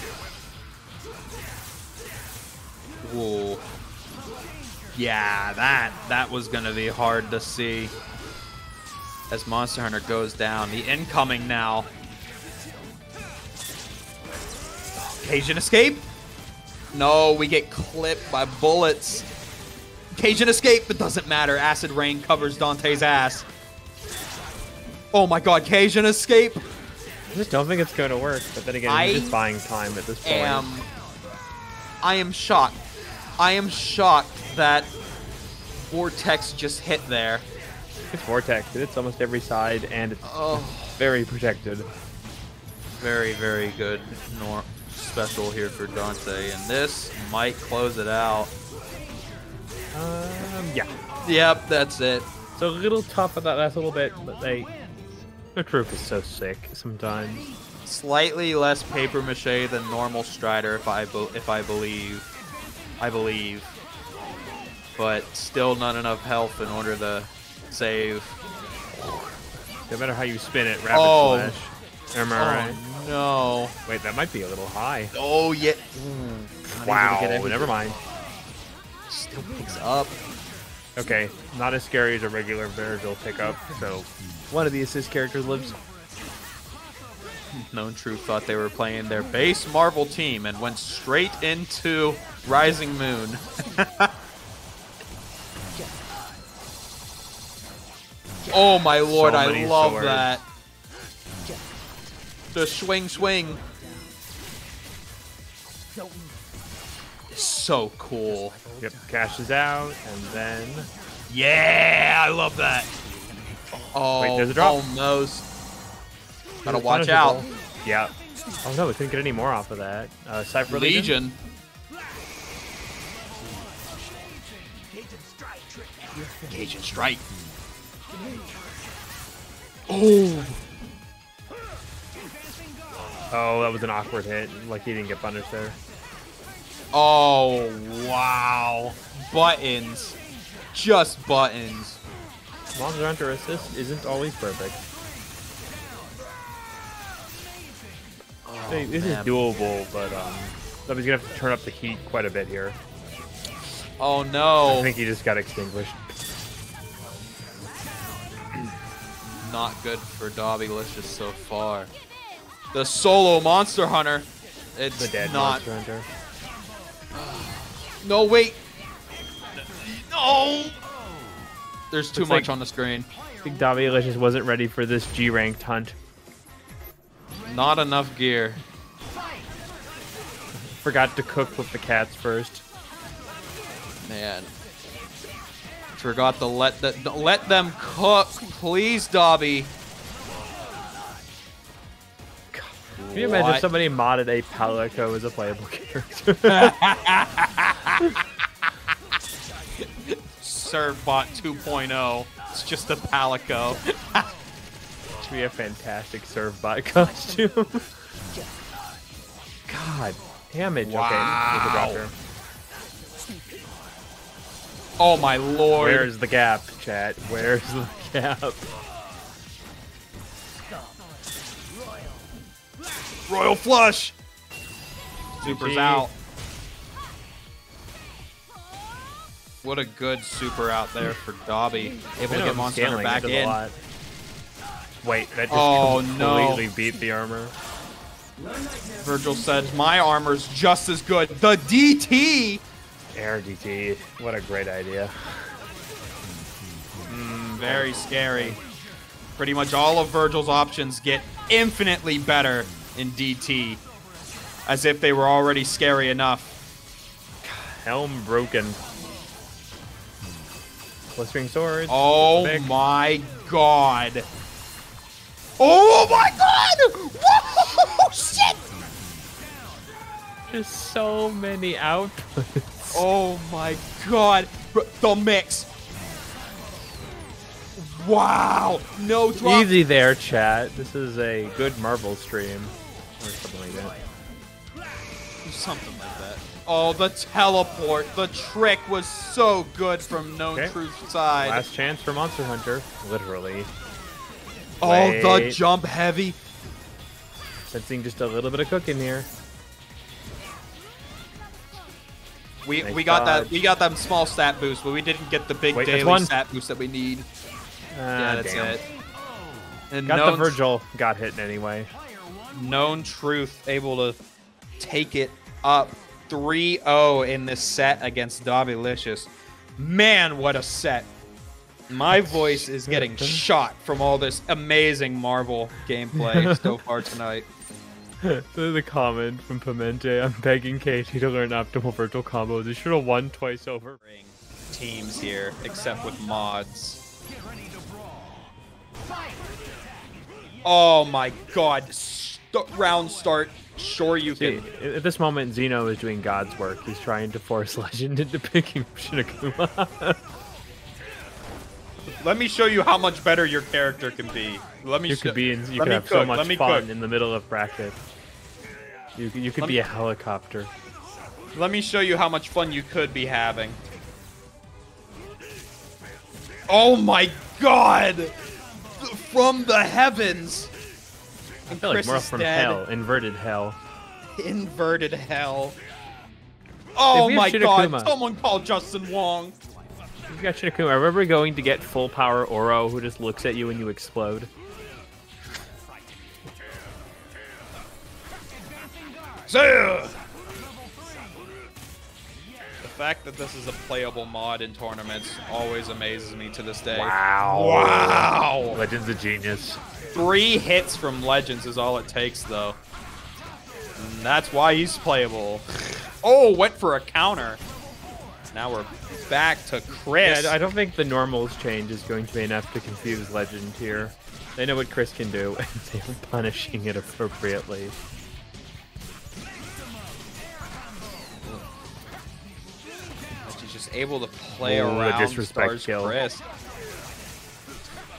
Ooh. Yeah, that was gonna be hard to see. As Monster Hunter goes down, the incoming now. Cajun escape? No, we get clipped by bullets. Cajun escape, but doesn't matter. Acid Rain covers Dante's ass. Oh my god, Cajun escape. I just don't think it's going to work, but then again, you're just buying time at this point. I am shocked. I am shocked that Vortex just hit there. It's Vortex. It's almost every side, and it's very protected. Very, very good special here for Dante, and this might close it out. Yeah. Yep, that's it. It's a little tough about that little bit, but the troop is so sick sometimes. Slightly less paper mache than normal Strider, if I believe, but still not enough health in order to save. No matter how you spin it, rapid slash. Am I right? No. Wait, that might be a little high. Oh, yeah. Wow. Never mind. Still picks up. Okay, not as scary as a regular Virgil pickup, so. One of the assist characters lives. Known Troop thought they were playing their base Marvel team and went straight into Rising Moon. Oh my lord, so I love swords. That. The swing, swing. So cool. Yep, cashes out, and then... Yeah, I love that. Oh, wait, there's a drop. Almost. Gotta watch out. Yeah. Oh no, we couldn't get any more off of that. Cypher Legion. Cajun Strike. Oh. Oh, that was an awkward hit. Like he didn't get punished there. Oh, wow. Buttons. Just buttons. Long run to assist isn't always perfect. Oh, this man. Is doable, but somebody's going to have to turn up the heat quite a bit here. Oh, no. I think he just got extinguished. Not good for Dobbylicious so far. The solo Monster Hunter. It's the dead not... Monster Hunter. No, wait. No. There's too much on the screen. I think Dobbylicious wasn't ready for this G-ranked hunt. Not enough gear. Forgot to cook with the cats first. Man. Forgot to let them cook, please, Dobby. God, can you imagine if somebody modded a Palico as a playable character? Servbot 2.0. It's just a Palico. Should be a fantastic Servbot costume. God, damage. Wow. Okay, oh my lord. Where's the gap, chat? Where's the gap? Royal Flush! Super's out. What a good super out there for Dobby. Able to get Monster Hunter back in. Wait, that just completely beat the armor. Virgil says, my armor's just as good. The DT! Air DT, what a great idea. Very scary. Pretty much all of Virgil's options get infinitely better in DT, as if they were already scary enough. Helm broken. Blistering swords. Oh my god. Oh my god! Whoa, shit! Just so many outputs. Oh my god, the mix. Wow, no drop. Easy there, chat. This is a good Marvel stream. Or something like that. Something like that. Oh, the teleport. The trick was so good from Known Truth's side. Last chance for Monster Hunter, literally. Oh, the jump heavy. Sensing just a little bit of cooking here. We got that small stat boost, but we didn't get the big daily stat boost that we need. Yeah, that's it. And got the Virgil got hit anyway. Known Truth able to take it up 3-0 in this set against Dobbylicious. Man, what a set. My voice is getting shot from all this amazing Marvel gameplay so far tonight. The comment from Pimente, I'm begging KT to learn optimal virtual combos. He should have won twice over. Teams here, except with mods. Oh my god. Round start. Sure you can. At this moment, Zeno is doing God's work. He's trying to force Legend into picking Shinakuma. Let me show you how much better your character can be. You could have so much fun in the middle of practice. You could be a helicopter. Let me show you how much fun you could be having. Oh my god! from the heavens. I feel like more from hell, inverted hell. Inverted hell. Oh my god, someone called Justin Wong. We've got Shinakuma. I remember going to get full power Oro, who just looks at you and you explode. The fact that this is a playable mod in tournaments always amazes me to this day. Wow. Wow. Legends of genius. 3 hits from Legends is all it takes, though. And that's why he's playable. Oh, went for a counter. Now we're back to Chris. Yeah, I don't think the normals change is going to be enough to confuse Legend here. They know what Chris can do, and they're punishing it appropriately. She's just able to play around Stars kill. Chris.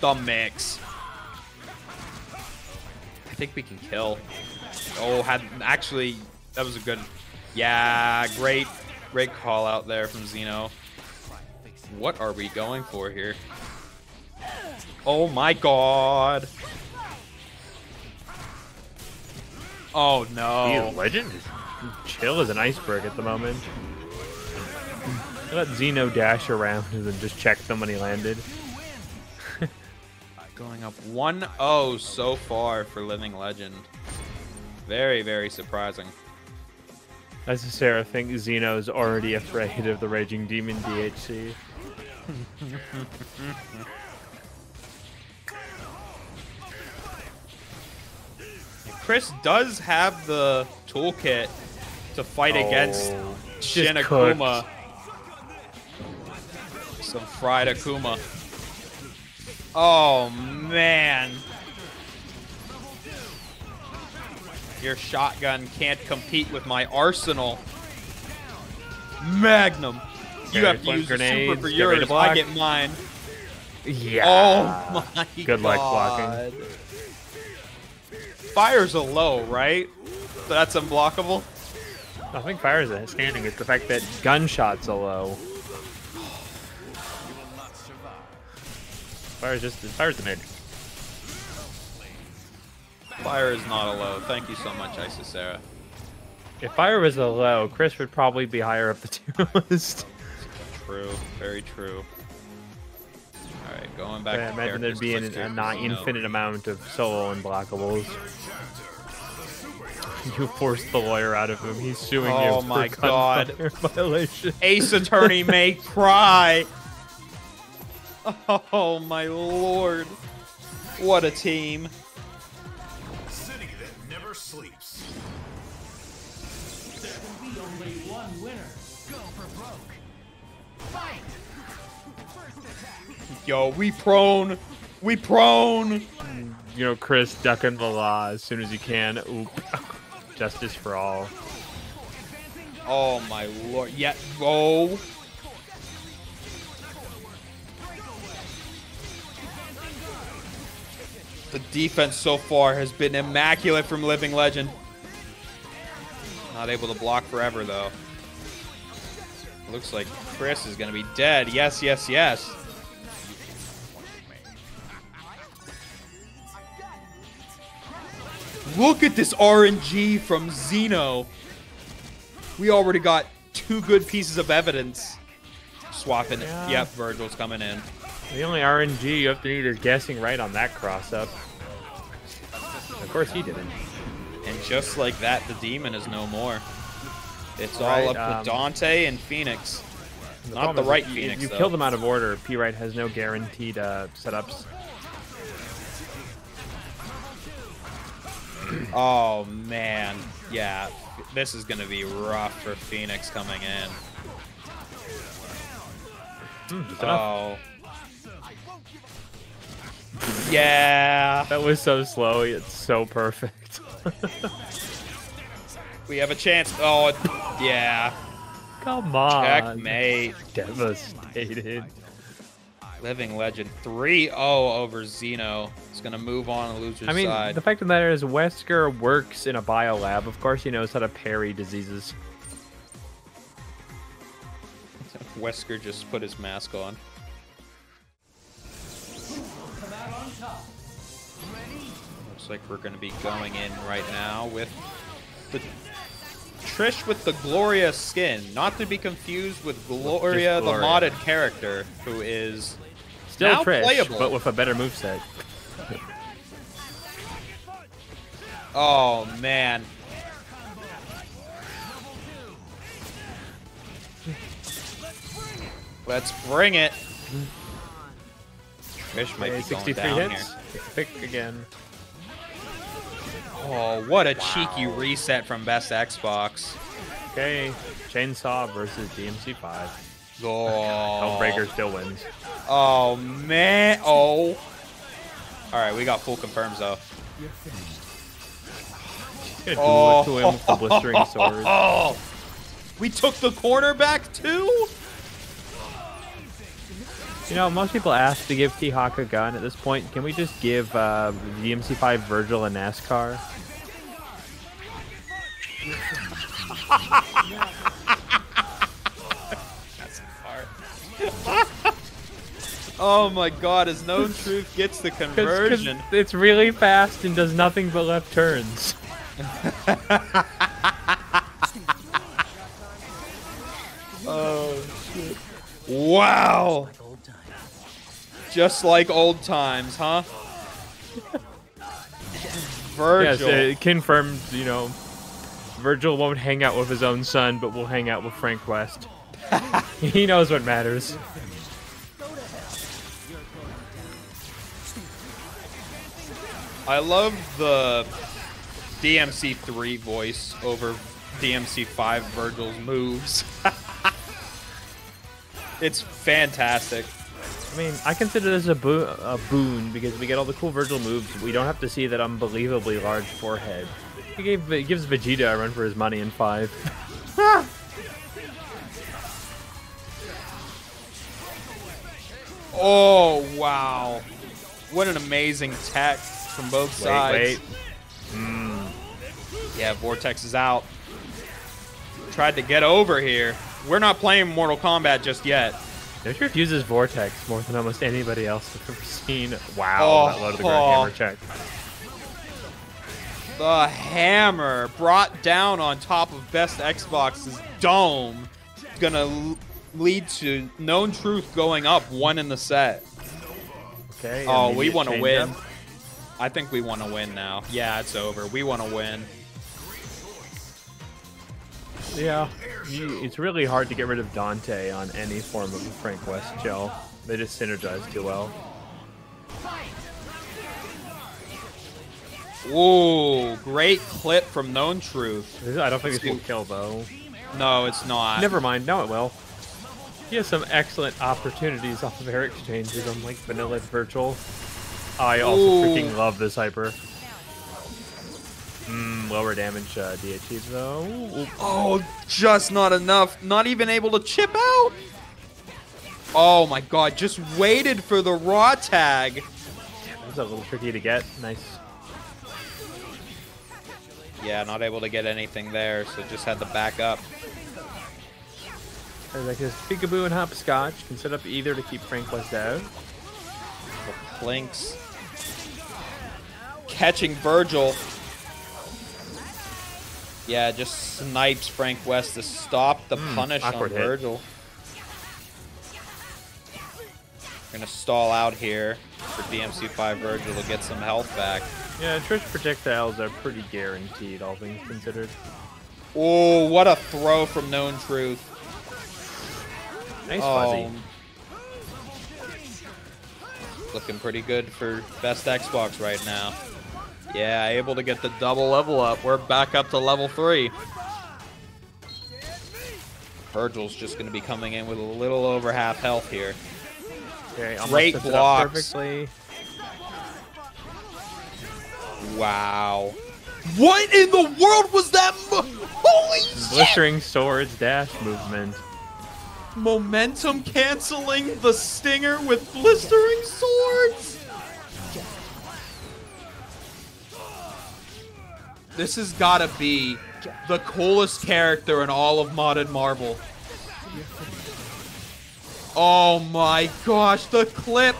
The mix. I think we can kill. Oh, had actually, that was a good... Yeah, great. Great call out there from Xeno. What are we going for here? Oh my god. Oh no. Legend is chill as an iceberg at the moment. I let Xeno dash around and then just check them when he landed. Going up 1-0 so far for Living Legend. Very, very surprising. As a Sarah, I think Xeno's already afraid of the Raging Demon DHC. Chris does have the toolkit to fight against Shinakuma. Some fried Akuma. Oh, man. Your shotgun can't compete with my arsenal. Magnum. You have to use grenades, super for yours. I get mine. Yeah. Oh my god. Good luck blocking. Fire's a low, right? So that's unblockable? I think fire's outstanding. It's the fact that gunshots are low. Fire's the mid. Fire is not a low. Thank you so much, Isisera. If fire was a low, Chris would probably be higher up the tier list. True. Very true. Alright, going back to imagine there'd be a not infinite amount of solo unblockables. You forced the lawyer out of him. He's suing you for my god violation. Ace Attorney may cry. Oh my lord. What a team. Sleeps. There will be only one winner. Go for broke. Fight. First attack. Yo, we prone. We prone. You know, Chris ducking the law as soon as you can. Oop. Justice for all. Oh my lord. Yeah. Oh. The defense so far has been immaculate from Living Legend. Not able to block forever, though. Looks like Chris is going to be dead. Yes, yes, yes. Look at this RNG from Xeno. We already got 2 good pieces of evidence. Swapping it. Yep, Virgil's coming in. The only RNG you have to need is guessing right on that cross-up. Of course he didn't. And just like that, the demon is no more. It's all up to Dante and Phoenix. Not the right Phoenix, you kill them out of order. P-Right has no guaranteed setups. Oh, man. Yeah, this is going to be rough for Phoenix coming in. Oh. Yeah. That was so slow, it's so perfect. We have a chance. Oh, yeah. Come on. Checkmate. Devastated. Living Legend 3-0 over Xeno. It's going to move on to loser's side. I mean, the fact of the matter is Wesker works in a biolab. Of course he knows how to parry diseases. Wesker just put his mask on. Come out on top. Looks like we're going to be going in right now with the Trish with the Gloria skin. Not to be confused with Gloria, the modded character, who is still now Trish, playable, but with a better moveset. Oh, man. Let's bring it. Trish might be 63 going down hits. Here. Pick again. Oh, what a cheeky reset from Best Xbox. Okay, Chainsaw versus DMC5. Oh. Hellbreaker still wins. Oh, man. Oh. All right, we got full confirms, though. She's gonna do it to him with the blistering sword. Oh. We took the corner back, too? You know, most people ask to give T-Hawk a gun at this point. Can we just give DMC5 Virgil a NASCAR? Oh my god, as Known Truth gets the conversion. Cause it's really fast and does nothing but left turns. Oh, shit. Wow! Just like old times, huh? Virgil. Yes, it confirmed, you know, Virgil won't hang out with his own son, but will hang out with Frank West. He knows what matters. I love the DMC3 voice over DMC5 Virgil's moves. It's fantastic. I mean, I consider this a boon because we get all the cool Virgil moves. We don't have to see that unbelievably large forehead. It gives Vegeta a run for his money in 5. Oh, wow. What an amazing tech from both sides. Yeah, Vortex is out. Tried to get over here. We're not playing Mortal Kombat just yet. No Truth uses Vortex more than almost anybody else I've ever seen. Wow, that low to the ground hammer check. The hammer brought down on top of Best Xbox's dome. Gonna lead to Known Truth going up 1 in the set. Okay. Oh, we want to win. Up. I think we want to win now. Yeah, it's over. We want to win. Yeah, it's really hard to get rid of Dante on any form of Frank West gel. They just synergize too well. Ooh, great clip from Known Truth. I don't think this will kill, though. No, it's not. Never mind. No, it will. He has some excellent opportunities off of air exchanges on, like, Vanilla Virtual. I also freaking love this hyper. Lower damage DHE though. Oops. Oh, just not enough. Not even able to chip out. Oh my god, just waited for the raw tag. That was a little tricky to get. Nice. Yeah, not able to get anything there, so just had to back up. Like his peekaboo and hopscotch. Can set up either to keep Frank West out. The Plinks. Catching Virgil. Yeah, just snipes Frank West to stop the punish on Virgil. Gonna stall out here for DMC5 Virgil to get some health back. Yeah, Trish projectiles are pretty guaranteed, all things considered. Oh, what a throw from Known Truth. Nice fuzzy. Looking pretty good for Best Xbox right now. Yeah, able to get the double level up. We're back up to level 3. Virgil's just going to be coming in with a little over half health here. Okay, great blocks. Perfectly. Wow. What in the world was that? Holy shit! Blistering swords dash movement. Momentum canceling the stinger with blistering swords? This has got to be the coolest character in all of modded Marvel. Oh my gosh, the clip!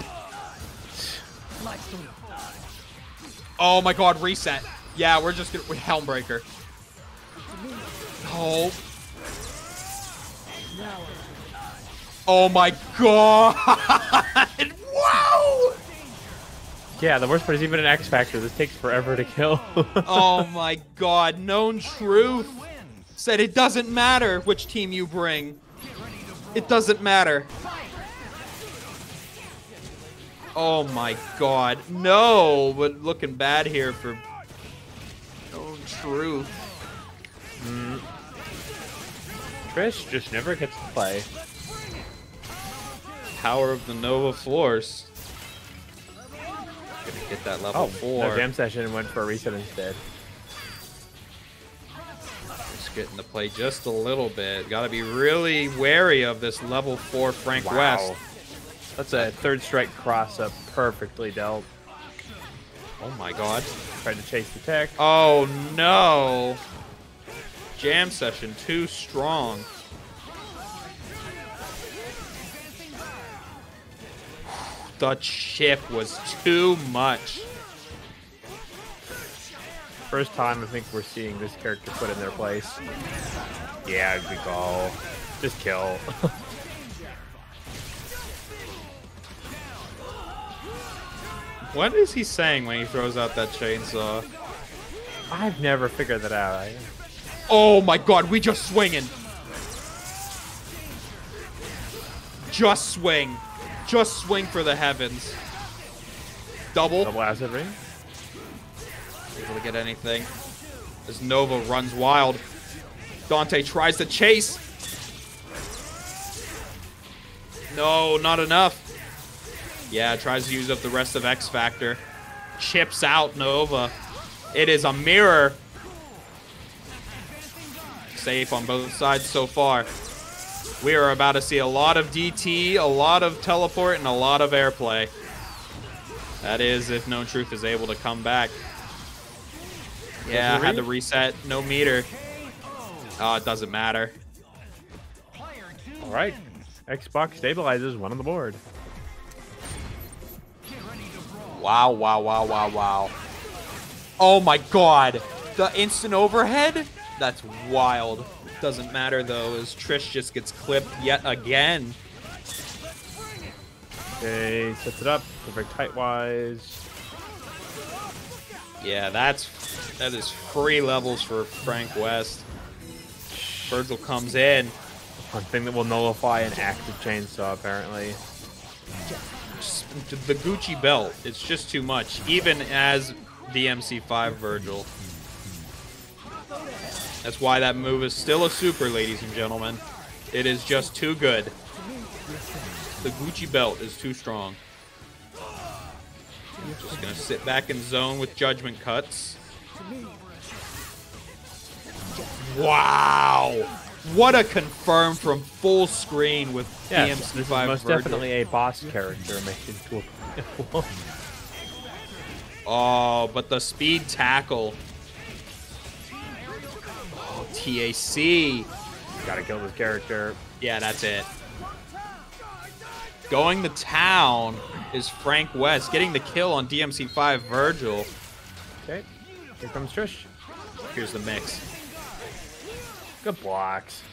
Oh my god, reset. Yeah, we're just gonna Helmbreaker. Oh. Oh my god! Whoa! Yeah, the worst part is even an X Factor. This takes forever to kill. Oh my god, known truth said it doesn't matter which team you bring. It doesn't matter. Oh my god, no! But looking bad here for known truth. Mm. Trish just never gets to play. Power of the Nova Force. Gonna get that level 4. No, jam session went for a reset instead. Just getting to play just a little bit. Gotta be really wary of this level 4 Frank West. That's a third strike cross up, perfectly dealt. Oh my god. Tried to chase the tech. Oh no. Jam session too strong. The chip was too much. First time I think we're seeing this character put in their place. Yeah, we go. Just kill. What is he saying when he throws out that chainsaw? I've never figured that out. Oh my god, we just swinging. Just swing. Just swing for the heavens. Double. Double acid ring. Able to get anything. As Nova runs wild. Dante tries to chase. No, not enough. Yeah, tries to use up the rest of X Factor. Chips out Nova. It is a mirror. Safe on both sides so far. We are about to see a lot of DT, a lot of teleport, and a lot of airplay. That is if Known Truth is able to come back. Yeah, had to reset. No meter. Oh, it doesn't matter. All right. Xbox stabilizes one on the board. Wow, wow, wow, wow, wow. Oh, my God. The instant overhead? That's wild. Doesn't matter though, as Trish just gets clipped yet again. Okay, sets it up. Perfect height wise. Yeah, that is 3 levels for Frank West. Virgil comes in. One thing that will nullify an active chainsaw, apparently. The Gucci belt. It's just too much, even as DMC5 Virgil. That's why that move is still a super, ladies and gentlemen. It is just too good. The Gucci belt is too strong. I'm just going to sit back and zone with judgment cuts. Wow! What a confirm from full screen with DMC5 Virgil. Most definitely a boss character making cool. Oh, but the speed tackle. TAC. Gotta kill this character. Yeah, that's it. Going to town is Frank West, getting the kill on DMC5 Virgil. Okay, here comes Trish. Here's the mix. Good blocks.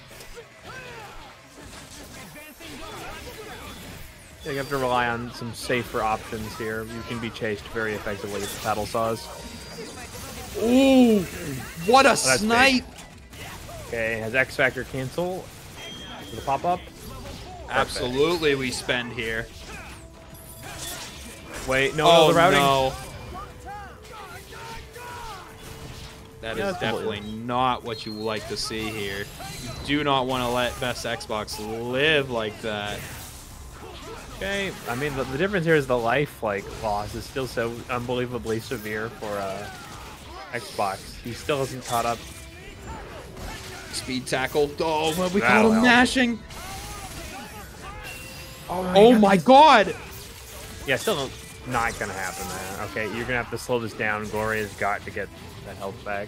You have to rely on some safer options here. You can be chased very effectively with the paddle saws. Ooh, what a snipe! Big. Okay, has X Factor cancel the pop-up? Absolutely we spend here. Wait, no, oh, the routing. No. That is definitely not what you like to see here. You do not want to let Best Xbox live like that. Okay, I mean, the difference here is the life loss is still so unbelievably severe for Xbox. He still hasn't caught up. Speed tackle. Oh, well, we caught him mashing. Oh my god. Yeah, still not gonna happen, man. Okay, you're gonna have to slow this down. Gloria's got to get that health back.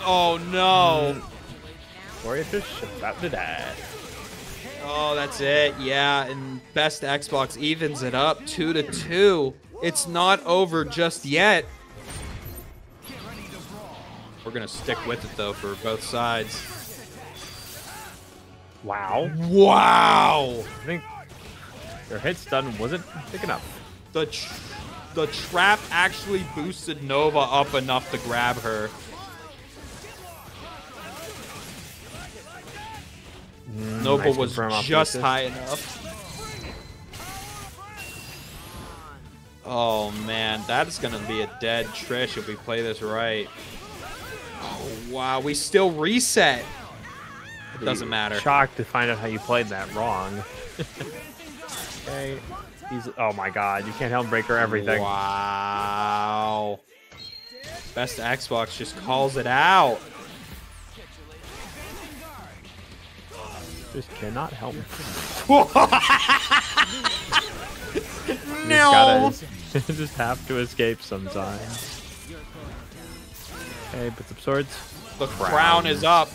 Oh no. Gloria just about to die. Oh, that's it. Yeah, and Best Xbox evens it up 2-2. It's not over just yet. We're going to stick with it, though, for both sides. Wow. Wow! I think their hit stun wasn't picking up. The trap actually boosted Nova up enough to grab her. Nova nice was just high enough. Oh, man. That's going to be a dead Trish if we play this right. Oh, wow. We still reset. It doesn't matter. Shocked to find out how you played that wrong. Okay. Oh, my God. You can't help break her everything. Wow. Best Xbox just calls it out. Just cannot help. No. Just have to escape sometimes. Okay, put some swords. The crown is up.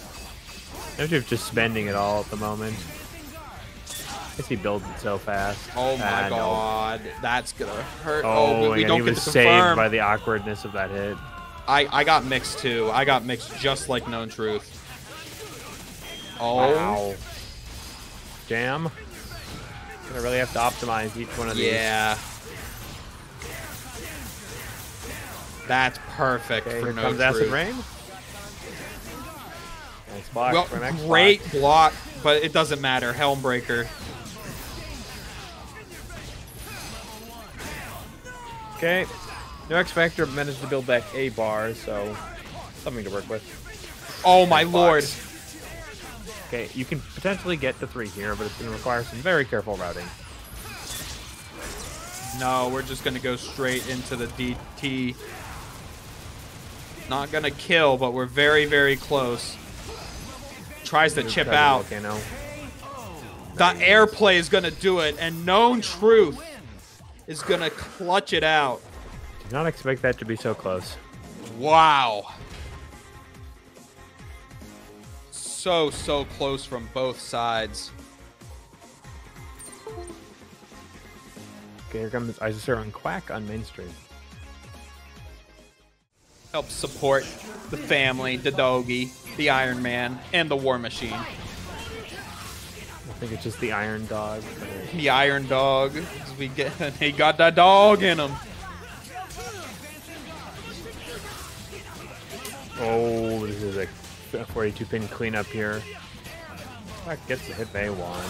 I'm just spending it all at the moment. I guess he builds it so fast. Oh my God, no. That's gonna hurt. Oh, but we don't get to confirm. He was saved by the awkwardness of that hit. I got mixed too. I got mixed just like Known Truth. Oh. Wow. Jam. I really have to optimize each one of these. Yeah. That's perfect for No Truth. Acid Rain. Nice block. Well, great block, but it doesn't matter. Helmbreaker. Okay. No X Factor managed to build back a bar, so something to work with. Oh my lord. Okay, you can potentially get the 3 here, but it's going to require some very careful routing. No, we're just going to go straight into the DT. Not going to kill, but we're very, very close. Tries to chip out. The airplay is going to do it, and Known Truth is going to clutch it out. Did not expect that to be so close. Wow. So close from both sides. Okay, here comes Izusur on Quack on mainstream. Help support the family, the doggy, the Iron Man, and the War Machine. I think it's just the Iron Dog. The Iron Dog. We get, he got that dog in him. Oh, this is a 42 pin cleanup here. Quack gets the hit they want.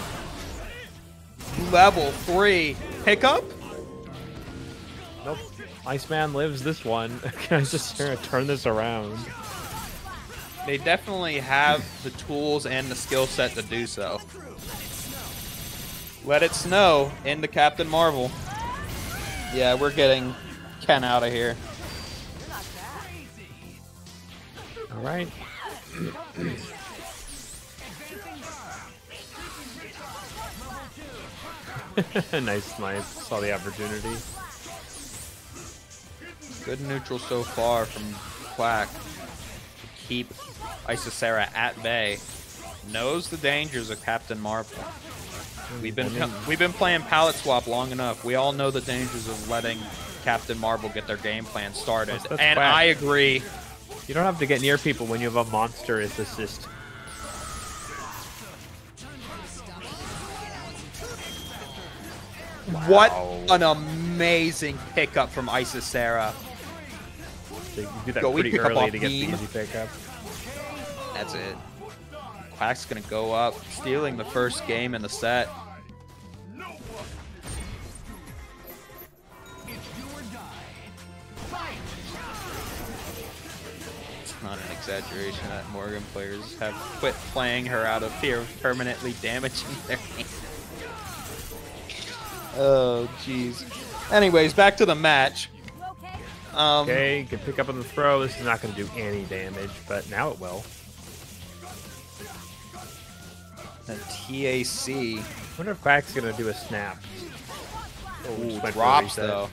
Level 3 pickup? Nope. Iceman lives this one. Can I just turn this around? They definitely have the tools and the skill set to do so. Let it snow into Captain Marvel. Yeah, we're getting Ken out of here. All right. Nice snipe. Saw the opportunity. Good neutral so far from Quack to keep Izusura at bay. Knows the dangers of Captain Marvel. We've been playing palette swap long enough. We all know the dangers of letting Captain Marvel get their game plan started, and Quack. I agree. You don't have to get near people when you have a monster as assist. Wow. What an amazing pickup from Izusura. So you do that pretty early to get the easy pickup. That's it. Quack's going to go up, stealing the first game in the set. Not an exaggeration that Morgan players have quit playing her out of fear of permanently damaging their hand. Oh, jeez. Anyways, back to the match. Okay, you can pick up on the throw. This is not going to do any damage, but now it will. A TAC. I wonder if Quack's going to do a snap. Ooh, drops, though.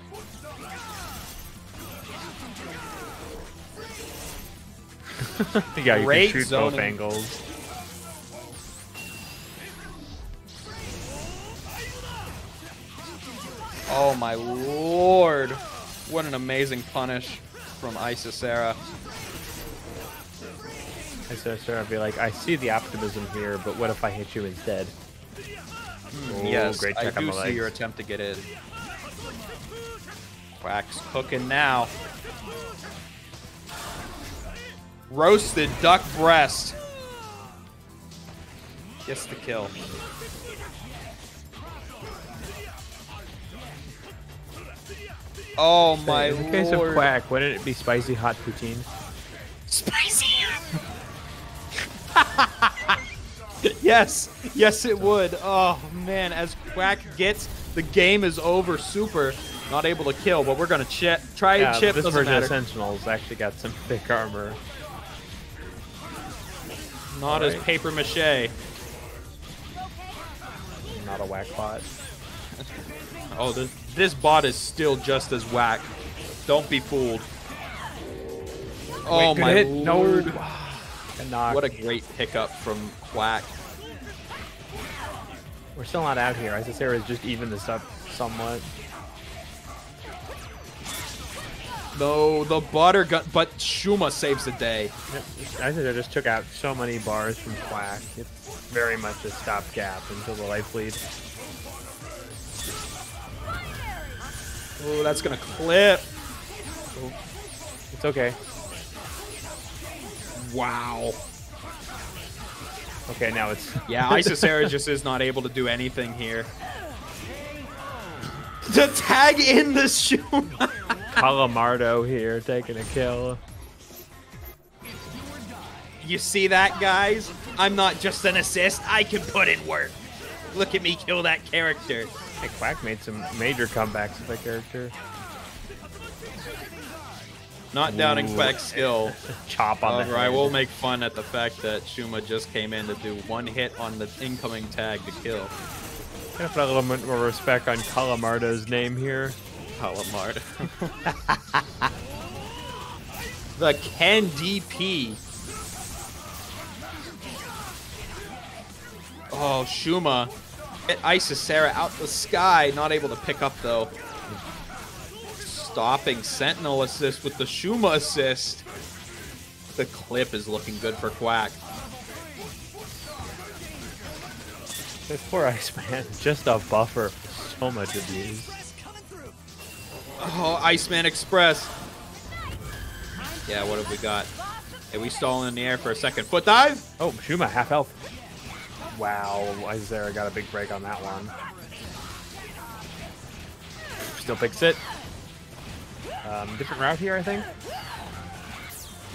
Yeah, you can shoot both angles. Oh my lord. What an amazing punish from Isisera. Isisera would be like, I see the optimism here, but what if I hit you instead? Mm, oh, yes, great check. I do see your attempt to get in. Quack's cooking now. Roasted duck breast. Gets the kill. Oh my lord. In the case of Quack, wouldn't it be spicy hot poutine? Spicy! Yes, yes it would. Oh man, as Quack gets, the game is over. Super not able to kill, but we're gonna try and chip. This version of Sentinels actually got some thick armor. Not as paper mache. Not a whack bot. Oh, this bot is still just as whack. Don't be fooled. Oh my lord. What a great pickup from Quack. We're still not out here. Isisera has just evened this up somewhat. No, the butter got, but Shuma saves the day. Isisera just took out so many bars from Quack. It's very much a stopgap until the life lead. Oh, that's gonna clip. Ooh. It's okay. Wow. Okay, now it's... Yeah, Isisera just is not able to do anything here. To tag in the shoe. Calamardo here taking a kill. You see that, guys? I'm not just an assist. I can put in work. Look at me kill that character. Hey, Quack made some major comebacks with that character. Not doubting Quack's skill. Chop on the head. I will make fun at the fact that Shuma just came in to do one hit on the incoming tag to kill. Gotta put a little bit more respect on Calamardo's name here. Calamardo. The Ken DP. Oh, Shuma. Get Isisera out the sky. Not able to pick up, though. Stopping Sentinel assist with the Shuma assist. The clip is looking good for Quack. This poor Iceman, just a buffer for so much abuse. Oh, Iceman Express. Yeah, what have we got? Hey, we stalled in the air for a second. Foot dive? Oh, Shuma, half health. Wow, Isisera got a big break on that one. Still picks it. Different route here, I think.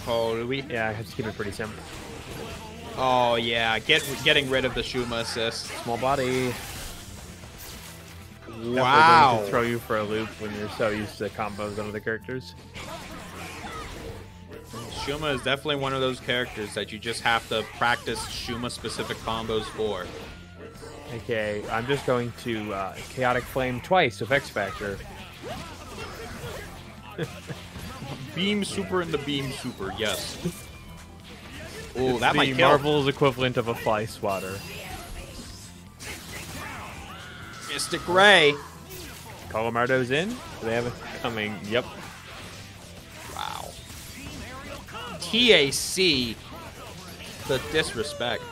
Oh, do we? Yeah, I have to keep it pretty simple. Oh, yeah. Getting rid of the Shuma assist. Small body. Wow. Throw you for a loop when you're so used to combos on other characters. Shuma is definitely one of those characters that you just have to practice Shuma-specific combos for. Okay, I'm just going to Chaotic Flame twice of X Factor. Beam super and the beam super, yes. Oh, that might kill. The Marvel's equivalent of a fly swatter. Mystic Ray. Calamardo's in. Do they have it coming? Yep. Wow. TAC. The disrespect.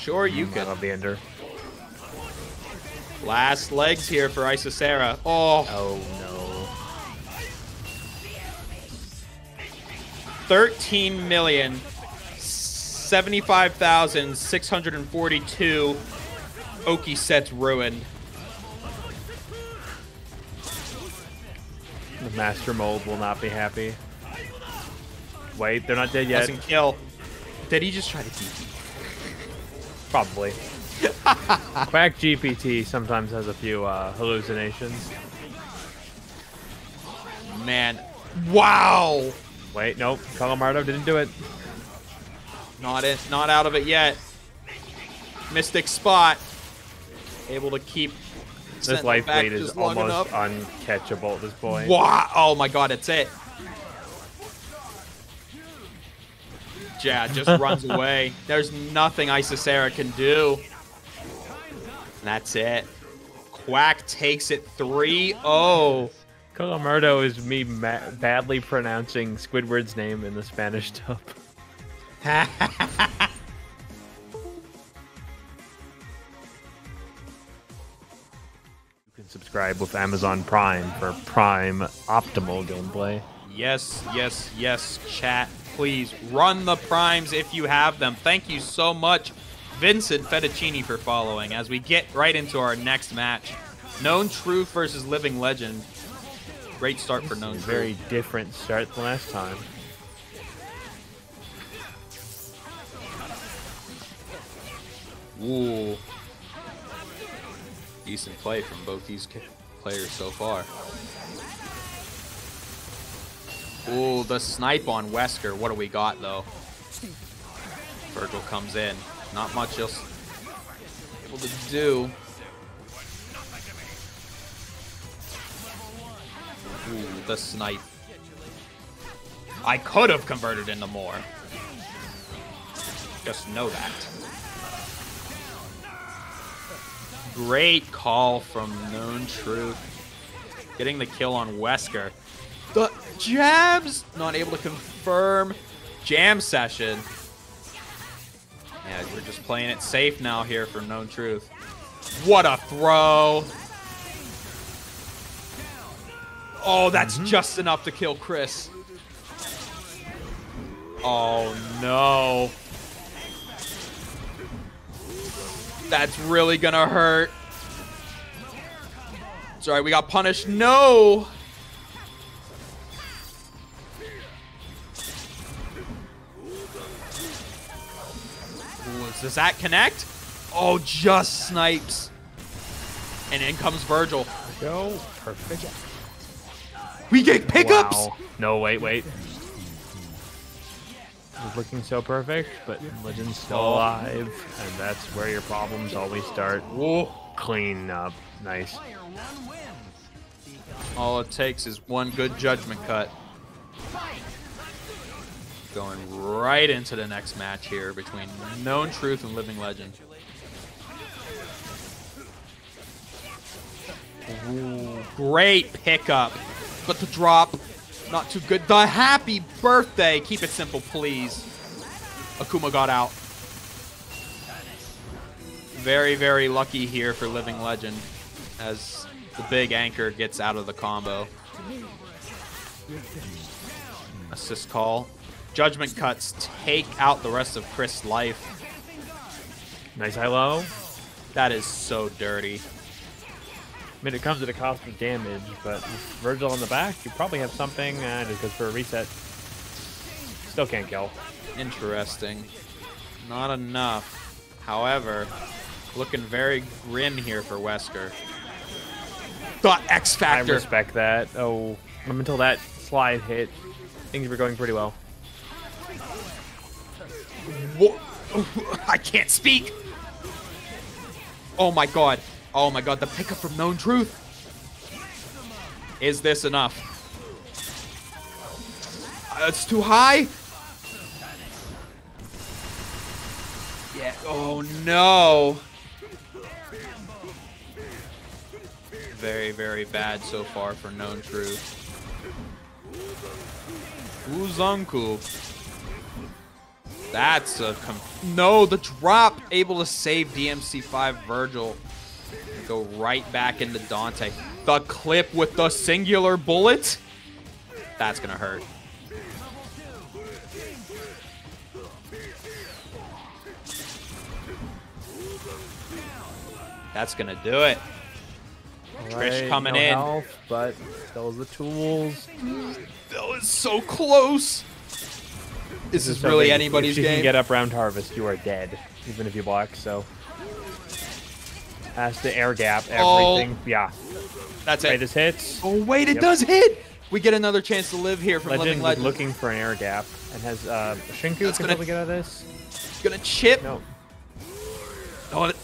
Sure you can. That'll be under. Last legs here for Isisera. Oh. Oh no. 13,075,642 Oki sets ruined. The Master Mold will not be happy. Wait, they're not dead yet. Doesn't kill. Did he just try to TP? Probably. Quack GPT sometimes has a few hallucinations. Man. Wow! Wait, nope. Calamardo didn't do it. Not out of it yet. Mystic Spot. Able to keep... This life lead is almost uncatchable at this point. Wow! Oh my god, it's it. Yeah, just runs away. There's nothing Isisera can do. And that's it. Quack takes it 3-0. Colomardo is me badly pronouncing Squidward's name in the Spanish dub. You can subscribe with Amazon Prime for Prime Optimal gameplay. Yes, yes, yes, chat. Please run the primes if you have them. Thank you so much, Vincent Fettuccini, for following as we get right into our next match. Known Truth versus Living Legend. Great start for Known Truth. Very different start than last time. Ooh. Decent play from both these players so far. Ooh, the snipe on Wesker. What do we got, though? Virgil comes in. Not much else able to do. Ooh, the snipe. I could have converted into more. Just know that. Great call from Known Truth. Getting the kill on Wesker. The jabs! Not able to confirm. Jam session. Yeah, we're just playing it safe now here for Known Truth. What a throw! Oh, that's just enough to kill Chris. Oh, no. That's really gonna hurt. Sorry, we got punished. No! Does that connect? Oh, just snipes. And in comes Virgil. Go. Perfect. We get pickups. Wow. No, wait. It was looking so perfect, but Legend's still alive. And that's where your problems always start. Whoa. Clean up. Nice. All it takes is one good judgment cut. Going right into the next match here between Known Truth and Living Legend. Ooh, great pickup, but the drop, not too good. The happy birthday, keep it simple, please. Akuma got out. Very, very lucky here for Living Legend as the big anchor gets out of the combo. Assist call. Judgment cuts take out the rest of Chris' life. Nice high low. That is so dirty. I mean, it comes at a cost of damage, but with Virgil on the back, you probably have something. Just goes for a reset. Still can't kill. Interesting. Not enough. However, looking very grim here for Wesker. The X Factor. I respect that. Oh, until that slide hit, things were going pretty well. I can't speak. Oh my god. Oh my god. The pickup from Known Truth. Is this enough? It's too high. Yeah. Oh no. Very, very bad so far for Known Truth. Uzunku. That's a... No, the drop able to save DMC5 Virgil. Go right back into Dante. The clip with the singular bullet. That's going to hurt. That's going to do it. Trish coming in. Health, but those are the tools. That was so close. This is really anybody's game. If you can get up round harvest, you are dead, even if you block, so. Has to air gap everything. Oh, yeah. That's it. Wait, this hits. Oh, wait, it does hit. We get another chance to live here from Living Legend. Looking for an air gap and has Shinku able to get out of this. Gonna chip. No. Oh, it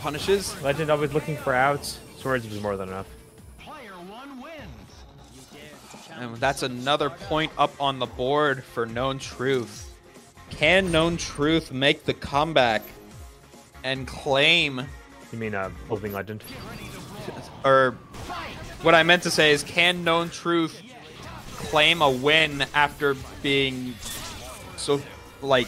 punishes. Legend always looking for outs. Swords was more than enough. And that's another point up on the board for Known Truth. Can Known Truth make the comeback and claim... You mean Living Legend? or what I meant to say is, can Known Truth claim a win after being so, like,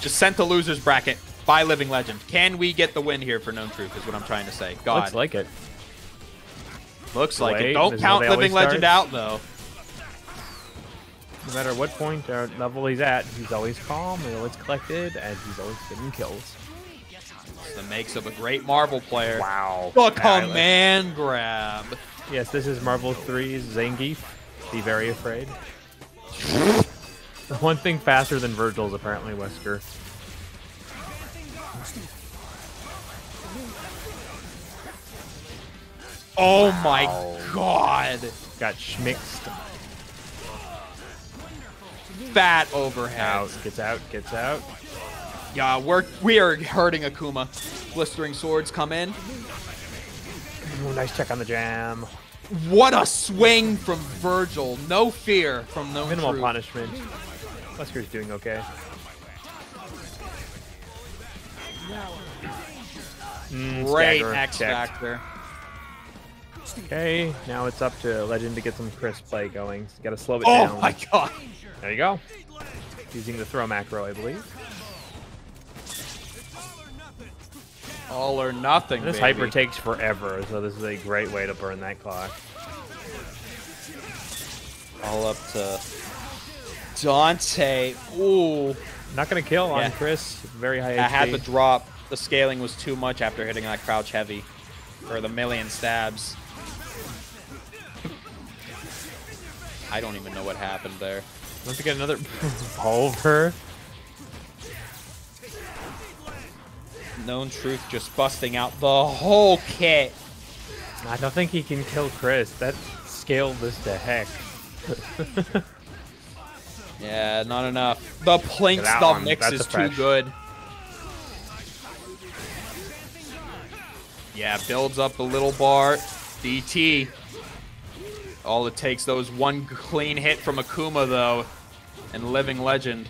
just sent to loser's bracket by Living Legend? Can we get the win here for Known Truth is what I'm trying to say. God. Looks like it. Looks like it. Don't count Living Legend out, though. No matter what point or level he's at, he's always calm, he's always collected, and he's always getting kills. It's the makes of a great Marvel player. Wow. Look, a man grab. Yes, this is Marvel 3's Zangief. Be very afraid. The one thing faster than Virgil is apparently Wesker. Oh wow. My god! Got schmixed. Fat overhead. Out, gets out, gets out. Yeah, we are hurting Akuma. Blistering swords come in. Ooh, nice check on the jam. What a swing from Virgil. No fear from no minimal truth. Punishment. Wesker's doing okay. Great X Factor. Okay, now it's up to Legend to get some crisp play going. So gotta slow it down. Oh my god! There you go. Using the throw macro, I believe. All or nothing, this baby. Hyper takes forever, so this is a great way to burn that clock. All up to Dante. Ooh. Not gonna kill on Chris. Very high HP. I had to drop. The scaling was too much after hitting that crouch heavy. Or the million stabs. I don't even know what happened there. Don't forget another revolver. Known Truth just busting out the whole kit. I don't think he can kill Chris. That scaled this to heck. Yeah, not enough. The Plink Stop Mix is too good. Yeah, builds up a little bar. DT. All it takes, though, is one clean hit from Akuma, though, and Living Legend.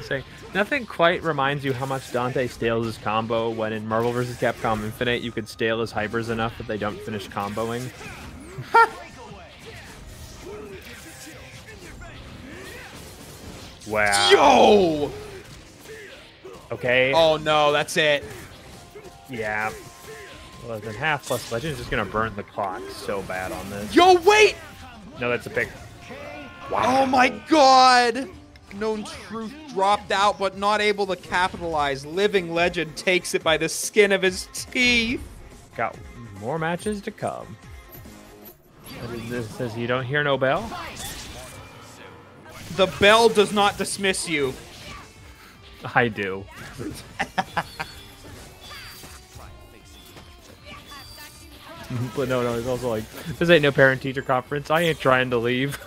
Say, nothing quite reminds you how much Dante stales his combo when in Marvel vs. Capcom Infinite you could stale his hypers enough that they don't finish comboing. Wow. Yo! Okay. Oh, no, that's it. Yeah. Less than half plus Legend is just gonna burn the clock so bad on this. Yo, wait! No, that's a pick. Wow. Oh my god! Known Truth dropped out, but not able to capitalize. Living Legend takes it by the skin of his teeth. Got more matches to come. This says you don't hear no bell. The bell does not dismiss you. I do. But no, it's also like, this ain't no parent-teacher conference. I ain't trying to leave.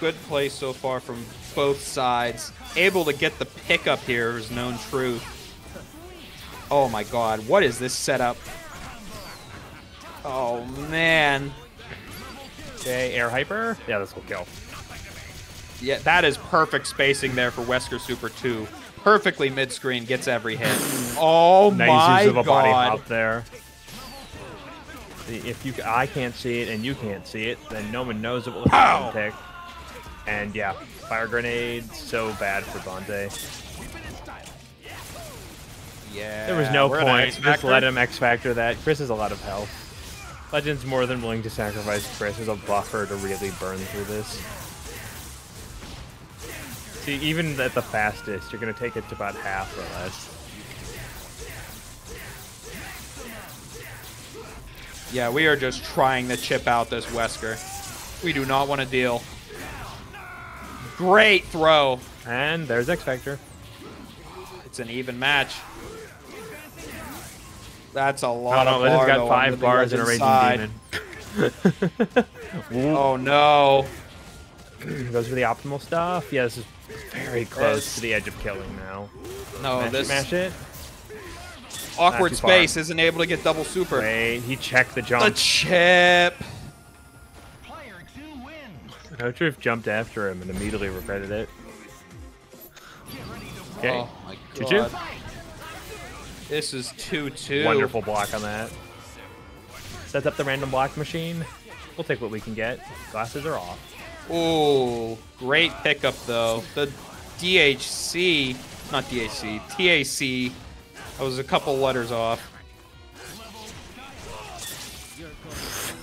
Good play so far from both sides. Able to get the pickup here is Known Truth. Oh my god, what is this setup? Oh man. Okay, air hyper. Yeah, this will kill. Yeah, that is perfect spacing there for Wesker Super 2. Perfectly mid-screen, gets every hit. Oh my god! Nice use of a body hop there. If I can't see it and you can't see it, then no one knows it will have pick. And yeah, fire grenade, so bad for Dante. Yeah. There was no point. Just let him X Factor that. Chris has a lot of health. Legend's more than willing to sacrifice Chris as a buffer to really burn through this. Even at the fastest, you're going to take it to about half or less. Yeah, we are just trying to chip out this Wesker. We do not want to deal. Great throw. And there's X Factor. It's an even match. That's a lot of bars. It's got 5 bars and a Raging Demon. Oh, no. Goes for the optimal stuff. Yeah, this is very close to the edge of killing now. No, smash it. Awkward space, isn't able to get double super. Wait, he checked the jump. The chip. No Truth jumped after him and immediately regretted it. Okay. Oh my God. 2-2. This is 2-2. Wonderful block on that. Sets up the random block machine. We'll take what we can get. Glasses are off. Ooh, great pickup though. The DHC, not DHC, TAC. I was a couple letters off.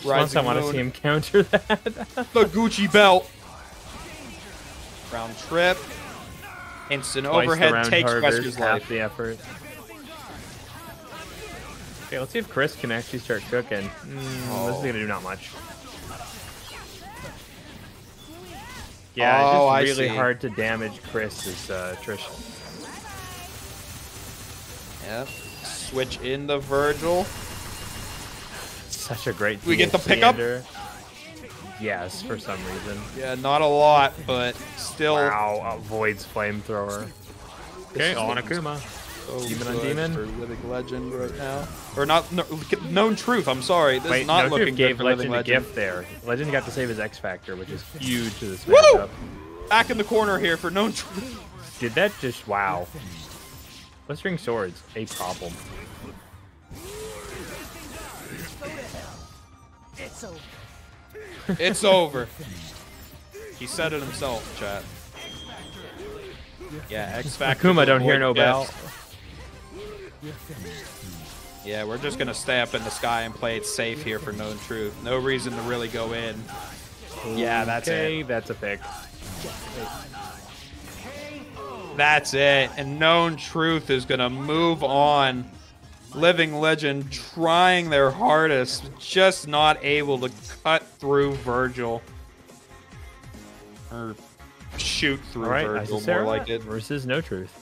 Once I want to see him counter that. The Gucci belt. Round trip. Instant overhead takes Wesker's life. The effort. Okay, let's see if Chris can actually start cooking. Oh. This is going to do not much. Yeah, oh, it's just really hard to damage Chris's attrition. Yep. Switch in the Virgil. Such a great we get the pickup? Yes, for some reason. Yeah, not a lot, but still. Wow, avoids flamethrower. Okay, all on Akuma. So demon on demon. For Living Legend right now. Or not, no, Known Truth, I'm sorry. This is not looking good for Living Legend. Legend a gift there. Legend got to save his X Factor, which is huge to this matchup. Back in the corner here for Known Truth. Did that just, wow. Blistering Swords, a problem. It's over. It's over. He said it himself, chat. Yeah, X Factor. Akuma don't hear no bell. Yeah, we're just gonna stay up in the sky and play it safe here for Known Truth. No reason to really go in. Yeah, that's it. That's a pick. That's it. And Known Truth is gonna move on. Living Legend trying their hardest, just not able to cut through Virgil. Or shoot through Virgil, more like it. Versus No Truth.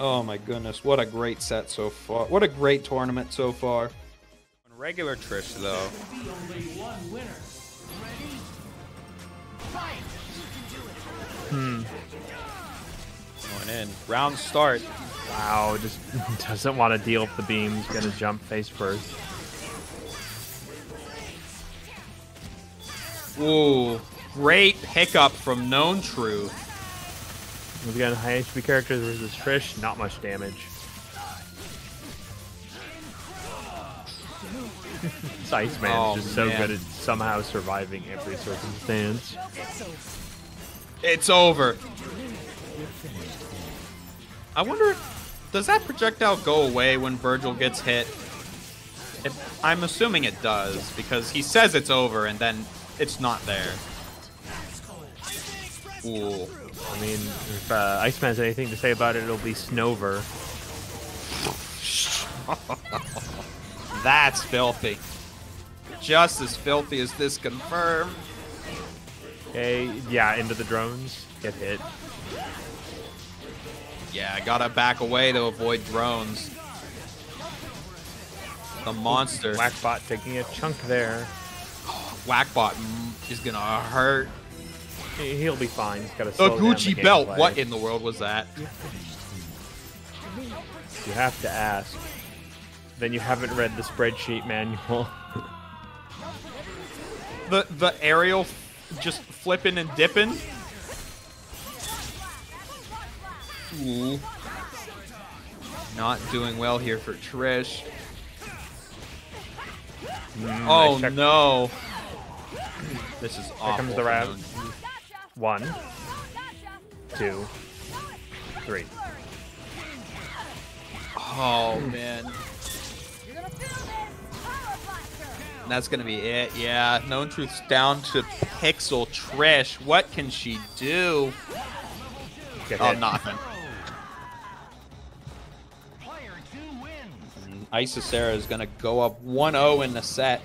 Oh my goodness, what a great set so far. What a great tournament so far. Regular Trish, though. Going in. Round start. Wow, just doesn't want to deal with the beams. Gonna jump face first. Ooh, great pickup from Known Truth. We've got high HP characters versus Trish, not much damage. This Iceman is just so good at somehow surviving every circumstance. It's over. I wonder, does that projectile go away when Virgil gets hit? I'm assuming it does, because he says it's over and then it's not there. Ooh. I mean, if Iceman has anything to say about it, it'll be Snover. That's filthy. Just as filthy as this confirmed. Okay, yeah, into the drones. Get hit. Yeah, I gotta back away to avoid drones. The monster. Whackbot taking a chunk there. Oh, Whackbot is gonna hurt. He'll be fine. He's gotta slow down the Gucci belt. Play. What in the world was that? You have to ask. Then you haven't read the spreadsheet manual. The aerial just flipping and dipping. Ooh. Not doing well here for Trish. Oh no! This is awful. Here comes the wrap. 1, 2, 3. Oh man. And that's gonna be it. Yeah. Known Truth's down to Pixel Trish. What can she do? Oh, nothing. Isacera is going to go up 1-0 in the set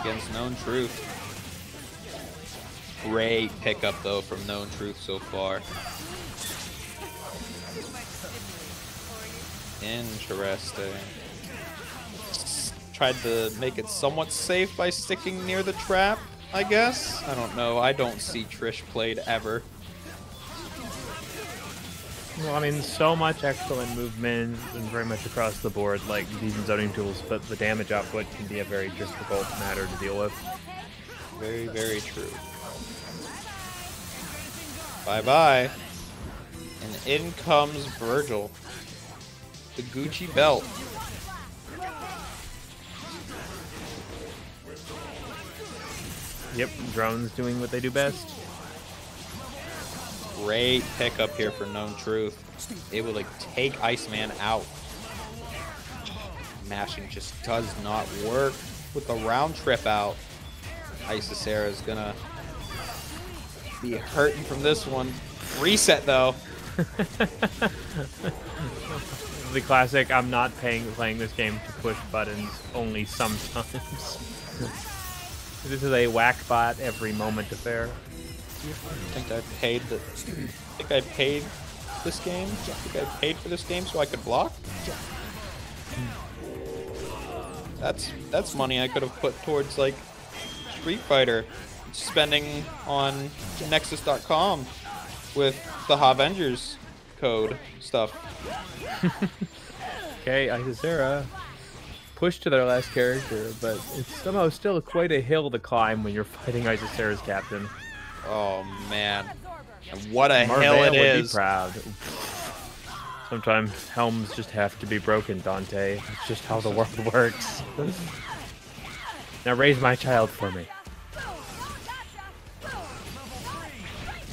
against Known Truth. Great pickup, though, from Known Truth so far. Interesting. Tried to make it somewhat safe by sticking near the trap, I guess. I don't know. I don't see Trish played ever. Well, I mean, so much excellent movement and very much across the board, like these zoning tools, but the damage output can be a very difficult matter to deal with. Very, very true. Bye-bye. and in comes Virgil. The Gucci belt. Yep, drones doing what they do best. Great pickup here for Known Truth. Able to take Iceman out. Mashing just does not work. With the round trip out, Isacera is gonna be hurting from this one. Reset though. The classic, I'm not playing this game to push buttons only sometimes. This is a whack-bot every moment affair. I think I paid for this game so I could block? That's money I could have put towards like Street Fighter, spending on Nexus.com with the Havengers code stuff. Okay, Isacera pushed to their last character, but it's somehow still quite a hill to climb when you're fighting Isacera's captain. Oh man, and what a hill it is! Be proud. Sometimes helms just have to be broken, Dante. It's just how the world works. Now raise my child for me.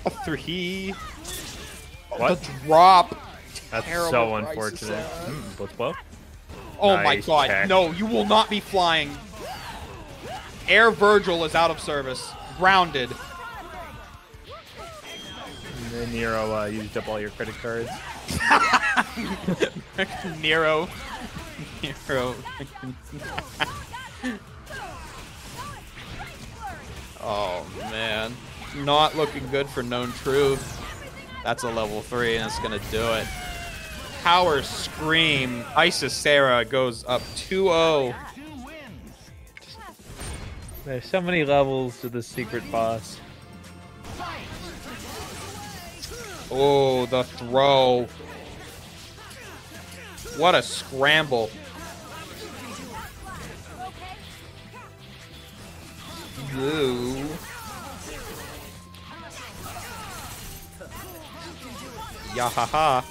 A three. What? The drop. That's terrible, so unfortunate. Both. Oh nice, my god. Tech. No, you will not be flying. Air Virgil is out of service. Grounded. And then Nero used up all your credit cards. Nero. Oh man, not looking good for Known Truth. That's a level 3 and it's gonna do it. Power Scream. Isacera goes up 2-0. There's so many levels to the secret boss. Oh, the throw. What a scramble. Ooh. Yahaha.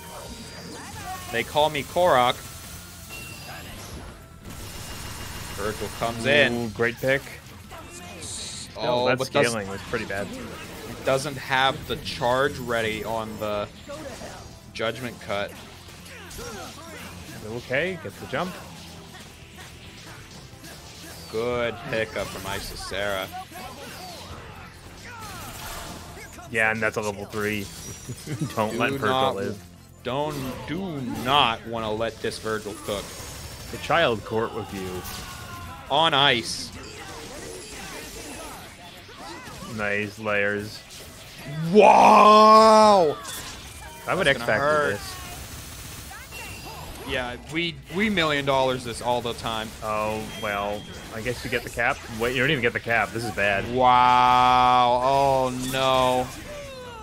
They call me Korok. Virgil comes in. Great pick. Oh, that scaling was pretty bad. It doesn't have the charge ready on the judgment cut. Okay, gets the jump. Good pickup from Isacera. Yeah, and that's a level 3. Don't let Virgil live. Do not want to let this Virgil cook. The child court with you. On ice. Nice layers. Wow! I would X-Factor this. Yeah, we $1 million this all the time. Oh, well, I guess you get the cap. Wait, you don't even get the cap. This is bad. Wow. Oh, no.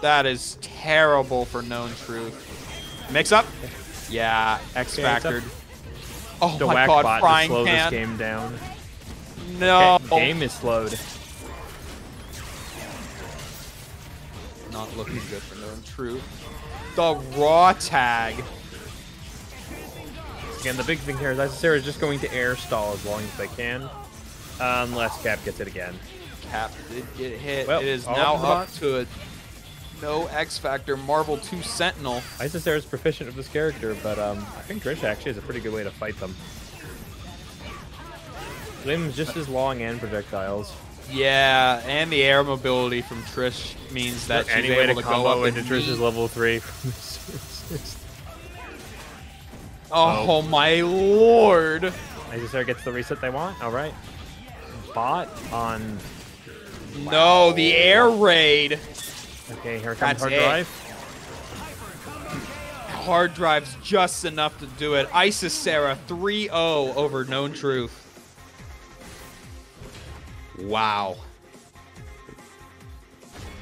That is terrible for Known Truth. Mix up? Yeah, X-Factored. Oh, the my God, frying pan. The whack bot to slow this game down. No. Okay, game is slowed. Not looking good for Known Truth. The raw tag. Again, the big thing here is Isacera is just going to air stall as long as they can, unless Cap gets it again. Cap did get hit. Well, it is now up to a no X-Factor Marvel 2 Sentinel. Isacera is proficient of this character, but I think Drish actually is a pretty good way to fight them. Limbs just as long and projectiles. Yeah, and the air mobility from Trish means that she's able to go up into Trish's level 3. Oh my lord! Isacera gets the reset they want. All right. Bot on. Wow. No, the air raid. Okay, here comes hard drive. Hard drive's just enough to do it. Isacera 3-0 over Known Truth. Wow.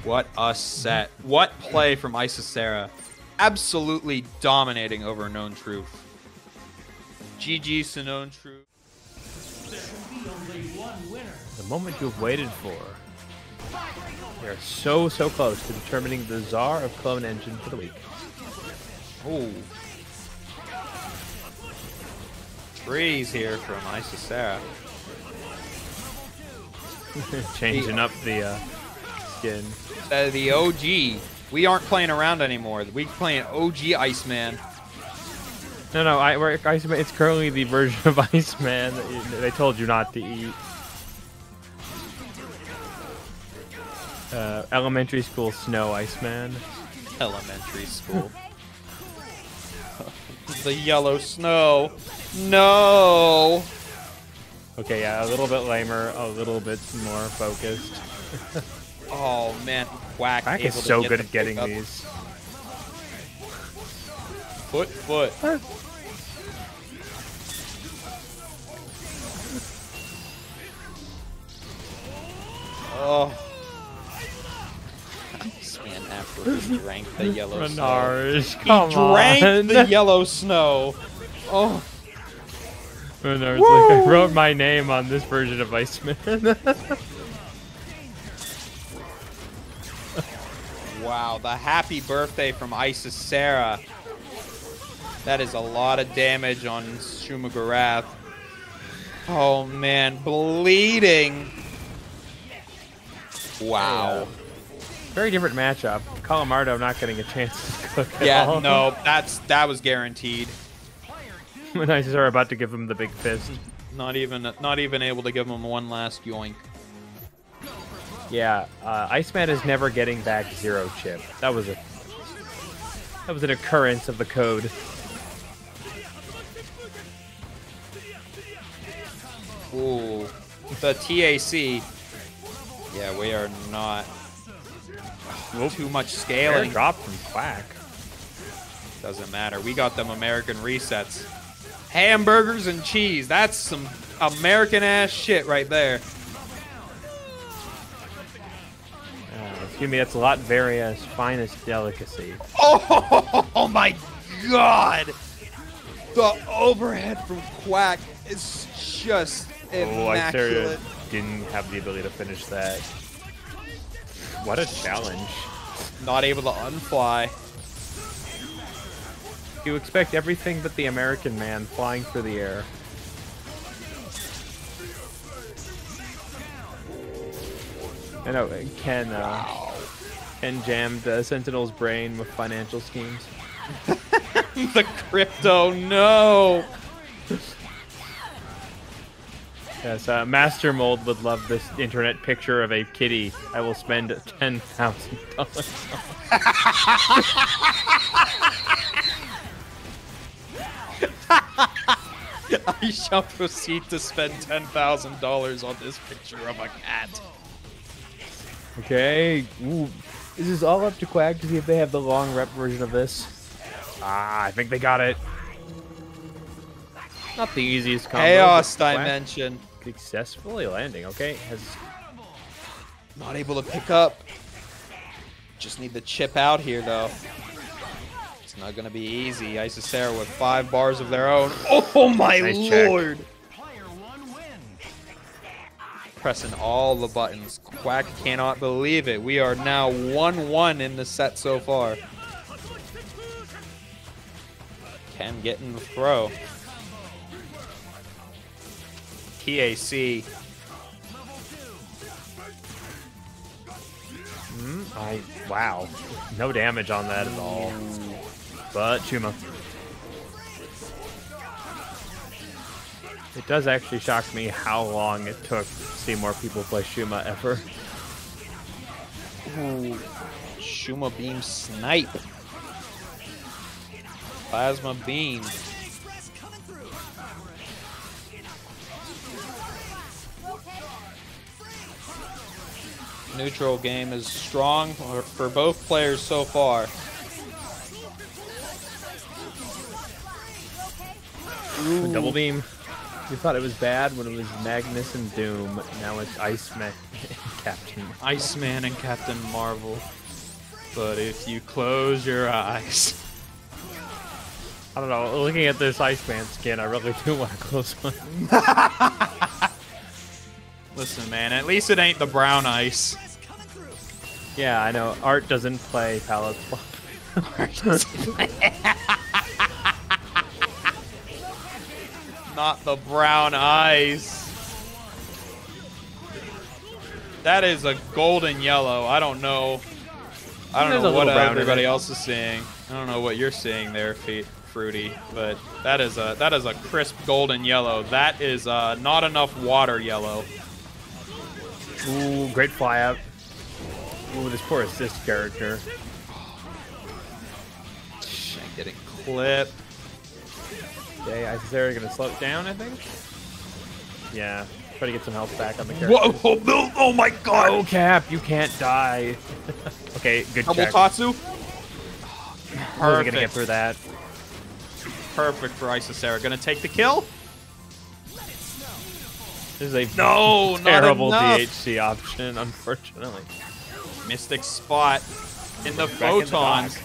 What a set! What play from Isacera? Absolutely dominating over Known Truth. GG's to Known Truth. There can be only one winner. The moment you've waited for. We are so close to determining the czar of Clone Engine for the week. Oh. Freeze here from Isisera. Changing up the skin. The OG. We aren't playing around anymore. We're playing OG Iceman. No, no, Iceman. It's currently the version of Iceman that they told you not to eat. Elementary school snow Iceman. Elementary school. The yellow snow. No. Okay, yeah, a little bit lamer, a little bit more focused. Oh man, Quack! Quack is so good at getting these. Foot. Huh? Oh. Iceman after he drank the yellow snow. Come on. He drank the yellow snow. Oh. Renard's like, I wrote my name on this version of Iceman. Wow, the happy birthday from Isisera. That is a lot of damage on Shumagarath. Oh man, bleeding. Wow. Yeah. Very different matchup. Calamardo not getting a chance to cook at all. No, that was guaranteed. When Isis are about to give him the big fist. Not even able to give him one last yoink. Yeah, Iceman is never getting back zero chip. That was an occurrence of the code. Ooh, the TAC. Yeah, we are not. Nope. Too much scaling. Fair drop from Quack. Doesn't matter. We got them American resets. Hamburgers and cheese. That's some American-ass shit right there. Excuse me, that's Latvia's finest delicacy. Oh my god! The overhead from Quack is just immaculate. I didn't have the ability to finish that. What a challenge. Not able to unfly. You expect everything but the American man flying through the air. I know, Ken jammed Sentinel's brain with financial schemes. The crypto, no! Yes, Master Mold would love this internet picture of a kitty. I will spend $10,000. I shall proceed to spend $10,000 on this picture of a cat. Okay. Ooh. Is this all up to Quack to see if they have the long rep version of this? Ah, I think they got it. Not the easiest combo. Chaos Dimension. Quack. Successfully landing, okay. Has not able to pick up. Just need to chip out here, though. It's not going to be easy. Isisera with 5 bars of their own. Oh, my lord. Pressing all the buttons. Quack cannot believe it. We are now 1-1 in the set so far. Ken getting the throw. TAC. Wow. No damage on that at all. But Chuma. It does actually shock me how long it took to see more people play Shuma ever. Ooh. Shuma Beam Snipe. Plasma Beam. Neutral game is strong for both players so far. Ooh. Double beam. You thought it was bad when it was Magnus and Doom. Now it's Iceman and Captain Marvel. Iceman and Captain Marvel. But if you close your eyes. I don't know. Looking at this Iceman skin, I really do want to close my eyes. Listen, man, at least it ain't the brown ice. Yeah, I know. Art doesn't play palette swap. Not the brown eyes. That is a golden yellow. I don't know what everybody else is seeing. I don't know what you're seeing there, Fruity, but that is a crisp golden yellow. That is not enough water yellow. Ooh, great fly out. Ooh, this poor assist character. Shank getting clipped. Okay, Isaiah gonna slow it down, I think. Yeah. Try to get some health back on the character. Whoa! No, oh my God! Oh, Cap, you can't die. Okay, good double check. Tatsu. Perfect. We're gonna get through that. Perfect for Isisera. Gonna take the kill. This is a terrible DHC option, unfortunately. Mystic spot in the photons.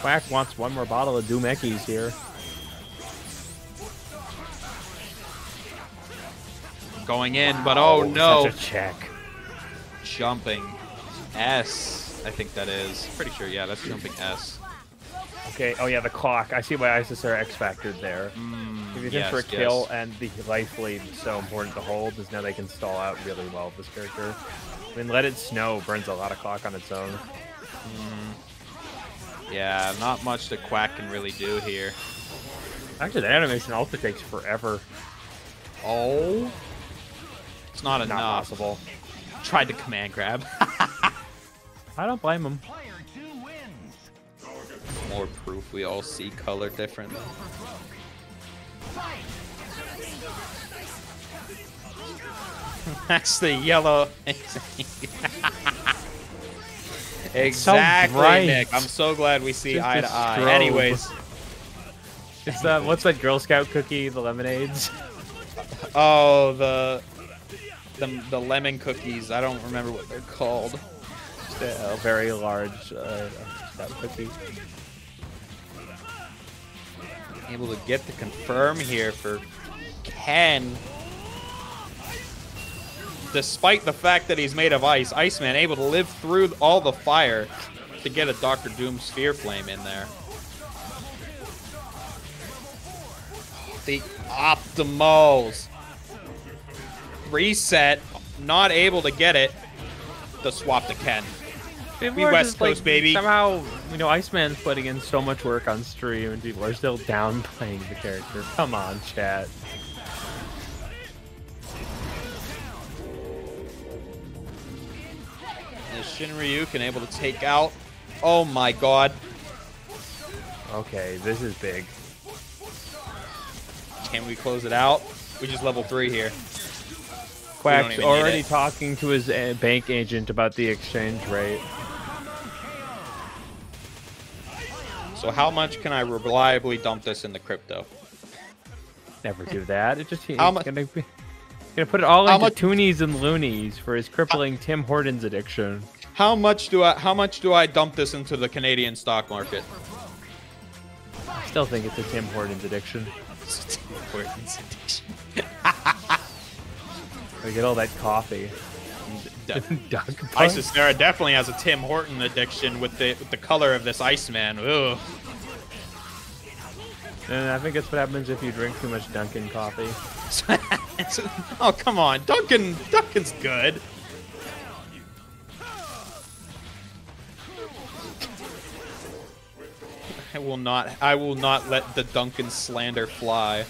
Quack wants one more bottle of Doomekis here. Going in, wow, but oh no. Such a check. Jumping S, I think that is. Pretty sure, yeah, that's jumping S. Okay, oh yeah, the clock. I see why Isisera X-Factored there. If you think for a kill and the life lead is so important to hold, is now they can stall out really well with this character. I mean, Let It Snow burns a lot of clock on its own. Yeah, not much that Quack can really do here. Actually, that animation also takes forever. Oh. It's not enough. Not possible. Tried to command grab. I don't blame him. More proof we all see color differently. That's the yellow. Exactly, so Nick. I'm so glad we see eye to eye. Strobe. Anyways. It's that, what's that Girl Scout cookie, the lemonades? Oh, the lemon cookies. I don't remember what they're called. Just a very large cookie. Able to get the confirm here for Ken. Despite the fact that he's made of ice, Iceman able to live through all the fire to get a Doctor Doom Sphere Flame in there. The Optimals. Reset, not able to get it. The swap to Ken. We West Coast, like, baby. Somehow, you know, Iceman's putting in so much work on stream and people are still downplaying the character. Come on, chat. And Shinryuken able to take out. Oh my God. Okay, this is big. Can we close it out? We just level 3 here. Quack's already talking to his bank agent about the exchange rate. So how much can I reliably dump this into crypto? Never do that. It just he's gonna put it all into toonies and loonies for his crippling Tim Hortons addiction. How much do I dump this into the Canadian stock market? I still think it's a Tim Hortons addiction. It's a Tim Hortons addiction. I get all that coffee. Isisera definitely has a Tim Horton addiction with the color of this Iceman. Ooh. And I think that's what happens if you drink too much Dunkin' coffee. Oh, come on, Dunkin's good. I will not let the Dunkin' slander fly.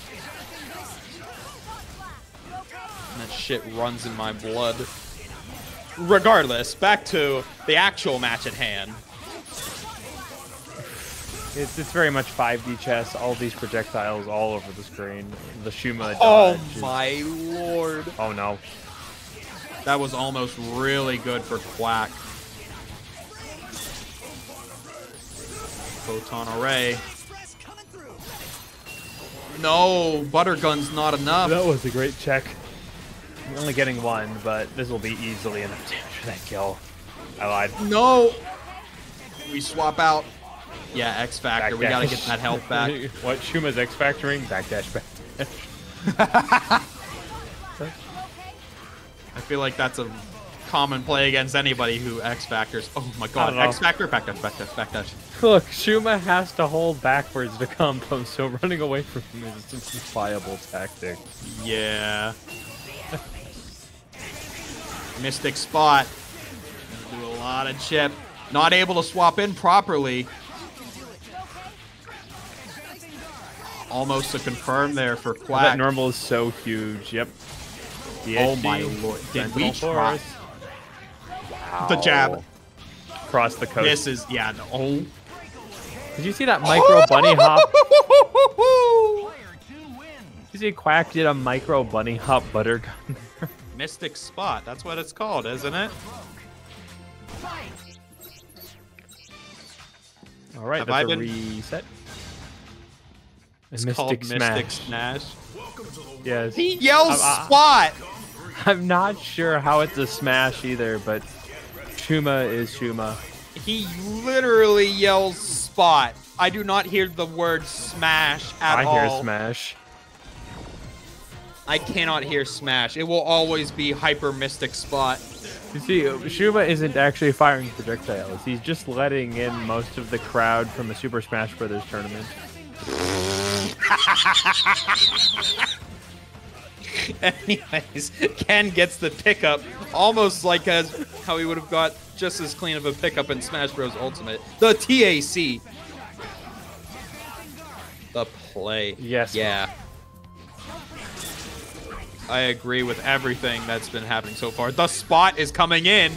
That shit runs in my blood. Regardless, back to the actual match at hand. It's very much 5D chess. All these projectiles all over the screen. The Shuma dodge. Oh my Lord. Oh no. That was almost really good for Quack. Photon array. No, Buttergun's not enough. That was a great check. Only getting one, but this will be easily enough to capture that kill. I lied. No! We swap out. Yeah, X-Factor. We gotta get that health back. What? Shuma's X-Factoring? Backdash, backdash. I feel like that's a common play against anybody who X-Factors. Oh my god, X-Factor, backdash, backdash, backdash. Look, Shuma has to hold backwards to combo, so running away from him is just a viable tactic. Yeah. Mystic Spot. Do a lot of chip. Not able to swap in properly. Almost a confirm there for Quack. That normal is so huge, yep. DHG, oh my lord, did we try? Wow. The jab. Cross the coast. This is, yeah, no. Oh. Did you see that micro bunny hop? You see Quack did a micro bunny hop buttergun there. Mystic Spot, that's what it's called, isn't it? All right, that's a reset. It's Mystic called Mystic Smash. Yes. He yells Spot! I'm not sure how it's a smash either, but Shuma is Shuma. He literally yells Spot. I do not hear the word smash at all. I hear smash. I cannot hear smash. It will always be Hyper Mystic Spot. You see, Shuma isn't actually firing projectiles. He's just letting in most of the crowd from the Super Smash Brothers tournament. Anyways, Ken gets the pickup, almost like as how he would have got just as clean of a pickup in Smash Bros. Ultimate. The TAC. The play. Yes. Yeah. I agree with everything that's been happening so far. The spot is coming in.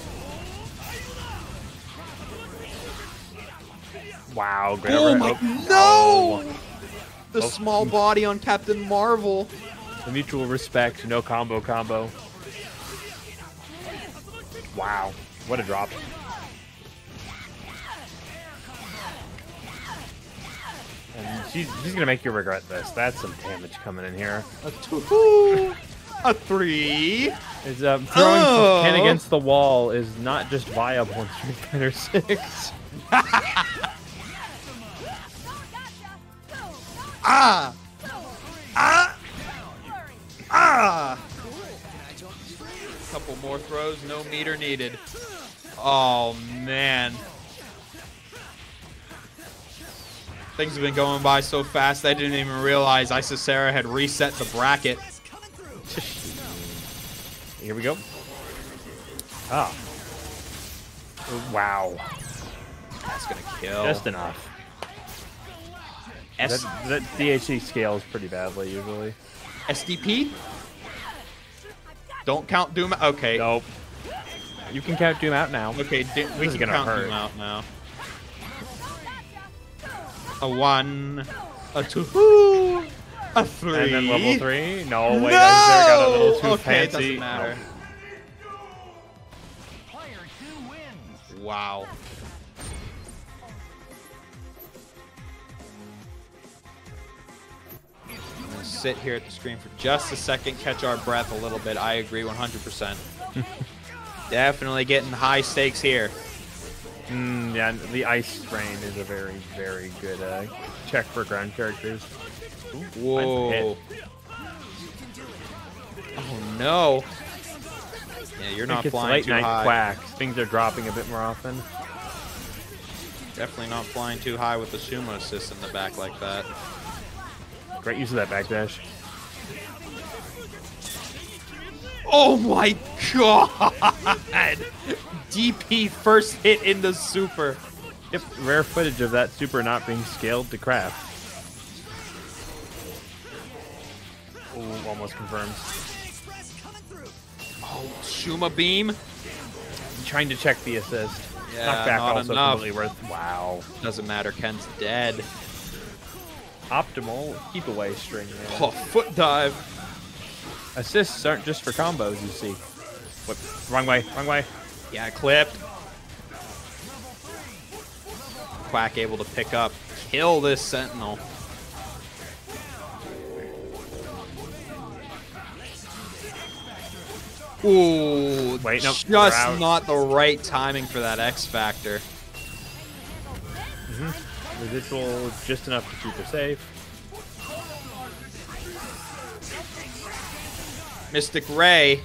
Wow. Great. Oh my, no! The small body on Captain Marvel. The mutual respect, no combo. Wow, what a drop. And she's gonna make you regret this. That's some damage coming in here. A 2, a 3. Is throwing Ken against the wall is not just viable in Street Fighter 6. Ah! Ah! Ah! A couple more throws, no meter needed. Oh, man. Things have been going by so fast, I didn't even realize Isacera had reset the bracket. Here we go. Ah. Wow. That's gonna kill. Just enough. That DHC scales pretty badly usually. SDP? Don't count Doom out. Okay. Nope. You can count Doom out now. Okay, we can count Doom out now. A 1, a 2, a 3. And then level 3. No, wait, no! I got a little too fancy. It doesn't matter. No. Wow. Sit here at the screen for just a second, catch our breath a little bit. I agree 100%. Definitely getting high stakes here. Yeah, the ice strain is a very, very good check for ground characters. Whoa. Oh, no. Yeah, you're not flying too high. Late night Quacks. Things are dropping a bit more often. Definitely not flying too high with the Shuma assist in the back like that. Great use of that backdash. Oh my god! DP first hit in the super. Yep, rare footage of that super not being scaled to craft. Oh, almost confirmed. Oh, Shuma beam. I'm trying to check the assist. Yeah, knockback not also completely worth. Wow. Doesn't matter. Ken's dead. Optimal keep away string there. Oh, foot dive. Assists aren't just for combos, you see. What? Wrong way. Yeah, clipped. Quack able to pick up. Kill this Sentinel. Ooh, wait, no, just not the right timing for that X Factor. Mm-hmm. Residual just enough to keep her safe. Mystic Ray.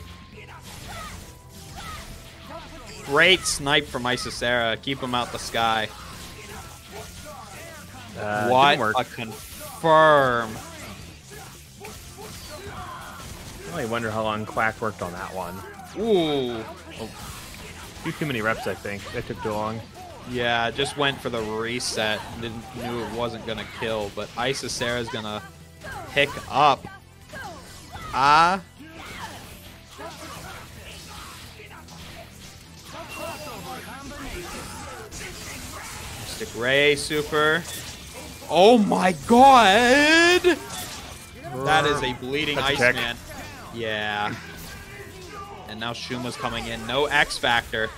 Great snipe from Isisera. Keep him out the sky. What a confirm. I really wonder how long Quack worked on that one. Ooh. Oh, too many reps, I think. That took too long. Yeah, just went for the reset. Knew it wasn't going to kill, but Isisera's going to pick up. Ah. Mystic Ray super. Oh my god! That is a bleeding Iceman. Yeah. And now Shuma's coming in. No X Factor.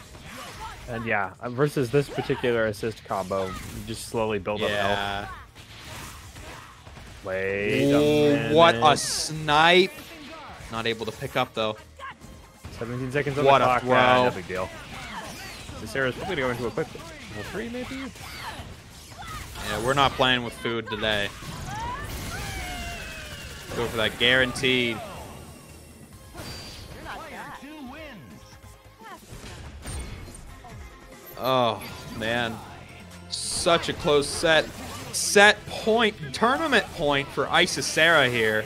And yeah, versus this particular assist combo, you just slowly build up health. Wait a minute. What a snipe. Not able to pick up, though. 17 seconds on the clock. Yeah, no big deal. Sarah's probably going to go into a quick three, maybe? Yeah, we're not playing with food today. Go for that guaranteed. Oh, man. Such a close set. Set point, tournament point for Isisera here.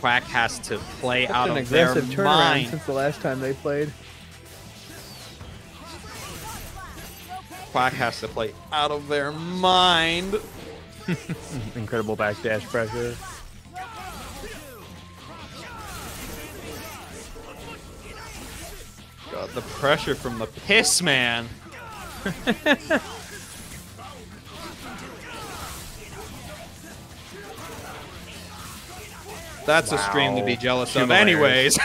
Quack has to play out of their mind. Since the last time they played. Quack has to play out of their mind. Incredible backdash pressure. God, the pressure from the piss man. That's a stream to be jealous of, anyways.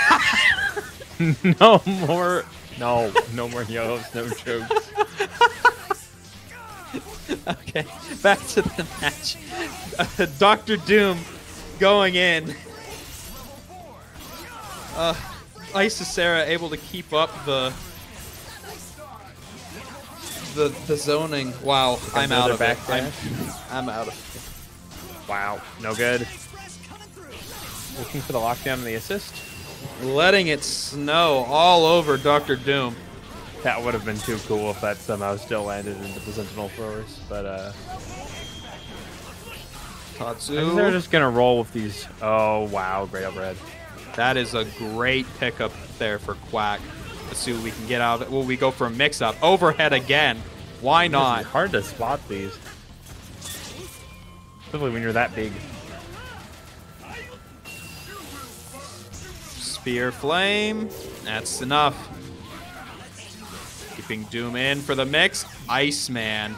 no more yellows, no jokes. Okay, back to the match. Dr. Doom going in. Isisera able to keep up the zoning. Wow, I'm out of it. I'm out of it. Wow, no good. Looking for the lockdown and the assist. Letting it snow all over Dr. Doom. That would have been too cool if that somehow still landed into the Sentinel throwers, but Tatsu. They're just gonna roll with these. Oh wow, great overhead. That is a great pickup there for Quack. Let's see what we can get out of it. Will we go for a mix-up? Overhead again. Why not? It's hard to spot these, especially when you're that big. Spear flame. That's enough. Keeping Doom in for the mix. Iceman.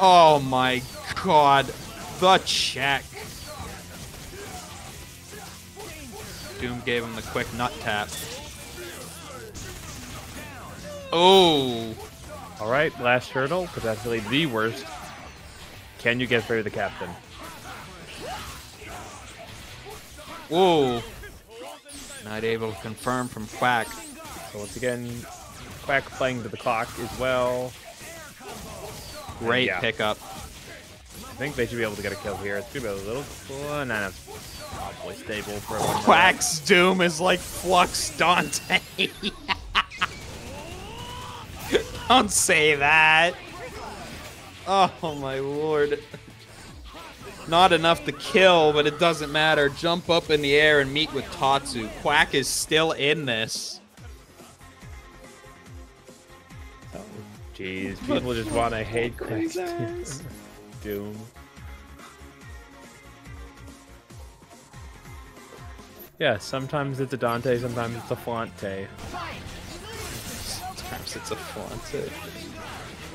Oh my god. The check. Doom gave him the quick nut tap. Oh. All right, last hurdle, potentially the worst. Can you get through the captain? Whoa. Not able to confirm from Quack. So once again, Quack playing to the clock as well. Great pickup. I think they should be able to get a kill here. It's going to be a little... Oh, no, it's probably stable for a while. Quack's Doom is like Flux Dante. Don't say that. Oh, my lord. Not enough to kill, but it doesn't matter. Jump up in the air and meet with Tatsu. Quack is still in this. Oh, jeez. People just want to hate Quack Doom. Yeah, sometimes it's a Dante, sometimes it's a Flante. Sometimes it's a Flante.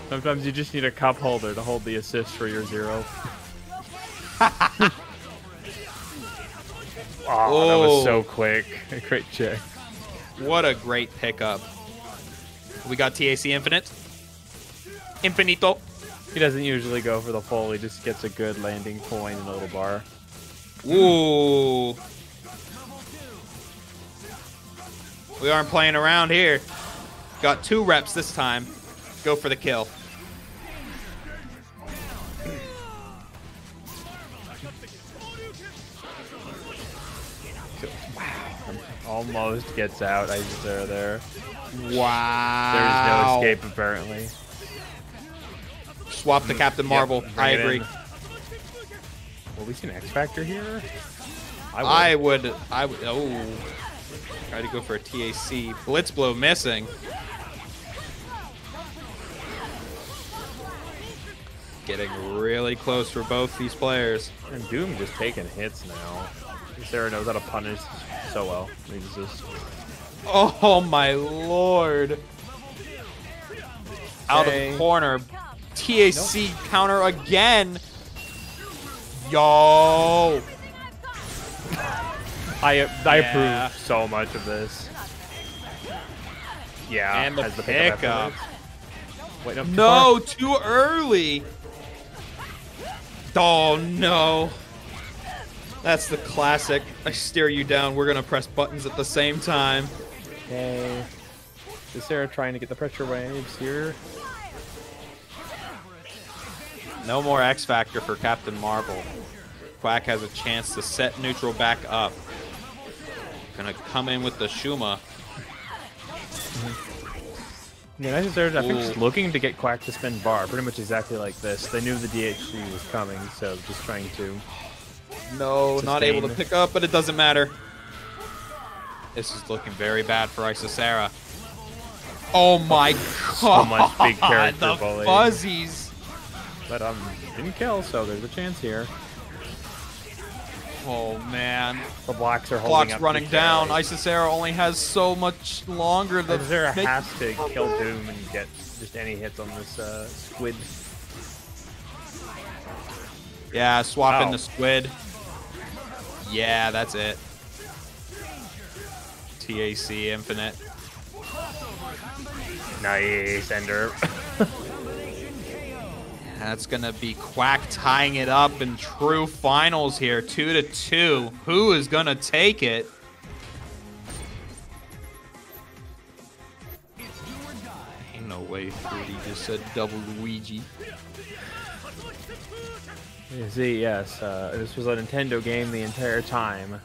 Sometimes you just need a cup holder to hold the assist for your zero. Oh, whoa. That was so quick. Great check. What a great pickup. We got TAC Infinite. Infinito. He doesn't usually go for the full. He just gets a good landing point and a little bar. Ooh. We aren't playing around here. Got 2 reps this time. Go for the kill. almost gets out. I just are there. Wow. There's no escape, apparently. Swap to Captain Marvel. Yep, I agree. Will we see an X Factor here? I would. Oh. Try to go for a TAC. Blitzblow missing. Getting really close for both these players. And Doom just taking hits now. Sarah knows how to punish so well. Just... Oh my lord. Out of the corner. TAC counter again. Yo. I approve so much of this. Yeah. And the pickup. Wait, no, too early. Oh no. That's the classic. I stare you down. We're gonna press buttons at the same time. Okay. Is Sarah trying to get the pressure waves here? No more X Factor for Captain Marvel. Quack has a chance to set neutral back up. Gonna come in with the Shuma. Yeah, I think just looking to get Quack to spin bar pretty much exactly like this. They knew the DHC was coming, so just trying to... No, sustain. Not able to pick up, but it doesn't matter. This is looking very bad for Isosarah. Oh my god! So much big character the bully. Fuzzies! But didn't kill, so there's a chance here. Oh man. The blocks are holding up. Blocks running down. Isosarah only has so much longer than... Isosarah has to kill Doom and get just any hits on this squid. Yeah, swap in the squid. Yeah, that's it. TAC infinite. Nice, Ender. That's going to be Quack tying it up in true finals here. 2-2. Who is going to take it? Ain't no way Fruity just said double Luigi. You see, yes. This was a Nintendo game the entire time.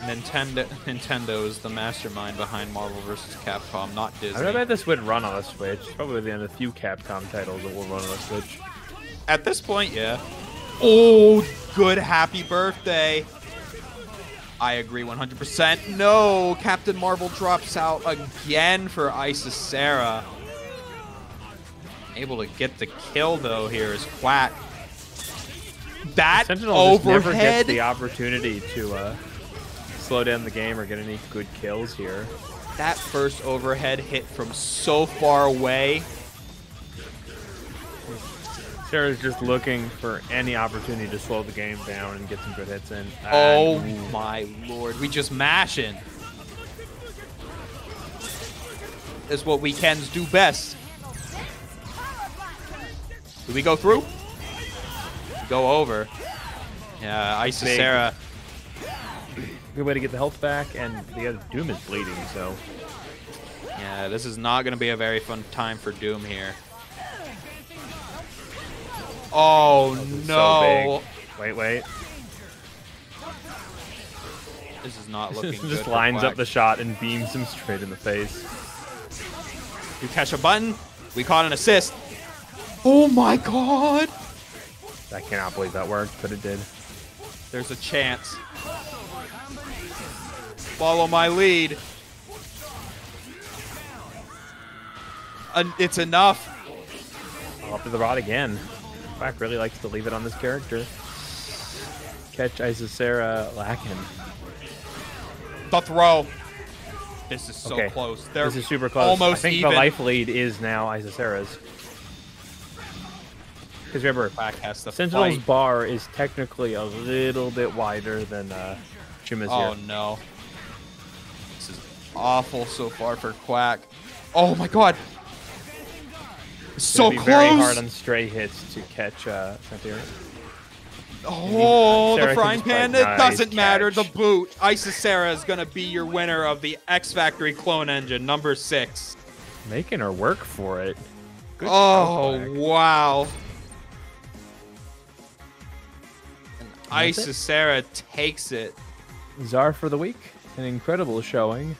Nintendo is the mastermind behind Marvel vs. Capcom, not Disney. I bet this would run on the Switch. Probably one of the few Capcom titles that will run on the Switch. At this point, yeah. Oh, good happy birthday. I agree 100%. No, Captain Marvel drops out again for Isosarah. Able to get the kill, though, here is Quack. That Sentinel overhead. Never gets the opportunity to... slow down the game or get any good kills here. That first overhead hit from so far away. Sarah's just looking for any opportunity to slow the game down and get some good hits in. Oh my lord, we just mashing. That's what weekends do best. Do we go through? Go over. Yeah, Isosarah. Good way to get the health back, and the other Doom is bleeding, so. Yeah, this is not going to be a very fun time for Doom here. Oh, no. So wait. This is not looking good. Just lines up the shot and beams him straight in the face. You catch a button. We caught an assist. Oh, my God. I cannot believe that worked, but it did. There's a chance. Follow my lead. It's enough. Off to the rod again. Quack really likes to leave it on this character. Catch Isosarah lacking. The throw. This is so close. This is super close. Almost I think even. The life lead is now Isosarah's. Because remember, Quack has the Sentinel's bar is technically a little bit wider than Shuma's here. Oh no. Awful so far for Quack. Oh my god. So close. Very hard on stray hits to catch Frontier. Oh, the frying pan. It doesn't matter. The boot. Isosarah is going to be your winner of the X Factory Clone Engine, #6. Making her work for it. Good wow. And Isosarah takes it. Czar for the week. An incredible showing.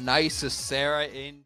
Nice Sarah in.